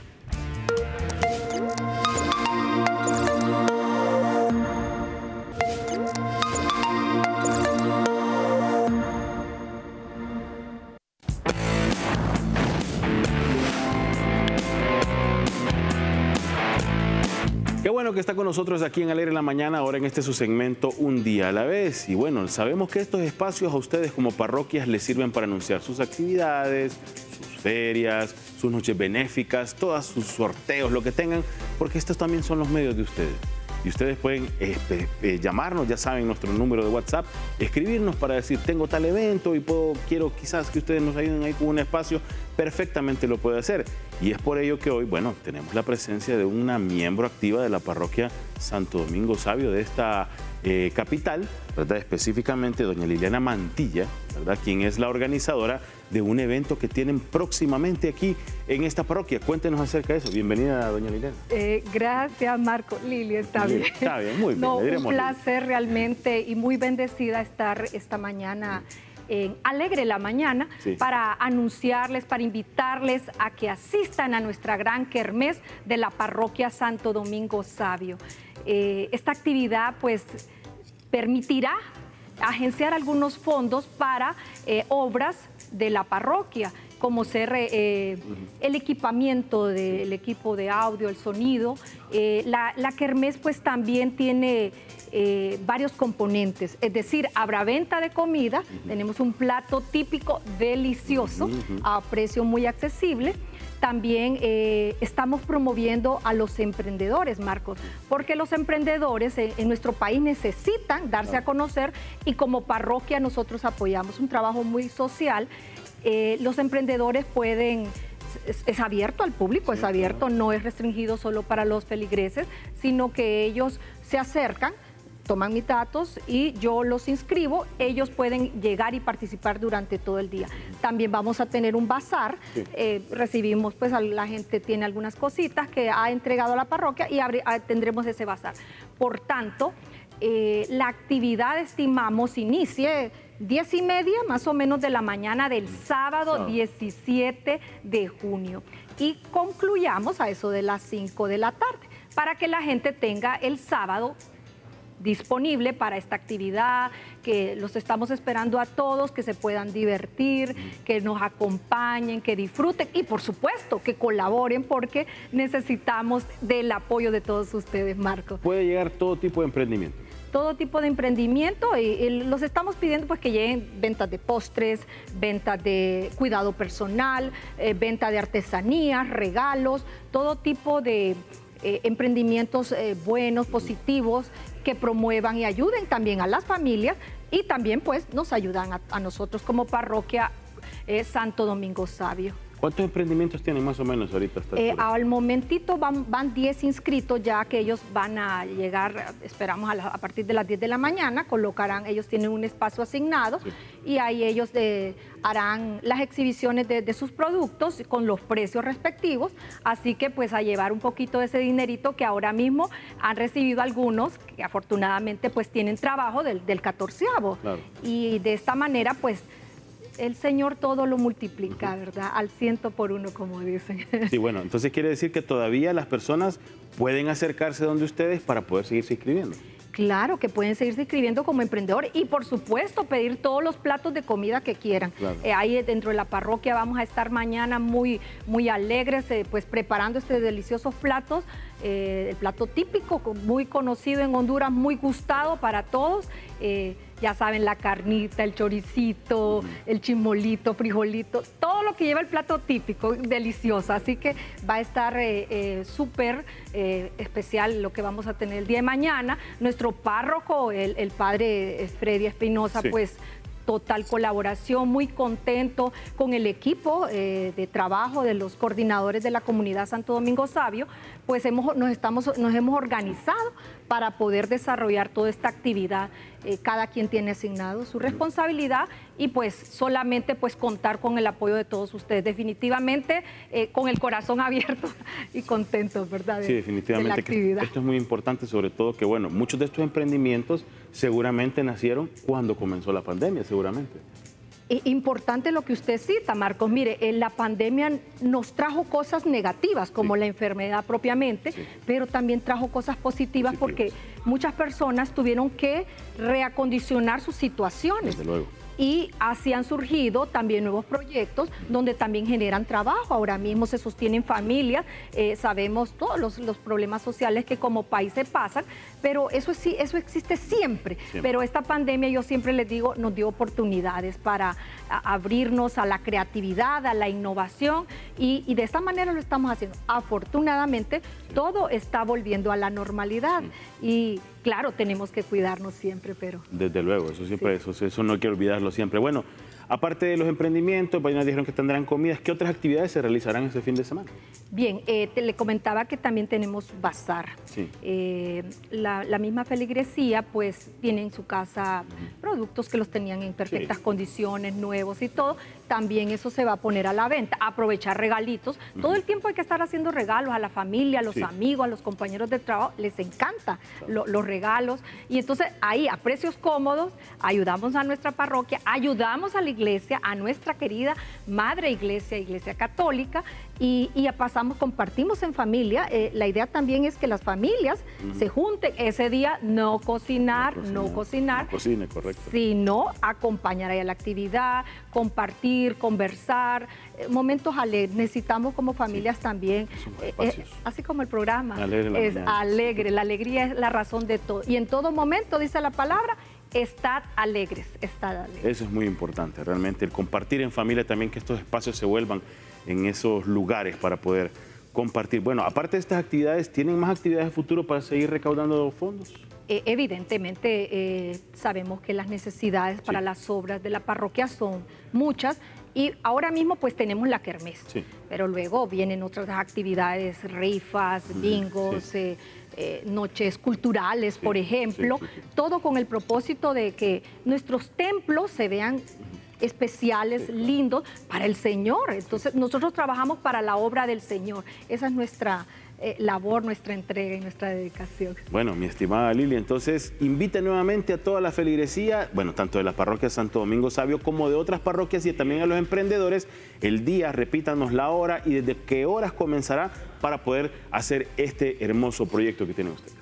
Que está con nosotros aquí en Alegre la Mañana, ahora en este su segmento Un Día a la Vez. Y bueno, sabemos que estos espacios a ustedes como parroquias les sirven para anunciar sus actividades, sus ferias, sus noches benéficas, todos sus sorteos, lo que tengan, porque estos también son los medios de ustedes. Y ustedes pueden eh, eh, llamarnos, ya saben, nuestro número de WhatsApp, escribirnos para decir, tengo tal evento y puedo, quiero quizás que ustedes nos ayuden ahí con un espacio, perfectamente lo puede hacer. Y es por ello que hoy, bueno, tenemos la presencia de una miembro activa de la parroquia Santo Domingo Sabio de esta eh, capital, ¿verdad? Específicamente doña Liliana Mantilla, ¿verdad? Quien es la organizadora de un evento que tienen próximamente aquí en esta parroquia. Cuéntenos acerca de eso. Bienvenida, doña Liliana. Eh, gracias, Marco. Lili, está bien. Está bien, muy bien. No, un placer realmente y muy bendecida estar esta mañana en Alegre la Mañana, sí, para anunciarles, para invitarles a que asistan a nuestra gran kermés de la parroquia Santo Domingo Sabio. Eh, esta actividad pues permitirá agenciar algunos fondos para eh, obras de la parroquia, como ser eh, uh-huh. el equipamiento del de, equipo de audio, el sonido. Eh, la, la kermés pues también tiene eh, varios componentes, es decir, habrá venta de comida, uh-huh. tenemos un plato típico delicioso, uh-huh. a precio muy accesible. También eh, estamos promoviendo a los emprendedores, Marcos, porque los emprendedores en, en nuestro país necesitan darse a conocer y como parroquia nosotros apoyamos un trabajo muy social. Eh, los emprendedores pueden... Es, es abierto al público, sí, es abierto, claro. No es restringido solo para los feligreses, sino que ellos se acercan, toman mis datos y yo los inscribo, ellos pueden llegar y participar durante todo el día. También vamos a tener un bazar, sí. eh, recibimos, pues a la gente tiene algunas cositas que ha entregado a la parroquia y abre, a, tendremos ese bazar. Por tanto, eh, la actividad estimamos inicie diez y media más o menos de la mañana del sábado, sábado diecisiete de junio y concluyamos a eso de las cinco de la tarde para que la gente tenga el sábado disponible para esta actividad, que los estamos esperando a todos, que se puedan divertir, que nos acompañen, que disfruten y por supuesto que colaboren porque necesitamos del apoyo de todos ustedes, Marco. Puede llegar todo tipo de emprendimiento. Todo tipo de emprendimiento y, y los estamos pidiendo pues que lleguen ventas de postres, ventas de cuidado personal, eh, venta de artesanías, regalos, todo tipo de eh, emprendimientos eh, buenos, positivos, que promuevan y ayuden también a las familias y también pues nos ayudan a, a nosotros como parroquia eh, Santo Domingo Sabio. ¿Cuántos emprendimientos tienen más o menos ahorita? Eh, al momentito van diez inscritos, ya que ellos van a llegar, esperamos a, la, a partir de las diez de la mañana, colocarán, ellos tienen un espacio asignado, sí, y ahí ellos de, harán las exhibiciones de, de sus productos con los precios respectivos, así que pues a llevar un poquito de ese dinerito que ahora mismo han recibido algunos, que afortunadamente pues tienen trabajo del, del catorceavo, claro, y de esta manera pues el Señor todo lo multiplica, ¿verdad? Al ciento por uno, como dicen. Sí, bueno, entonces quiere decir que todavía las personas pueden acercarse donde ustedes para poder seguirse inscribiendo. Claro, que pueden seguirse inscribiendo como emprendedor y, por supuesto, pedir todos los platos de comida que quieran. Claro. Eh, ahí dentro de la parroquia vamos a estar mañana muy, muy alegres, eh, pues preparando estos deliciosos platos, eh, el plato típico, muy conocido en Honduras, muy gustado para todos. Eh, Ya saben, la carnita, el choricito, uh-huh, el chimolito, frijolito, todo lo que lleva el plato típico, delicioso. Así que va a estar eh, eh, súper eh, especial lo que vamos a tener el día de mañana. Nuestro párroco, el, el padre Freddy Espinosa, sí, pues total colaboración, muy contento con el equipo eh, de trabajo de los coordinadores de la comunidad Santo Domingo Sabio, pues hemos, nos, estamos, nos hemos organizado para poder desarrollar toda esta actividad. Eh, cada quien tiene asignado su responsabilidad y pues solamente pues contar con el apoyo de todos ustedes, definitivamente eh, con el corazón abierto y contento, ¿verdad? De, sí, definitivamente de la actividad. Esto es muy importante, sobre todo que bueno, muchos de estos emprendimientos seguramente nacieron cuando comenzó la pandemia, seguramente. Importante lo que usted cita, Marcos. Mire, la pandemia nos trajo cosas negativas, como sí, la enfermedad propiamente, sí, pero también trajo cosas positivas, positivas porque muchas personas tuvieron que reacondicionar sus situaciones. Desde luego. Y así han surgido también nuevos proyectos donde también generan trabajo. Ahora mismo se sostienen familias, eh, sabemos todos los, los problemas sociales que como país se pasan, pero eso sí, eso existe siempre. siempre. Pero esta pandemia, yo siempre les digo, nos dio oportunidades para a, abrirnos a la creatividad, a la innovación y, y de esta manera lo estamos haciendo. Afortunadamente, sí, todo está volviendo a la normalidad, sí, y claro, tenemos que cuidarnos siempre, pero... Desde luego, eso siempre, sí, eso, eso no hay que olvidarlo siempre. Bueno, aparte de los emprendimientos, pues nos dijeron que tendrán comidas. ¿Qué otras actividades se realizarán este fin de semana? Bien, eh, te, le comentaba que también tenemos bazar. Sí. Eh, la, la misma feligresía, pues, tiene en su casa uh-huh, productos que los tenían en perfectas sí, condiciones, nuevos y todo. También eso se va a poner a la venta. Aprovechar regalitos. Uh-huh. Todo el tiempo hay que estar haciendo regalos a la familia, a los sí, amigos, a los compañeros de trabajo. Les encanta lo, los regalos. Y entonces, ahí, a precios cómodos, ayudamos a nuestra parroquia, ayudamos a la iglesia, a nuestra querida madre iglesia, iglesia católica, y, y pasamos, compartimos en familia. Eh, la idea también es que las familias uh-huh, se junten ese día, no cocinar, no cocinar, no cocinar, no cocine, correcto, sino acompañar a la actividad, compartir, conversar, eh, momentos alegres. Necesitamos como familias sí, también, eh, eh, así como el programa, alegre la es mañana, alegre, la alegría es la razón de todo. Y en todo momento, dice la palabra, estad alegres, estad alegres. Eso es muy importante, realmente, el compartir en familia también, que estos espacios se vuelvan en esos lugares para poder compartir. Bueno, aparte de estas actividades, ¿tienen más actividades de futuro para seguir recaudando fondos? Eh, evidentemente, eh, sabemos que las necesidades sí, para las obras de la parroquia son muchas. Y ahora mismo pues tenemos la kermés, sí, pero luego vienen otras actividades, rifas, bingos, sí, eh, eh, noches culturales, sí, por ejemplo, sí, sí, sí, todo con el propósito de que nuestros templos se vean especiales, sí, lindos para el Señor. Entonces nosotros trabajamos para la obra del Señor, esa es nuestra eh, labor, nuestra entrega y nuestra dedicación. Bueno, mi estimada Lili, entonces invita nuevamente a toda la feligresía, bueno, tanto de la parroquia Santo Domingo Sabio como de otras parroquias, y también a los emprendedores, el día, repítanos la hora y desde qué horas comenzará para poder hacer este hermoso proyecto que tienen ustedes.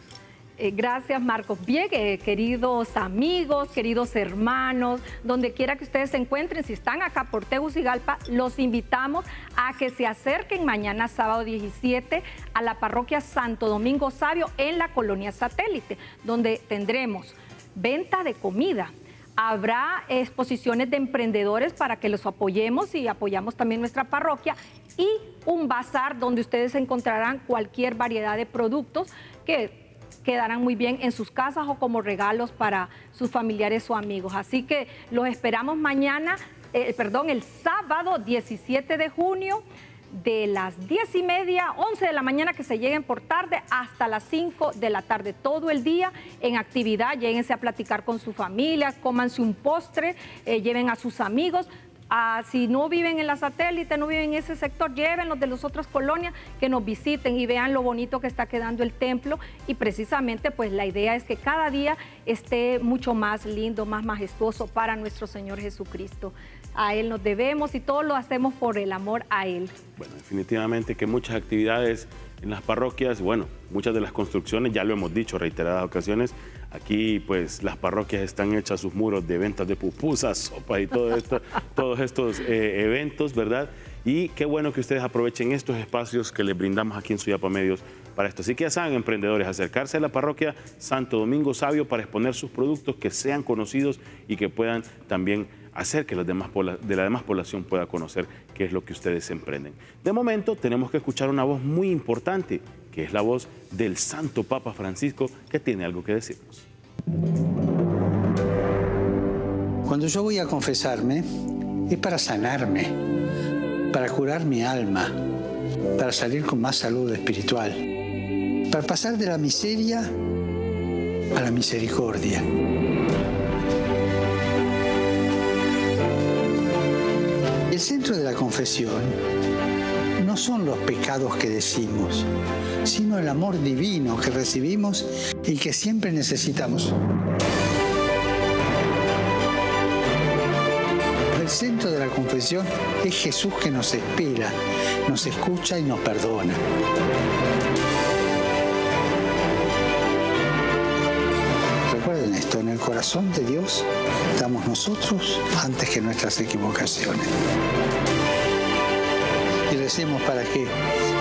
Eh, gracias, Marcos. Bien, eh, queridos amigos, queridos hermanos, donde quiera que ustedes se encuentren, si están acá por Tegucigalpa, los invitamos a que se acerquen mañana sábado diecisiete a la parroquia Santo Domingo Sabio en la colonia Satélite, donde tendremos venta de comida. Habrá exposiciones de emprendedores para que los apoyemos y apoyamos también nuestra parroquia, y un bazar donde ustedes encontrarán cualquier variedad de productos que quedarán muy bien en sus casas o como regalos para sus familiares o amigos. Así que los esperamos mañana eh, perdón, el sábado diecisiete de junio, de las diez y media, once de la mañana que se lleguen por tarde, hasta las cinco de la tarde, todo el día en actividad. Lléguense a platicar con su familia, cómanse un postre, eh, lleven a sus amigos. Ah, si no viven en la satélite, no viven en ese sector, llévenlos de las otras colonias, que nos visiten y vean lo bonito que está quedando el templo. Y precisamente pues la idea es que cada día esté mucho más lindo, más majestuoso para nuestro Señor Jesucristo. A Él nos debemos y todo lo hacemos por el amor a Él. Bueno, definitivamente que muchas actividades en las parroquias, bueno, muchas de las construcciones, ya lo hemos dicho reiteradas ocasiones, aquí pues las parroquias están hechas sus muros de ventas de pupusas, sopas y todo esto, todos estos eh, eventos, ¿verdad? Y qué bueno que ustedes aprovechen estos espacios que les brindamos aquí en Suyapa Medios para esto. Así que ya saben, emprendedores, acercarse a la parroquia Santo Domingo Sabio para exponer sus productos, que sean conocidos y que puedan también hacer que los demás, de la demás población pueda conocer qué es lo que ustedes emprenden. De momento tenemos que escuchar una voz muy importante, que es la voz del Santo Papa Francisco, que tiene algo que decirnos. Cuando yo voy a confesarme es para sanarme, para curar mi alma, para salir con más salud espiritual, para pasar de la miseria a la misericordia. El centro de la confesión no son los pecados que decimos, sino el amor divino que recibimos y que siempre necesitamos. El centro de la confesión es Jesús, que nos espera, nos escucha y nos perdona. Recuerden esto, en el corazón de Dios estamos nosotros antes que nuestras equivocaciones. Y recemos para que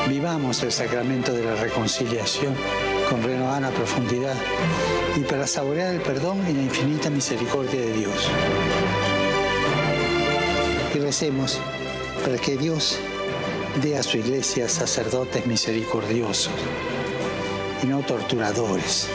vivamos el sacramento de la reconciliación con renovada profundidad y para saborear el perdón y la infinita misericordia de Dios. Y recemos para que Dios dé a su iglesia sacerdotes misericordiosos y no torturadores.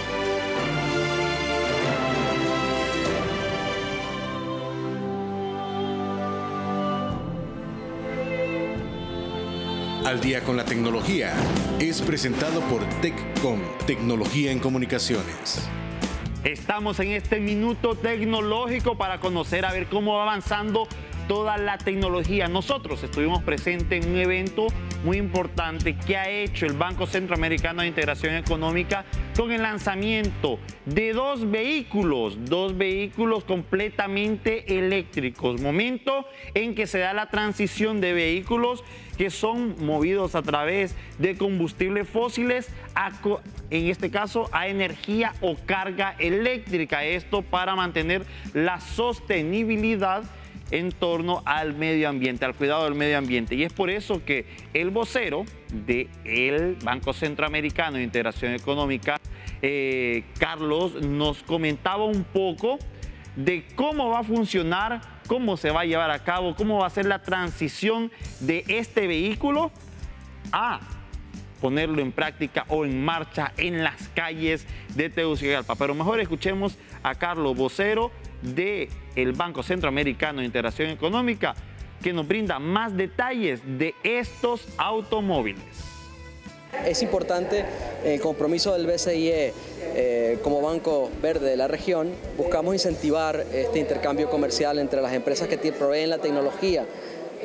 Al día con la tecnología es presentado por TecCom, Tecnología en Comunicaciones. Estamos en este minuto tecnológico para conocer a ver cómo va avanzando toda la tecnología. Nosotros estuvimos presentes en un evento muy importante que ha hecho el Banco Centroamericano de Integración Económica con el lanzamiento de dos vehículos, dos vehículos completamente eléctricos. Momento en que se da la transición de vehículos que son movidos a través de combustibles fósiles a, en este caso, a energía o carga eléctrica. Esto para mantener la sostenibilidad en torno al medio ambiente, al cuidado del medio ambiente. Y es por eso que el vocero del Banco Centroamericano de Integración Económica, eh, Carlos, nos comentaba un poco de cómo va a funcionar, cómo se va a llevar a cabo, cómo va a ser la transición de este vehículo a ponerlo en práctica o en marcha en las calles de Tegucigalpa. Pero mejor escuchemos a Carlos, vocero del Banco Centroamericano de Integración Económica, que nos brinda más detalles de estos automóviles. Es importante el compromiso del B C I E eh, como banco verde de la región. Buscamos incentivar este intercambio comercial entre las empresas que proveen la tecnología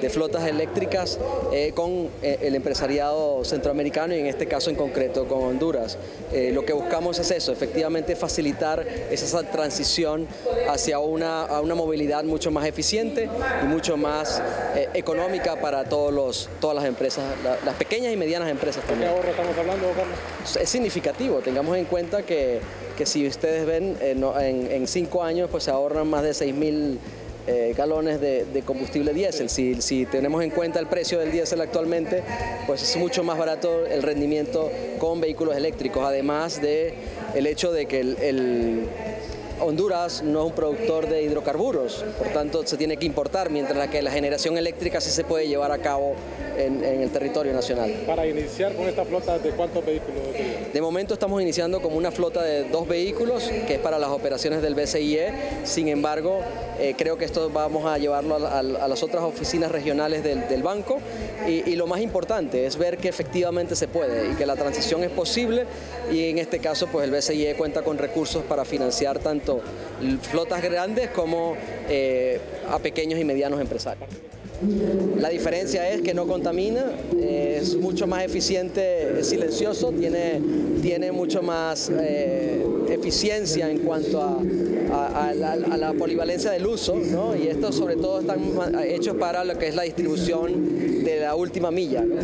de flotas eléctricas eh, con eh, el empresariado centroamericano y en este caso en concreto con Honduras. Eh, lo que buscamos es eso, efectivamente facilitar esa transición hacia una, a una movilidad mucho más eficiente y mucho más eh, económica para todos los, todas las empresas, la, las pequeñas y medianas empresas también. ¿Qué ahorro estamos hablando, Carlos? Es significativo, tengamos en cuenta que, que si ustedes ven eh, no, en, en cinco años pues se ahorran más de seis mil Eh, galones de, de combustible diésel. Si, si tenemos en cuenta el precio del diésel actualmente, pues es mucho más barato el rendimiento con vehículos eléctricos, además de el hecho de que el, el Honduras no es un productor de hidrocarburos, por tanto se tiene que importar, mientras que la generación eléctrica sí se puede llevar a cabo en, en el territorio nacional. Para iniciar con esta flota, ¿de cuántos vehículos? De momento estamos iniciando como una flota de dos vehículos, que es para las operaciones del B C I E. Sin embargo, eh, creo que esto vamos a llevarlo a, a, a las otras oficinas regionales del, del banco, y, y lo más importante es ver que efectivamente se puede y que la transición es posible, y en este caso pues el B C I E cuenta con recursos para financiar tanto flotas grandes como eh, a pequeños y medianos empresarios. La diferencia es que no contamina, es mucho más eficiente, es silencioso, tiene, tiene mucho más eh, eficiencia en cuanto a, a, a, la, a la polivalencia del uso, ¿no? Y estos sobre todo están hechos para lo que es la distribución de la última milla, ¿no?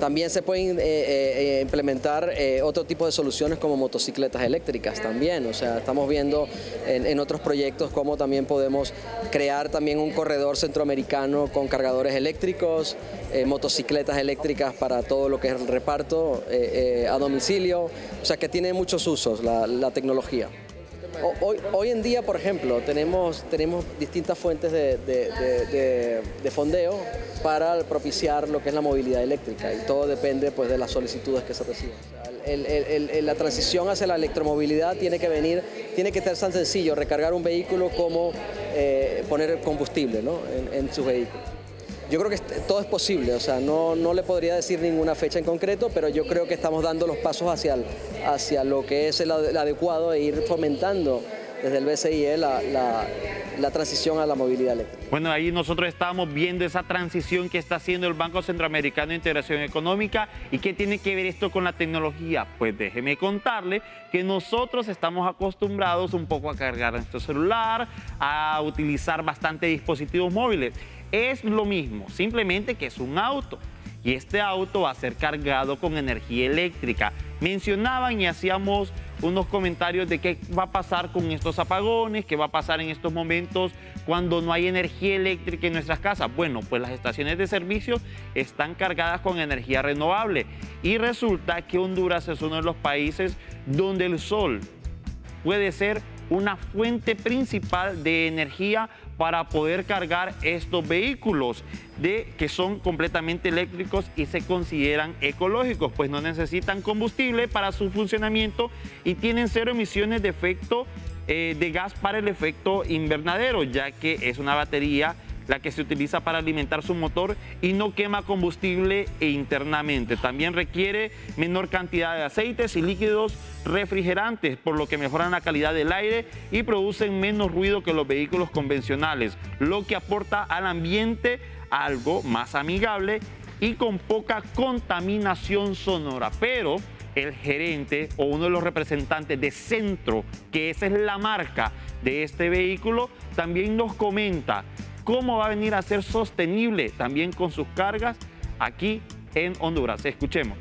También se pueden eh, eh, implementar eh, otro tipo de soluciones como motocicletas eléctricas también. O sea, estamos viendo en, en otros proyectos cómo también podemos crear también un corredor centroamericano con cargadores eléctricos, eh, motocicletas eléctricas para todo lo que es el reparto eh, eh, a domicilio. O sea, que tiene muchos usos la, la tecnología. Hoy, hoy en día, por ejemplo, tenemos, tenemos distintas fuentes de, de, de, de, de fondeo para propiciar lo que es la movilidad eléctrica, y todo depende pues, de las solicitudes que se reciben. El, el, el, la transición hacia la electromovilidad tiene que venir, tiene que ser tan sencillo recargar un vehículo como eh, poner combustible, ¿no? en, en sus vehículos. Yo creo que todo es posible, o sea, no, no le podría decir ninguna fecha en concreto, pero yo creo que estamos dando los pasos hacia, el, hacia lo que es el, el adecuado, e ir fomentando desde el B C I E la, la, la transición a la movilidad eléctrica. Bueno, ahí nosotros estamos viendo esa transición que está haciendo el Banco Centroamericano de Integración Económica. ¿Y qué tiene que ver esto con la tecnología? Pues déjeme contarle que nosotros estamos acostumbrados un poco a cargar nuestro celular, a utilizar bastante dispositivos móviles. Es lo mismo, simplemente que es un auto, y este auto va a ser cargado con energía eléctrica. Mencionaban y hacíamos unos comentarios de qué va a pasar con estos apagones, qué va a pasar en estos momentos cuando no hay energía eléctrica en nuestras casas. Bueno, pues las estaciones de servicio están cargadas con energía renovable, y resulta que Honduras es uno de los países donde el sol puede ser una fuente principal de energía para poder cargar estos vehículos de, que son completamente eléctricos y se consideran ecológicos, pues no necesitan combustible para su funcionamiento y tienen cero emisiones de efecto eh, de gas para el efecto invernadero, ya que es una batería la que se utiliza para alimentar su motor y no quema combustible internamente. También requiere menor cantidad de aceites y líquidos refrigerantes, por lo que mejoran la calidad del aire y producen menos ruido que los vehículos convencionales, lo que aporta al ambiente algo más amigable y con poca contaminación sonora. Pero el gerente o uno de los representantes de Centro, que esa es la marca de este vehículo, también nos comenta cómo va a venir a ser sostenible también con sus cargas aquí en Honduras. Escuchemos.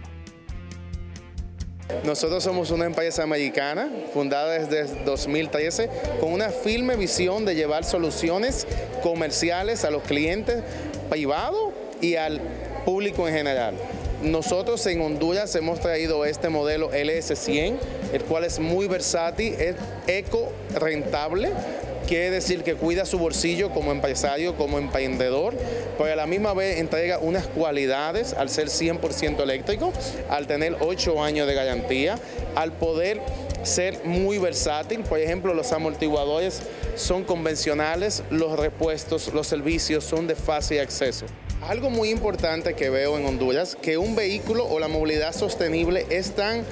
Nosotros somos una empresa americana fundada desde dos mil trece con una firme visión de llevar soluciones comerciales a los clientes privados y al público en general. Nosotros en Honduras hemos traído este modelo L S cien, el cual es muy versátil, es eco rentable. Quiere decir que cuida su bolsillo como empresario, como emprendedor, pero a la misma vez entrega unas cualidades al ser cien por ciento eléctrico, al tener ocho años de garantía, al poder ser muy versátil. Por ejemplo, los amortiguadores son convencionales, los repuestos, los servicios son de fácil acceso. Algo muy importante que veo en Honduras, que un vehículo o la movilidad sostenible es tan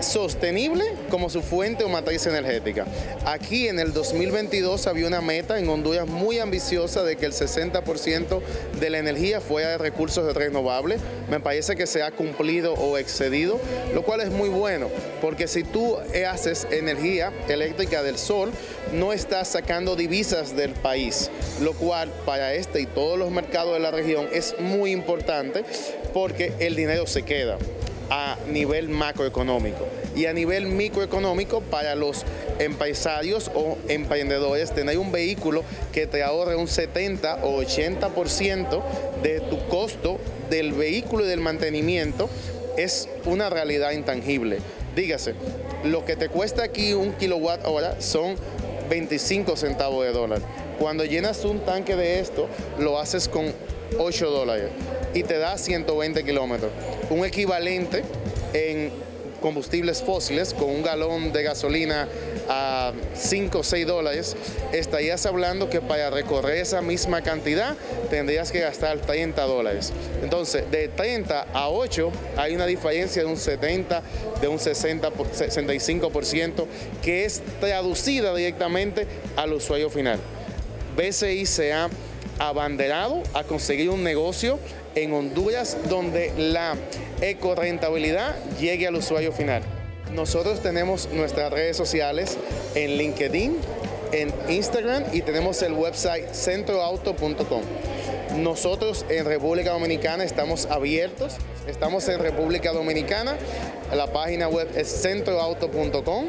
sostenible como su fuente o matriz energética. Aquí en el dos mil veintidós había una meta en Honduras muy ambiciosa de que el sesenta por ciento de la energía fuera de recursos renovables. Me parece que se ha cumplido o excedido, lo cual es muy bueno, porque si tú haces energía eléctrica del sol, no estás sacando divisas del país, lo cual para este y todos los mercados de la región es muy importante, porque el dinero se queda a nivel macroeconómico, y a nivel microeconómico para los empresarios o emprendedores tener un vehículo que te ahorre un setenta o ochenta por ciento de tu costo del vehículo y del mantenimiento es una realidad intangible. Dígase, lo que te cuesta aquí un kilowatt hora son veinticinco centavos de dólar. Cuando llenas un tanque de esto lo haces con ocho dólares. y te da ciento veinte kilómetros. Un equivalente en combustibles fósiles con un galón de gasolina a cinco o seis dólares, estarías hablando que para recorrer esa misma cantidad tendrías que gastar treinta dólares. Entonces, de treinta a ocho hay una diferencia de un setenta, de un sesenta, sesenta y cinco por ciento, que es traducida directamente al usuario final. B C I se ha abanderado a conseguir un negocio en Honduras donde la ecorentabilidad llegue al usuario final. Nosotros tenemos nuestras redes sociales en LinkedIn, en Instagram y tenemos el website centroauto punto com. Nosotros en República Dominicana estamos abiertos, estamos en República Dominicana, la página web es centroauto punto com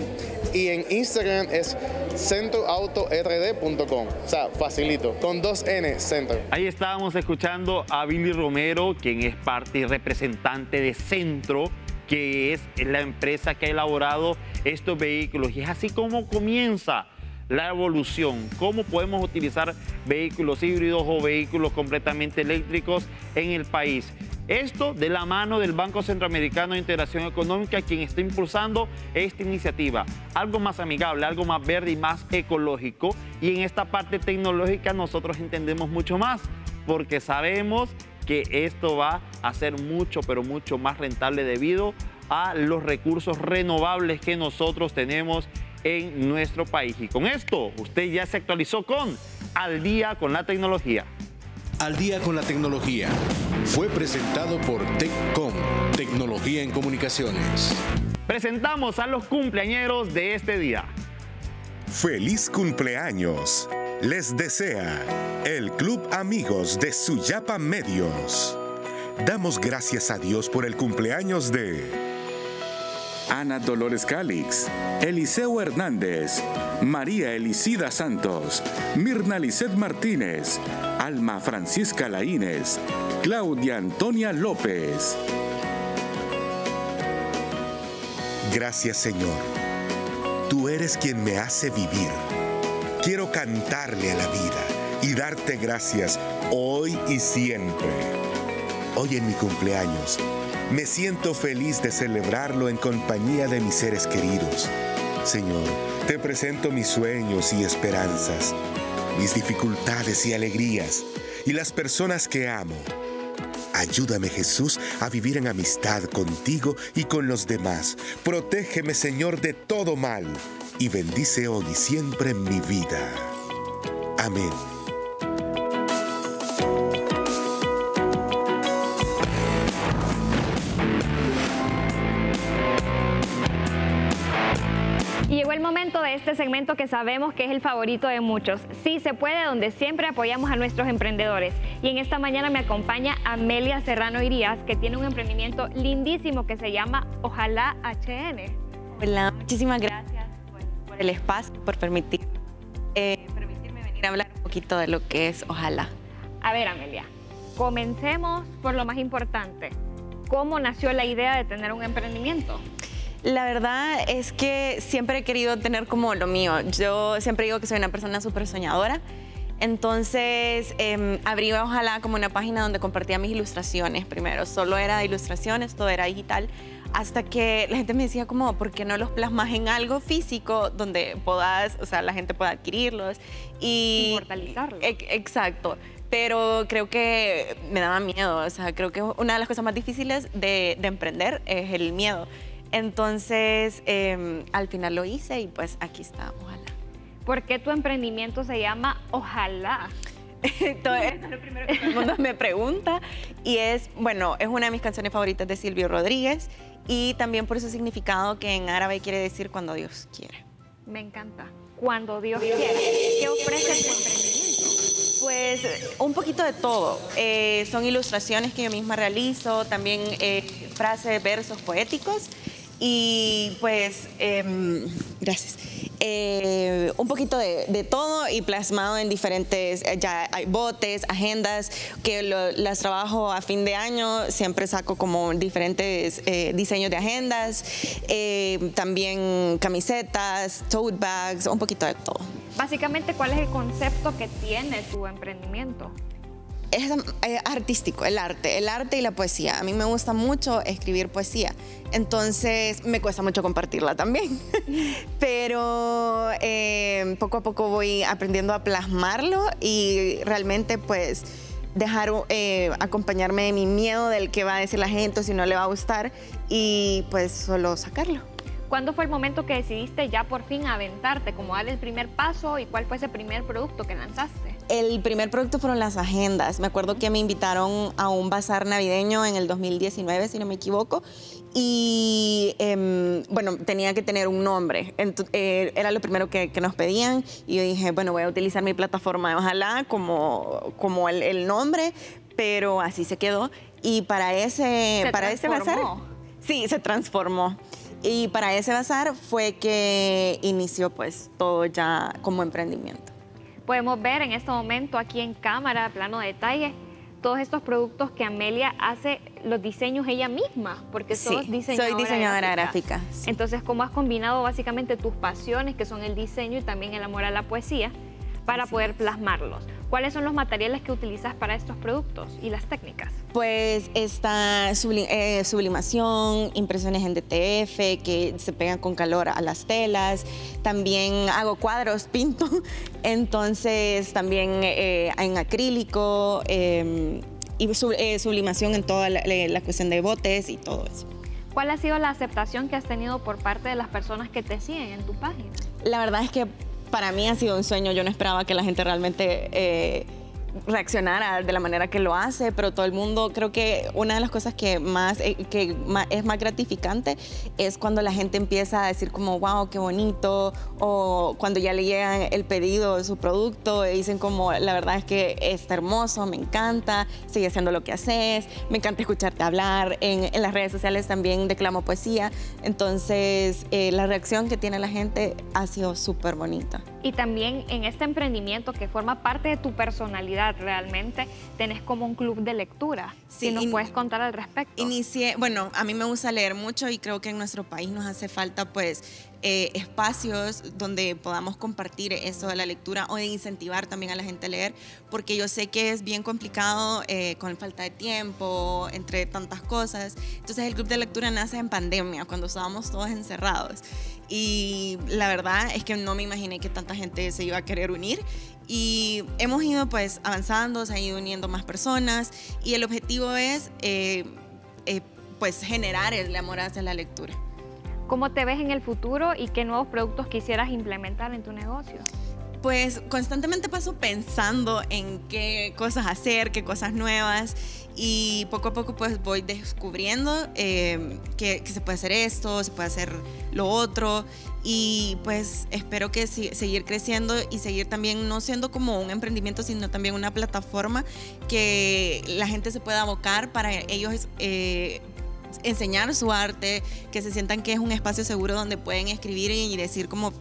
y en Instagram es centroautord punto com, o sea, facilito, con dos N, Centro. Ahí estábamos escuchando a Billy Romero, quien es parte y representante de Centro, que es la empresa que ha elaborado estos vehículos. Y es así como comienza la evolución, cómo podemos utilizar vehículos híbridos o vehículos completamente eléctricos en el país. Esto de la mano del Banco Centroamericano de Integración Económica, quien está impulsando esta iniciativa. Algo más amigable, algo más verde y más ecológico. Y en esta parte tecnológica nosotros entendemos mucho más, porque sabemos que esto va a ser mucho, pero mucho más rentable debido a los recursos renovables que nosotros tenemos en nuestro país. Y con esto, usted ya se actualizó con Al Día con la Tecnología. Al Día con la Tecnología fue presentado por TecCom, Tecnología en Comunicaciones. Presentamos a los cumpleañeros de este día. ¡Feliz cumpleaños! Les desea el Club Amigos de Suyapa Medios. Damos gracias a Dios por el cumpleaños de Ana Dolores Calix, Eliseo Hernández, María Elisida Santos, Mirna Lisset Martínez, Alma Francisca Laínez, Claudia Antonia López. Gracias, Señor. Tú eres quien me hace vivir. Quiero cantarle a la vida y darte gracias hoy y siempre. Hoy en mi cumpleaños me siento feliz de celebrarlo en compañía de mis seres queridos. Señor, te presento mis sueños y esperanzas, mis dificultades y alegrías y las personas que amo. Ayúdame, Jesús, a vivir en amistad contigo y con los demás. Protégeme, Señor, de todo mal. Y bendice hoy y siempre en mi vida. Amén. Y llegó el momento de este segmento que sabemos que es el favorito de muchos. Sí se puede, donde siempre apoyamos a nuestros emprendedores. Y en esta mañana me acompaña Amelia Serrano Irías, que tiene un emprendimiento lindísimo que se llama Ojalá H N. Hola, muchísimas gracias el espacio, por permitir, eh, permitirme venir a hablar un poquito de lo que es Ojalá. A ver, Amelia, comencemos por lo más importante. ¿Cómo nació la idea de tener un emprendimiento? La verdad es que siempre he querido tener como lo mío. Yo siempre digo que soy una persona súper soñadora. Entonces, eh, abrí Ojalá como una página donde compartía mis ilustraciones primero. Solo era de ilustraciones, todo era digital. Hasta que la gente me decía como, ¿por qué no los plasmas en algo físico donde puedas, o sea, la gente pueda adquirirlos? Y inmortalizarlos. E exacto. Pero creo que me daba miedo. O sea, creo que una de las cosas más difíciles de, de emprender es el miedo. Entonces, eh, al final lo hice y pues aquí está, Ojalá. ¿Por qué tu emprendimiento se llama Ojalá? Todo es lo primero que todo el mundo me pregunta y es, bueno, es una de mis canciones favoritas de Silvio Rodríguez. Y también por su significado, que en árabe quiere decir cuando Dios quiere. Me encanta. Cuando Dios quiere. ¿Qué ofrece tu emprendimiento? Pues un poquito de todo. Eh, son ilustraciones que yo misma realizo, también eh, frases, versos poéticos. Y pues, eh, gracias. Eh, un poquito de, de todo y plasmado en diferentes, ya hay botes, agendas, que lo, las trabajo a fin de año, siempre saco como diferentes eh, diseños de agendas, eh, también camisetas, tote bags, un poquito de todo. Básicamente, ¿cuál es el concepto que tiene tu emprendimiento? es eh, artístico, el arte, el arte y la poesía. A mí me gusta mucho escribir poesía, entonces me cuesta mucho compartirla también. Pero eh, poco a poco voy aprendiendo a plasmarlo y realmente pues dejar eh, acompañarme de mi miedo del que va a decir la gente o si no le va a gustar y pues solo sacarlo. ¿Cuándo fue el momento que decidiste ya por fin aventarte, como dar el primer paso y cuál fue ese primer producto que lanzaste? El primer producto fueron las agendas. Me acuerdo que me invitaron a un bazar navideño en el dos mil diecinueve, si no me equivoco, y eh, bueno, tenía que tener un nombre. Entonces, eh, era lo primero que, que nos pedían y yo dije, bueno, voy a utilizar mi plataforma, ojalá, como, como el, el nombre, pero así se quedó. Y para ese, para ese bazar... Sí, se transformó. Y para ese bazar fue que inició pues todo ya como emprendimiento. Podemos ver en este momento aquí en cámara, plano de detalle, todos estos productos que Amelia hace, los diseños ella misma, porque sí, sos diseñadora, soy diseñadora gráfica. gráfica sí. Entonces, ¿cómo has combinado básicamente tus pasiones, que son el diseño y también el amor a la poesía, para sí. poder plasmarlos? ¿Cuáles son los materiales que utilizas para estos productos y las técnicas? Pues está sublim eh, sublimación, impresiones en D T F que se pegan con calor a las telas. También hago cuadros, pinto. Entonces también eh, en acrílico eh, y sub eh, sublimación en toda la, la cuestión de botes y todo eso. ¿Cuál ha sido la aceptación que has tenido por parte de las personas que te siguen en tu página? La verdad es que para mí ha sido un sueño. Yo no esperaba que la gente realmente eh, reaccionara de la manera que lo hace, pero todo el mundo, creo que una de las cosas que más, eh, que más es más gratificante es cuando la gente empieza a decir como, wow, qué bonito, o cuando ya le llegan el pedido de su producto y dicen como, la verdad es que está hermoso, me encanta, sigue haciendo lo que haces, me encanta escucharte hablar. En, en las redes sociales también declamo poesía, entonces eh, la reacción que tiene la gente ha sido súper bonita. Y también en este emprendimiento que forma parte de tu personalidad realmente, tenés como un club de lectura. Sí, si nos puedes contar al respecto. Inicié, bueno, a mí me gusta leer mucho y creo que en nuestro país nos hace falta pues eh, espacios donde podamos compartir eso de la lectura o de incentivar también a la gente a leer, porque yo sé que es bien complicado eh, con falta de tiempo, entre tantas cosas. Entonces el club de lectura nace en pandemia, cuando estábamos todos encerrados. Y la verdad es que no me imaginé que tanta gente se iba a querer unir. Y hemos ido pues avanzando, se han ido uniendo más personas. Y el objetivo es eh, eh, pues generar el amor hacia la lectura. ¿Cómo te ves en el futuro y qué nuevos productos quisieras implementar en tu negocio? Pues constantemente paso pensando en qué cosas hacer, qué cosas nuevas, y poco a poco pues voy descubriendo eh, que, que se puede hacer esto, se puede hacer lo otro, y pues espero que si, seguir creciendo y seguir también no siendo como un emprendimiento, sino también una plataforma que la gente se pueda abocar para ellos eh, enseñar su arte, que se sientan que es un espacio seguro donde pueden escribir y decir como...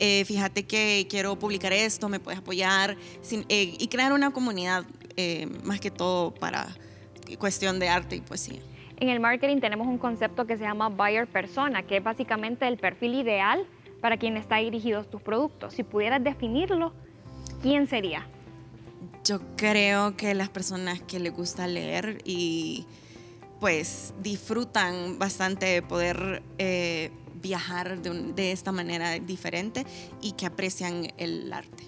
Eh, fíjate que quiero publicar esto, me puedes apoyar, sin, eh, y crear una comunidad eh, más que todo para cuestión de arte y poesía. En el marketing tenemos un concepto que se llama buyer persona, que es básicamente el perfil ideal para quien está dirigidos tus productos. Si pudieras definirlo, ¿quién sería? Yo creo que las personas que les gusta leer y pues disfrutan bastante de poder... Eh, viajar de, un, de esta manera diferente y que aprecian el arte.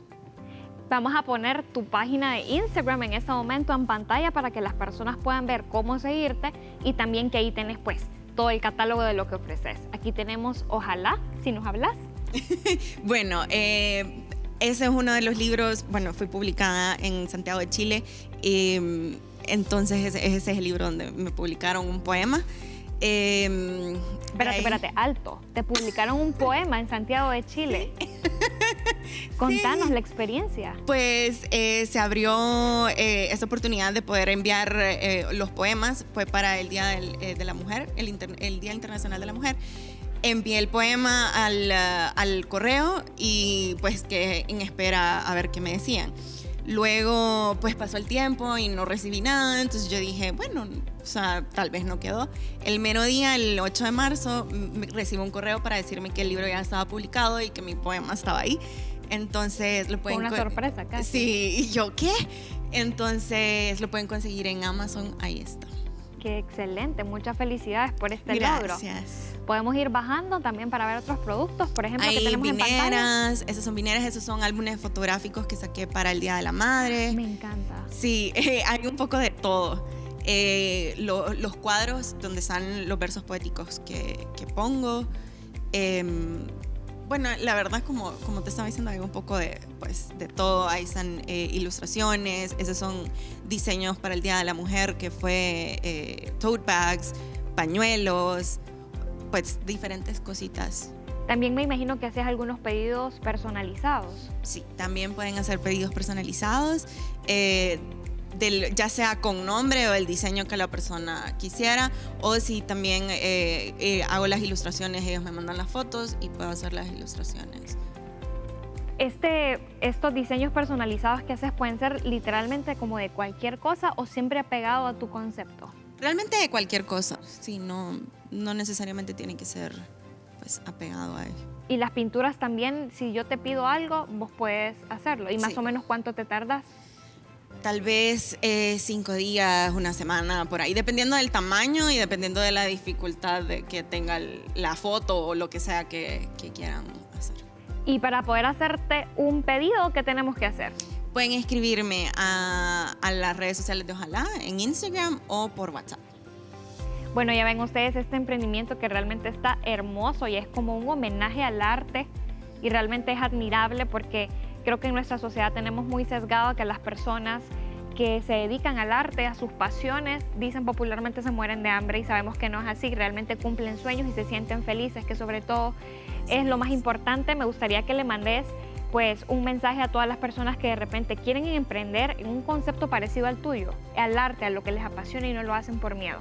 Vamos a poner tu página de Instagram en este momento en pantalla para que las personas puedan ver cómo seguirte y también que ahí tenés pues todo el catálogo de lo que ofreces. Aquí tenemos Ojalá, si nos hablas. Bueno, eh, ese es uno de los libros, bueno, fui publicada en Santiago de Chile, eh, entonces ese, ese es el libro donde me publicaron un poema. Eh, espérate, espérate, alto. Te publicaron un poema en Santiago de Chile. Sí. Contanos sí. la experiencia. Pues eh, se abrió eh, esta oportunidad de poder enviar eh, los poemas. Fue para el Día del, eh, de la Mujer, el, inter, el Día Internacional de la Mujer. Envié el poema al, uh, al correo y pues que en espera a ver qué me decían. Luego, pues pasó el tiempo y no recibí nada, entonces yo dije, bueno, o sea, tal vez no quedó. El mero día, el ocho de marzo, recibo un correo para decirme que el libro ya estaba publicado y que mi poema estaba ahí. Entonces, lo pueden... Fue una sorpresa casi. Sí, y yo, ¿qué? Entonces lo pueden conseguir en Amazon, ahí está. Qué excelente, muchas felicidades por este Gracias. logro. Gracias. Podemos ir bajando también para ver otros productos, por ejemplo, Hay que tenemos vineras, en pantalla. Esas son vineras, esos son álbumes fotográficos que saqué para el Día de la Madre. Me encanta. Sí, eh, hay un poco de todo. Eh, lo, los cuadros donde están los versos poéticos que, que pongo. Eh, bueno, la verdad, como, como te estaba diciendo, hay un poco de, pues, de todo. Ahí están eh, ilustraciones, esos son diseños para el Día de la Mujer, que fue eh, tote bags, pañuelos, pues diferentes cositas. También me imagino que haces algunos pedidos personalizados. Sí, también pueden hacer pedidos personalizados, eh, del, ya sea con nombre o el diseño que la persona quisiera, o si también eh, eh, hago las ilustraciones, ellos me mandan las fotos y puedo hacer las ilustraciones. Este, estos diseños personalizados que haces pueden ser literalmente como de cualquier cosa o siempre pegado a tu concepto. Realmente de cualquier cosa, sí, no, no necesariamente tiene que ser pues apegado a él. Y las pinturas también, si yo te pido algo, vos puedes hacerlo. ¿Y más sí. o menos cuánto te tardas? Tal vez eh, cinco días, una semana, por ahí, dependiendo del tamaño y dependiendo de la dificultad de que tenga la foto o lo que sea que, que quieran hacer. Y para poder hacerte un pedido, ¿qué tenemos que hacer? Pueden escribirme a, a las redes sociales de Ojalá, en Instagram o por WhatsApp. Bueno, ya ven ustedes este emprendimiento que realmente está hermoso y es como un homenaje al arte y realmente es admirable porque creo que en nuestra sociedad tenemos muy sesgado que las personas que se dedican al arte, a sus pasiones, dicen popularmente se mueren de hambre y sabemos que no es así, realmente cumplen sueños y se sienten felices, que sobre todo es lo más importante. Me gustaría que le mandes pues un mensaje a todas las personas que de repente quieren emprender en un concepto parecido al tuyo, al arte, a lo que les apasiona y no lo hacen por miedo.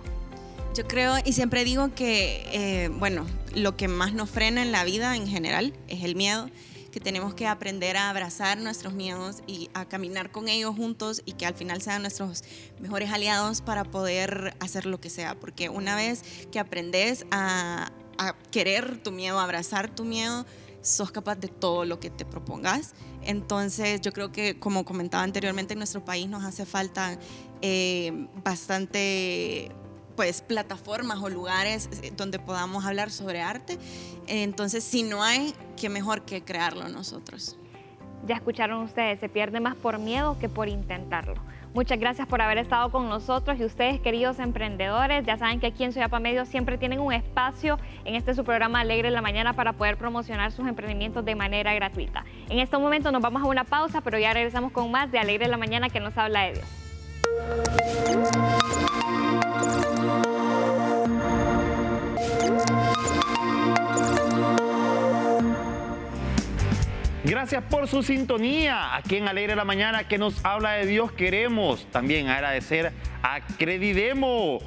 Yo creo y siempre digo que, eh, bueno, lo que más nos frena en la vida en general es el miedo, que tenemos que aprender a abrazar nuestros miedos y a caminar con ellos juntos y que al final sean nuestros mejores aliados para poder hacer lo que sea, porque una vez que aprendes a, a querer tu miedo, a abrazar tu miedo, sos capaz de todo lo que te propongas. Entonces yo creo que, como comentaba anteriormente, en nuestro país nos hace falta eh, bastante pues plataformas o lugares donde podamos hablar sobre arte. Entonces si no hay, qué mejor que crearlo nosotros. Ya escucharon ustedes, se pierde más por miedo que por intentarlo. Muchas gracias por haber estado con nosotros y ustedes, queridos emprendedores, ya saben que aquí en Suyapa Medios siempre tienen un espacio en este su programa Alegre en la Mañana para poder promocionar sus emprendimientos de manera gratuita. En este momento nos vamos a una pausa, pero ya regresamos con más de Alegre en la Mañana que nos habla de Dios. Gracias por su sintonía aquí en Alegre la Mañana que nos habla de Dios. Queremos también agradecer a Credidemo.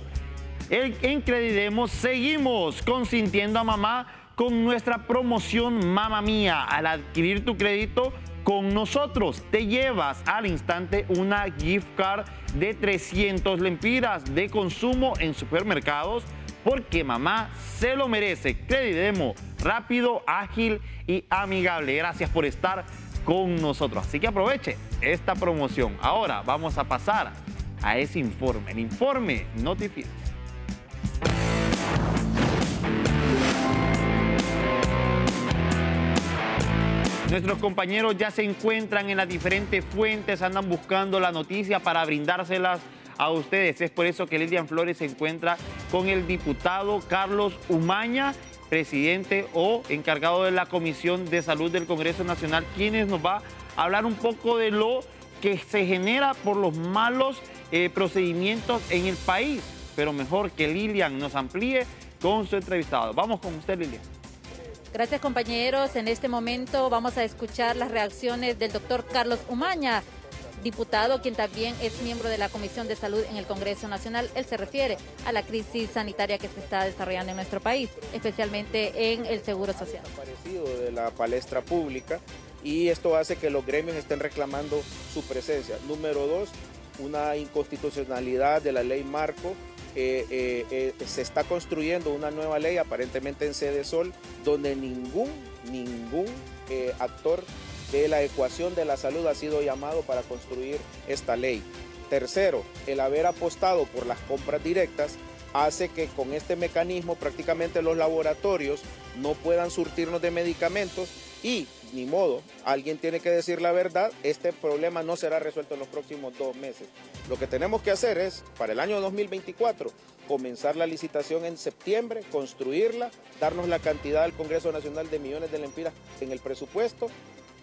En Credidemo seguimos consintiendo a mamá con nuestra promoción Mamá Mía. Al adquirir tu crédito con nosotros, te llevas al instante una gift card de trescientas lempiras de consumo en supermercados porque mamá se lo merece. Credidemo, rápido, ágil y amigable. Gracias por estar con nosotros. Así que aproveche esta promoción. Ahora vamos a pasar a ese informe. El informe Notifides. Nuestros compañeros ya se encuentran en las diferentes fuentes, andan buscando la noticia para brindárselas a ustedes. Es por eso que Lilian Flores se encuentra con el diputado Carlos Umaña, presidente o encargado de la Comisión de Salud del Congreso Nacional, quienes nos va a hablar un poco de lo que se genera por los malos eh, procedimientos en el país. Pero mejor que Lilian nos amplíe con su entrevistado. Vamos con usted, Lilian. Gracias, compañeros. En este momento vamos a escuchar las reacciones del doctor Carlos Umaña, diputado, quien también es miembro de la Comisión de Salud en el Congreso Nacional. Él se refiere a la crisis sanitaria que se está desarrollando en nuestro país, especialmente en el Seguro Social. Desaparecido de la palestra pública y esto hace que los gremios estén reclamando su presencia. Número dos, una inconstitucionalidad de la ley Marco. Eh, eh, eh, se está construyendo una nueva ley, aparentemente en Sede Sol, donde ningún, ningún eh, actor de la ecuación de la salud ha sido llamado para construir esta ley. Tercero, el haber apostado por las compras directas hace que con este mecanismo prácticamente los laboratorios no puedan surtirnos de medicamentos y, ni modo, alguien tiene que decir la verdad, este problema no será resuelto en los próximos dos meses. Lo que tenemos que hacer es, para el año dos mil veinticuatro, comenzar la licitación en septiembre, construirla, darnos la cantidad al Congreso Nacional de millones de lempiras en el presupuesto,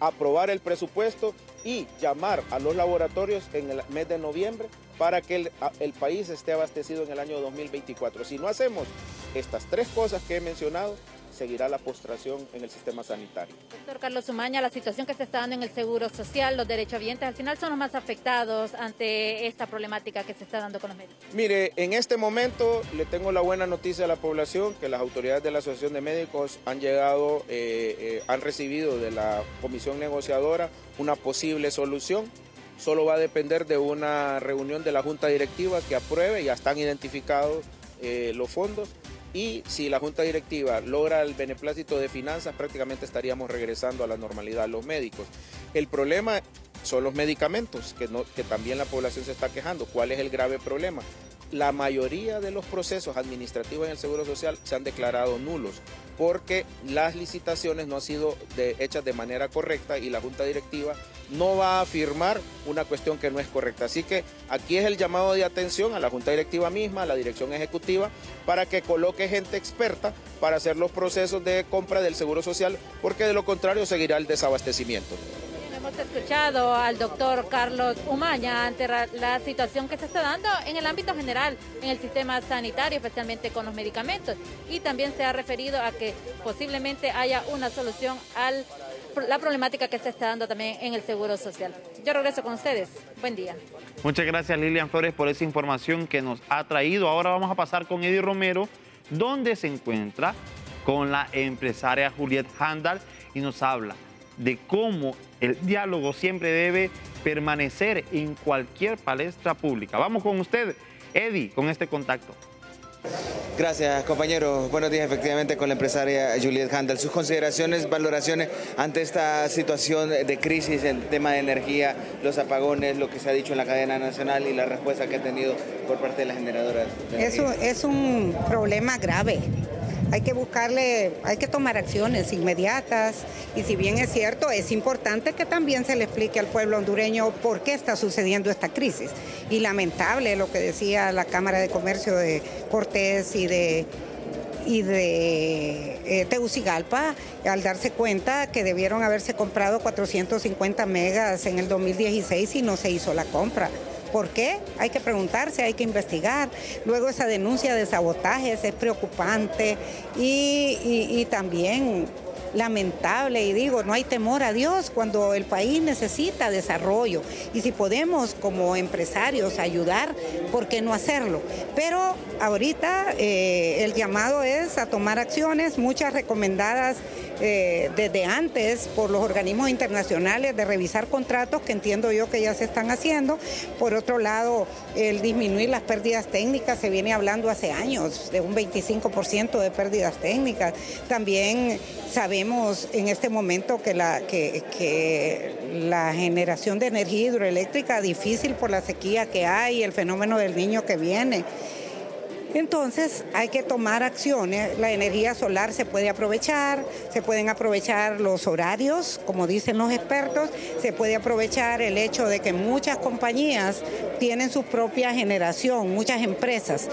aprobar el presupuesto y llamar a los laboratorios en el mes de noviembre para que el, el país esté abastecido en el año dos mil veinticuatro. Si no hacemos estas tres cosas que he mencionado, seguirá la postración en el sistema sanitario. Doctor Carlos Umaña, la situación que se está dando en el Seguro Social, los derechohabientes al final son los más afectados ante esta problemática que se está dando con los médicos. Mire, en este momento le tengo la buena noticia a la población, que las autoridades de la Asociación de Médicos han llegado, eh, eh, han recibido de la Comisión Negociadora una posible solución. Solo va a depender de una reunión de la Junta Directiva que apruebe, ya están identificados eh, los fondos. Y si la Junta Directiva logra el beneplácito de finanzas, prácticamente estaríamos regresando a la normalidad los médicos. El problema son los medicamentos, que, no, que también la población se está quejando. ¿Cuál es el grave problema? La mayoría de los procesos administrativos en el Seguro Social se han declarado nulos porque las licitaciones no han sido de, hechas de manera correcta y la Junta Directiva no va a firmar una cuestión que no es correcta. Así que aquí es el llamado de atención a la Junta Directiva misma, a la Dirección Ejecutiva, para que coloque gente experta para hacer los procesos de compra del Seguro Social, porque de lo contrario seguirá el desabastecimiento. Hemos escuchado al doctor Carlos Umaña ante la situación que se está dando en el ámbito general, en el sistema sanitario, especialmente con los medicamentos. Y también se ha referido a que posiblemente haya una solución a la problemática que se está dando también en el Seguro Social. Yo regreso con ustedes. Buen día. Muchas gracias, Lilian Flores, por esa información que nos ha traído. Ahora vamos a pasar con Eddie Romero, donde se encuentra con la empresaria Juliet Handal y nos habla de cómo el diálogo siempre debe permanecer en cualquier palestra pública. Vamos con usted, Eddie, con este contacto. Gracias, compañero. Buenos días, efectivamente, con la empresaria Juliet Handal. Sus consideraciones, valoraciones ante esta situación de crisis, el tema de energía, los apagones, lo que se ha dicho en la cadena nacional y la respuesta que ha tenido por parte de las generadoras de energía. Eso es un problema grave. Hay que buscarle, hay que tomar acciones inmediatas y si bien es cierto, es importante que también se le explique al pueblo hondureño por qué está sucediendo esta crisis. Y lamentable lo que decía la Cámara de Comercio de Cortés y de, y de eh, Tegucigalpa, al darse cuenta que debieron haberse comprado cuatrocientos cincuenta megas en el dos mil dieciséis y no se hizo la compra. ¿Por qué? Hay que preguntarse, hay que investigar. Luego esa denuncia de sabotajes es preocupante y, y, y también lamentable. Y digo, no hay temor a Dios cuando el país necesita desarrollo. Y si podemos como empresarios ayudar, ¿por qué no hacerlo? Pero ahorita eh, el llamado es a tomar acciones, muchas recomendadas Eh, desde antes por los organismos internacionales de revisar contratos que entiendo yo que ya se están haciendo. Por otro lado, el disminuir las pérdidas técnicas, se viene hablando hace años de un veinticinco por ciento de pérdidas técnicas. También sabemos en este momento que la, que, que la generación de energía hidroeléctrica es difícil por la sequía que hay, el fenómeno del niño que viene. Entonces hay que tomar acciones, la energía solar se puede aprovechar, se pueden aprovechar los horarios, como dicen los expertos, se puede aprovechar el hecho de que muchas compañías tienen su propia generación, muchas empresas.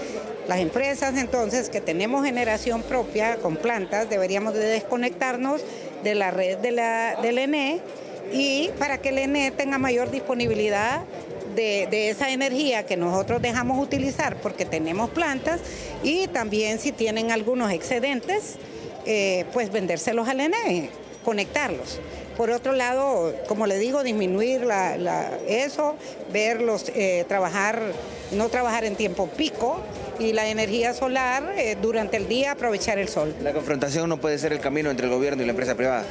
Las empresas entonces que tenemos generación propia con plantas deberíamos de desconectarnos de la red de la, del E N E y para que el E N E tenga mayor disponibilidad De, de esa energía que nosotros dejamos utilizar porque tenemos plantas y también si tienen algunos excedentes, eh, pues vendérselos al E N E, conectarlos. Por otro lado, como le digo, disminuir la, la, eso, verlos, eh, trabajar, no trabajar en tiempo pico y la energía solar eh, durante el día aprovechar el sol. La confrontación no puede ser el camino entre el gobierno y la empresa privada.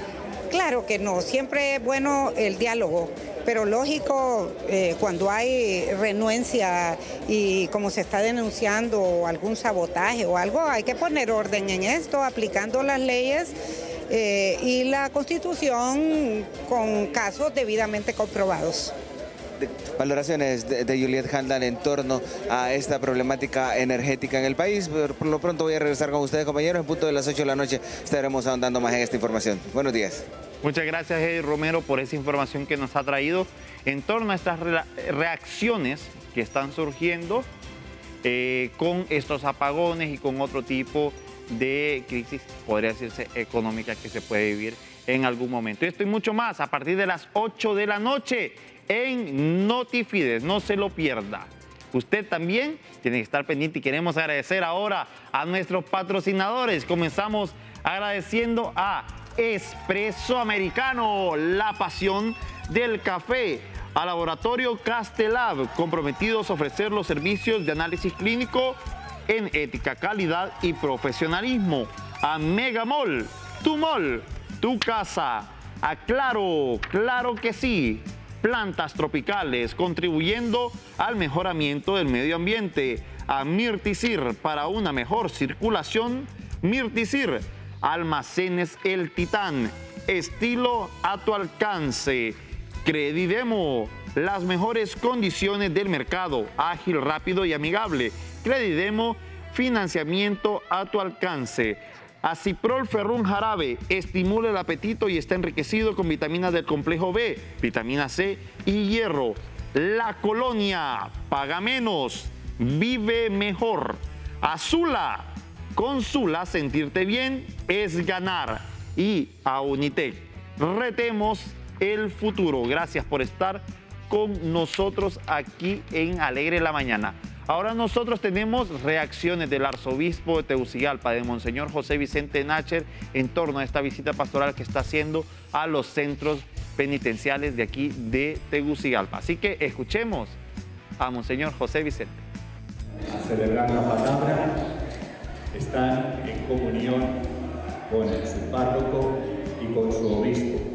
Claro que no, siempre es bueno el diálogo, pero lógico, eh, cuando hay renuencia y como se está denunciando algún sabotaje o algo, hay que poner orden en esto, aplicando las leyes eh, y la Constitución con casos debidamente comprobados. Valoraciones de, de Juliet Handlan en torno a esta problemática energética en el país. Por, por lo pronto voy a regresar con ustedes, compañeros. En punto de las ocho de la noche estaremos ahondando más en esta información. Buenos días. Muchas gracias, Eddie Romero, por esa información que nos ha traído en torno a estas reacciones que están surgiendo eh, con estos apagones y con otro tipo de crisis, podría decirse, económica que se puede vivir en algún momento. Esto y mucho más a partir de las ocho de la noche. En Notifides, no se lo pierda. Usted también tiene que estar pendiente y queremos agradecer ahora a nuestros patrocinadores. Comenzamos agradeciendo a Espresso Americano, la pasión del café, a Laboratorio Castelab, comprometidos a ofrecer los servicios de análisis clínico en ética, calidad y profesionalismo, a Megamall, tu mall, tu casa, a Claro, claro que sí. Plantas tropicales, contribuyendo al mejoramiento del medio ambiente. A Mirtisir, para una mejor circulación. Mirtisir, almacenes El Titán, estilo a tu alcance. Credidemo, las mejores condiciones del mercado, ágil, rápido y amigable. Credidemo, financiamiento a tu alcance. A Ciprol Ferrum Jarabe, estimula el apetito y está enriquecido con vitaminas del complejo B, vitamina C y hierro. La Colonia, paga menos, vive mejor. Azula, con Zula sentirte bien es ganar. Y a Unitec, retemos el futuro. Gracias por estar con nosotros aquí en Alegre la Mañana. Ahora nosotros tenemos reacciones del arzobispo de Tegucigalpa, de Monseñor José Vicente Nacher, en torno a esta visita pastoral que está haciendo a los centros penitenciales de aquí de Tegucigalpa. Así que escuchemos a Monseñor José Vicente. Celebran la palabra, están en comunión con su párroco y con su obispo.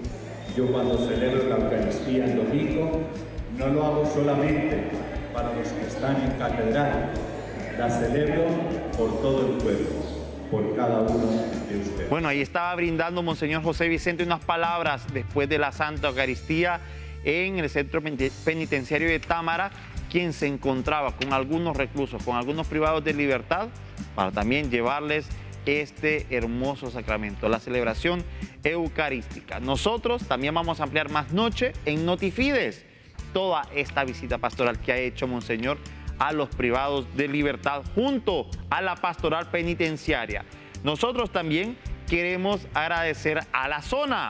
Yo cuando celebro la Eucaristía el domingo, no lo hago solamente para los que están en catedral, la celebro por todo el pueblo, por cada uno de ustedes. Bueno, ahí estaba brindando Monseñor José Vicente unas palabras después de la Santa Eucaristía en el Centro Penitenciario de Támara, quien se encontraba con algunos reclusos, con algunos privados de libertad, para también llevarles este hermoso sacramento, la celebración eucarística. Nosotros también vamos a ampliar más noche en Notifides toda esta visita pastoral que ha hecho Monseñor a los privados de libertad junto a la pastoral penitenciaria. Nosotros también queremos agradecer a la zona.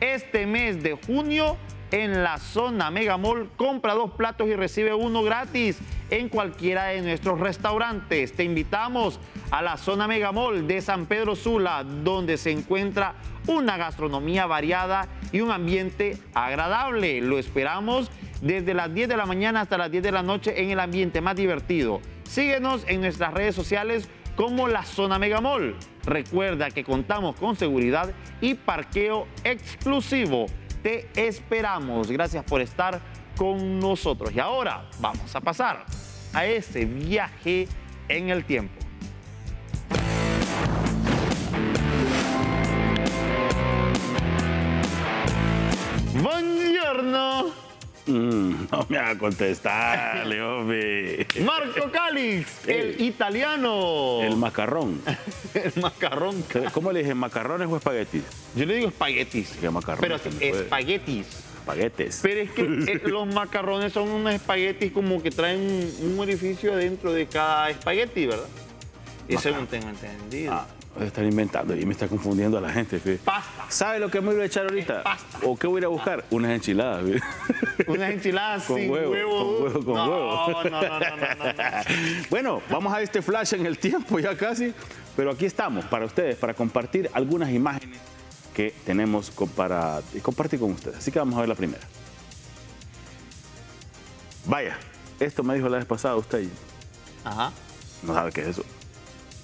Este mes de junio en la zona Megamall compra dos platos y recibe uno gratis en cualquiera de nuestros restaurantes. Te invitamos a la zona Megamall de San Pedro Sula, donde se encuentra una gastronomía variada y un ambiente agradable. Lo esperamos desde las diez de la mañana hasta las diez de la noche en el ambiente más divertido. Síguenos en nuestras redes sociales como la zona Megamall. Recuerda que contamos con seguridad y parqueo exclusivo. Te esperamos. Gracias por estar con nosotros. Y ahora vamos a pasar a ese viaje en el tiempo. Buongiorno. Mm, no me haga contestar, Leopi. Marco Calix, el italiano. El macarrón. El macarrón. ¿Cómo le dije? ¿Macarrones o espaguetis? Yo le digo espaguetis. ¿Qué macarrones? Pero sí, espaguetis. Espaguetes. Pero es que los macarrones son unos espaguetis como que traen un orificio dentro de cada espagueti, ¿verdad? Eso no tengo entendido. Ah. Están inventando y me está confundiendo a la gente. Pasta. ¿Sabe lo que me voy a echar ahorita? Pasta. ¿O qué voy a ir a buscar? Unas enchiladas. ¿Verdad? Unas enchiladas con sin huevo, huevo. Con huevo, con no, huevo. No, no, no, no, no, no. Bueno, vamos a este flash en el tiempo ya casi, pero aquí estamos para ustedes, para compartir algunas imágenes que tenemos para compartir con ustedes. Así que vamos a ver la primera. Vaya, esto me dijo la vez pasada usted. Ajá. No sabe qué es eso.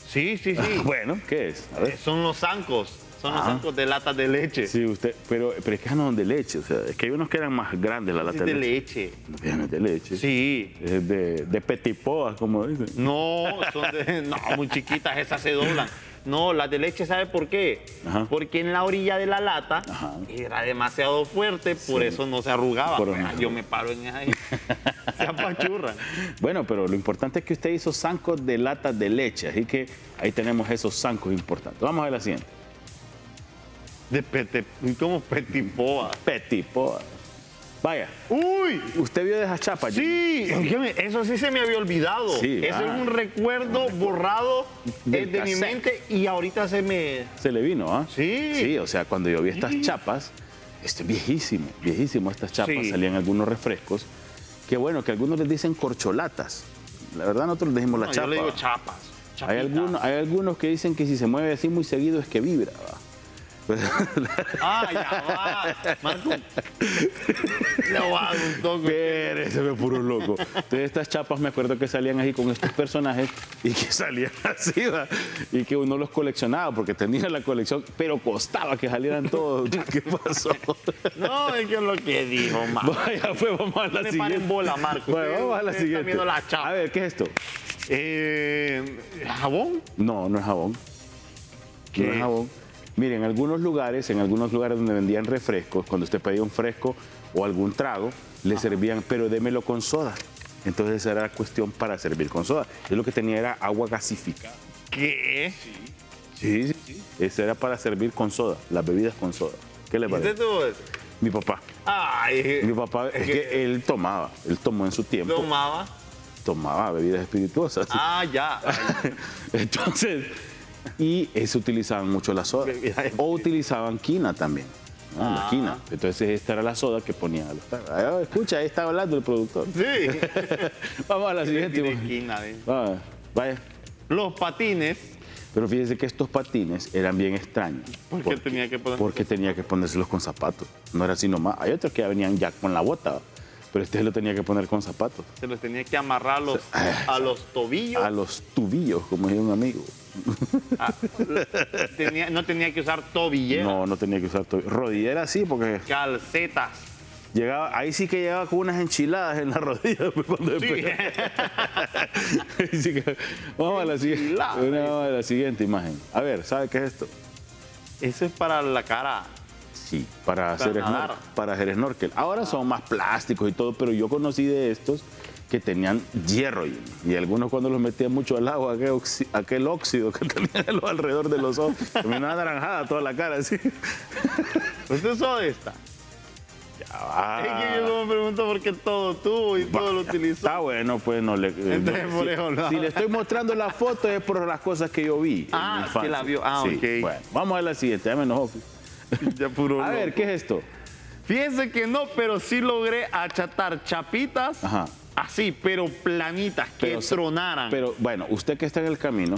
Sí, sí, sí. Bueno, ¿qué es? A ver. Eh, son los zancos, son Ajá. los zancos de latas de leche. Sí, usted, pero, pero es que no son de leche, o sea, es que hay unos que eran más grandes las latas de leche. Es de leche. No, es de leche. Sí. Es de, de petipoas, como dicen. No, son de, no, muy chiquitas, esas se doblan. No, las de leche, ¿sabe por qué? Ajá. Porque en la orilla de la lata, ajá, era demasiado fuerte, por sí, eso no se arrugaba. Por pues, yo me paro en ahí, se apachurran. Bueno, pero lo importante es que usted hizo zancos de latas de leche, así que ahí tenemos esos zancos importantes. Vamos a ver la siguiente. De pete, ¿cómo petipoa? Petipoa. Vaya. ¡Uy! ¿Usted vio de esas chapas? Sí, eso sí se me había olvidado. Sí, eso ah, es un recuerdo un borrado de cassette. Mi mente y ahorita se me... Se le vino, ¿ah? ¿Eh? Sí. Sí, o sea, cuando yo vi estas sí. chapas, esto es viejísimo, viejísimo estas chapas, sí. salían algunos refrescos, que bueno, que algunos les dicen corcholatas. La verdad nosotros les decimos no, la chapa. Yo le digo chapas. Hay algunos, hay algunos que dicen que si se mueve así muy seguido es que vibra, ¿va? Ah, ya va, Marco. Le voy a dar un toque. Pérez, se me puro loco. Entonces estas chapas me acuerdo que salían así con estos personajes y que salían así, ¿va? Y que uno los coleccionaba porque tenía la colección, pero costaba que salieran todos. ¿Qué pasó? No, es que es lo que dijo, Marco. Vaya, pues vamos a la me siguiente. En bola, Marco. Bueno, usted, vamos a la siguiente. La a ver, ¿qué es esto? Eh, ¿Jabón? No, no es jabón. ¿Qué? No es jabón. Miren, en algunos lugares, en algunos lugares donde vendían refrescos, cuando usted pedía un fresco o algún trago, le ajá, servían, pero démelo con soda. Entonces esa era la cuestión para servir con soda. Yo lo que tenía era agua gasificada. ¿Qué? Sí, sí, sí. Esa era para servir con soda, las bebidas con soda. ¿Qué le parece? ¿Y usted tuvo eso? Mi papá. Ay. Mi papá, es que él tomaba, él tomó en su tiempo. ¿Tomaba? Tomaba bebidas espirituosas. Ah, ya. Entonces... Y se utilizaban mucho la soda. O utilizaban quina también. ¿No? Ah. La quina. Entonces esta era la soda que ponían a los tragos. Escucha, ahí está hablando el productor. Sí. Vamos a la siguiente. Quina, ¿eh? Ah, vaya. Los patines. Pero fíjense que estos patines eran bien extraños. ¿Por qué tenía que ponerse? Porque tenía que ponérselos con zapatos. No era así nomás. Hay otros que ya venían ya con la bota. Pero este lo tenía que poner con zapatos. Se los tenía que amarrar a los, a los tobillos. A los tubillos, como dijo un amigo. Ah, tenía, no tenía que usar tobillera. No, no tenía que usar tobillera. Rodillera sí, porque... Calcetas. Llegaba, ahí sí que llegaba con unas enchiladas en la rodilla. Cuando sí. sí que... Vamos a la siguiente. Vamos a la siguiente imagen. A ver, ¿sabe qué es esto? Eso es para la cara. Sí, para, para hacer, snor para hacer snorkel. Ahora ah. son más plásticos y todo, pero yo conocí de estos que tenían hierro y, y algunos cuando los metían mucho al agua, aquel, aquel óxido que tenían alrededor de los ojos, terminaba anaranjada toda la cara así. ¿Usted sabe de esta? Ya va. Es que yo no me pregunto por qué todo tuvo y bah, todo lo utilizó. Está bueno, pues no le... Entonces, no, si, eso, no. si le estoy mostrando la foto es por las cosas que yo vi. Ah, en mi que la vio. Ah, sí, ok. Bueno, vamos a la siguiente, déjame enojo. Ya puro a loco. Ver, ¿qué es esto? Fíjense que no, pero sí logré achatar chapitas. Ajá. Así, pero planitas, pero, que tronaran. Pero bueno, usted que está en el camino,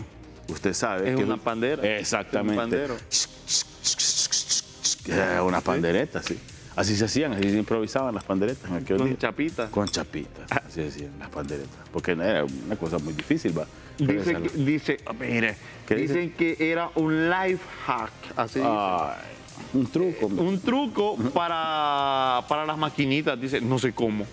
usted sabe. Es que una es... pandera. Exactamente. Es una pandereta, sí. Así se hacían, así se improvisaban las panderetas en aquel día. Con chapitas. Con chapitas, así se hacían las panderetas. Porque era una cosa muy difícil, va. Dice, que, dice, mire, dicen dice? que era un life hack, así ah, dice. Un truco. Eh, un truco para, para las maquinitas, dice, no sé cómo.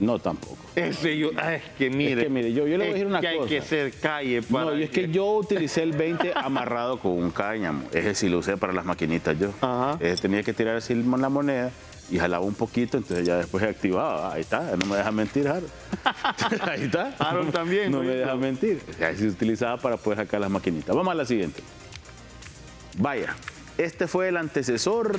No, tampoco. Ese yo, es que mire. Es que mire, yo, yo le voy a decir una cosa. Hay que ser calle para... No, y es que yo utilicé el veinte amarrado con un cáñamo. Ese sí lo usé para las maquinitas yo. Ajá. Ese tenía que tirar así la moneda y jalaba un poquito, entonces ya después activaba. Ahí está, no me deja mentir, Harold. Ahí está. Harold también. No, no me deja mentir. Ahí se utilizaba para poder sacar las maquinitas. Vamos a la siguiente. Vaya. Este fue el antecesor...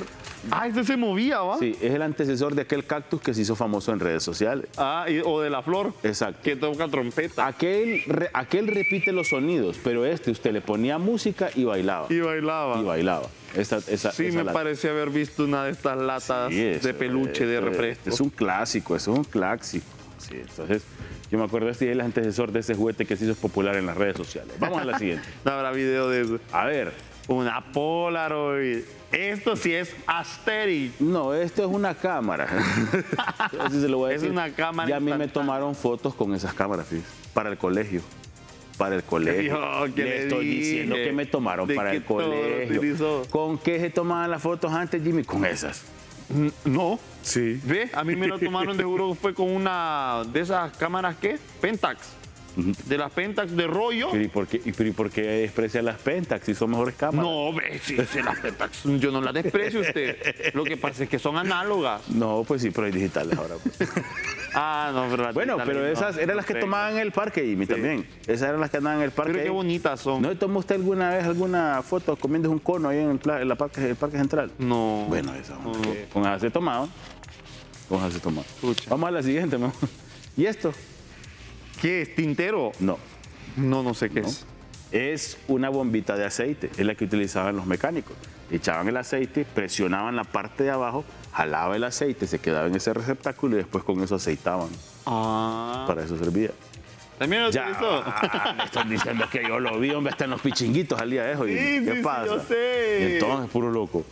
Ah, este se movía, ¿va? Sí, es el antecesor de aquel cactus que se hizo famoso en redes sociales. Ah, y, o de la flor. Exacto. Que toca trompeta. Aquel, re, aquel repite los sonidos, pero este usted le ponía música y bailaba. Y bailaba. Y bailaba. Esa, esa, sí, esa me lata. Parecía haber visto una de estas latas sí, eso, de peluche, eso, de refresco. Es un clásico, eso es un clásico. Sí, entonces... Yo me acuerdo, este es el antecesor de ese juguete que se hizo popular en las redes sociales. Vamos a la siguiente. No habrá video de eso. A ver. Una Polaroid. Esto sí es Asterix. No, esto es una cámara. Así se lo voy a decir. Es una cámara. Ya a mí me tomaron fotos con esas cámaras, fíjate, para el colegio. Para el colegio. Yo, le, le estoy dije? diciendo que me tomaron para el colegio. ¿Con qué se tomaban las fotos antes, Jimmy? Con esas. No. Sí. ¿Ve? A mí me lo tomaron, de juro, fue con una de esas cámaras, ¿qué? Pentax. Uh-huh. De las Pentax de rollo. ¿Y por qué, y por qué desprecia las Pentax si son mejores cámaras? No, ve, si, si las Pentax yo no las desprecio usted. Lo que pasa es que son análogas. No, pues sí, pero hay digitales ahora. Pues. Ah, no, pero bueno, pero no, esas eran las que tomaban en el parque, Jimmy, sí. También. Esas eran las que andaban en el parque. Pero qué bonitas son. ¿No tomó usted alguna vez alguna foto comiendo un cono ahí en, la, en la parque, el Parque Central? No. Bueno, esas. No. Pónganse se tomado. Pónganse tomado. Vamos a la siguiente, ¿no? ¿Y esto? ¿Qué es? ¿Tintero? No. No, no sé qué no. es. Es una bombita de aceite. Es la que utilizaban los mecánicos. Echaban el aceite, presionaban la parte de abajo, jalaba el aceite, se quedaba en ese receptáculo y después con eso aceitaban. Ah. Para eso servía. ¿También lo utilizó? Ah, me están diciendo que yo lo vi, hombre, hasta en los pichinguitos al día de hoy. Sí, ¿Qué sí, pasa? Sí, yo sé. Y entonces, puro loco.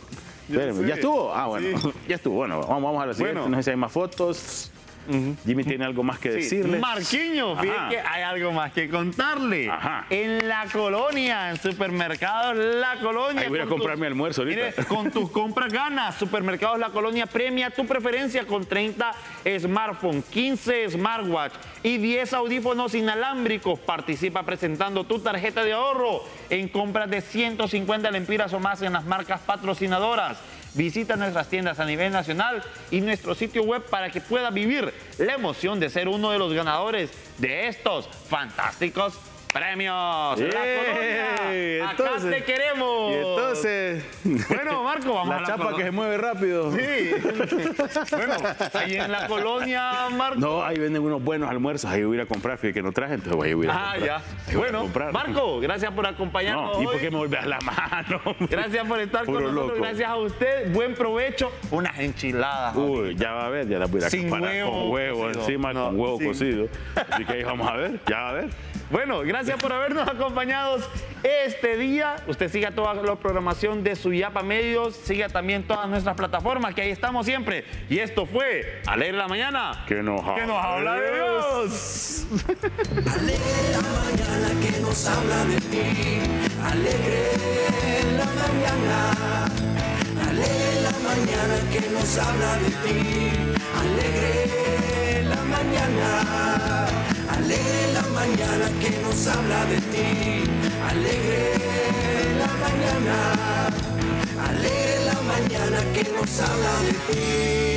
Yo Espérame, sé. ¿Ya estuvo? Ah, bueno, sí. ya estuvo. Bueno, vamos, vamos a la siguiente. Bueno. No sé si hay más fotos. Uh-huh. Jimmy tiene algo más que sí. decirle. Marquiño, fíjate que hay algo más que contarle. Ajá. En la colonia, en supermercados La Colonia. Ahí voy a comprar mi almuerzo ahorita. Mire, con tus compras ganas. Supermercados La Colonia premia tu preferencia con treinta smartphones, quince smartwatch y diez audífonos inalámbricos. Participa presentando tu tarjeta de ahorro en compras de ciento cincuenta lempiras o más en las marcas patrocinadoras. Visita nuestras tiendas a nivel nacional y nuestro sitio web para que puedas vivir la emoción de ser uno de los ganadores de estos fantásticos premios. Yeah, La Colonia, entonces, acá te queremos. Y entonces, bueno, Marco, vamos la a la chapa colonia. Que se mueve rápido. Sí. Bueno, ahí en La Colonia, Marco. No, ahí venden unos buenos almuerzos. Ahí voy a ir a comprar, fíjate que no traje, entonces voy a ir a comprar. Ah, ya. Ahí bueno, Marco, gracias por acompañarnos. No, ¿y por qué me volvés la mano? Gracias por estar Puro con nosotros. Loco. Gracias a usted. Buen provecho. Unas enchiladas. Uy, ahorita. Ya va a ver, ya las voy a Sin comparar huevo con huevo cocido. Encima, no, con huevo sí. cocido. Así que ahí vamos a ver, ya va a ver. Bueno, gracias por habernos acompañado este día. Usted siga toda la programación de Suyapa Medios, siga también todas nuestras plataformas, que ahí estamos siempre. Y esto fue Alegre la Mañana, que nos, que nos habla de Dios. Alegre la mañana que nos habla de ti. Alegre la mañana. Alegre la mañana que nos habla de ti. Alegre la mañana. Alegre la mañana que nos habla de ti. Alegre la mañana. Alegre la mañana que nos habla de ti.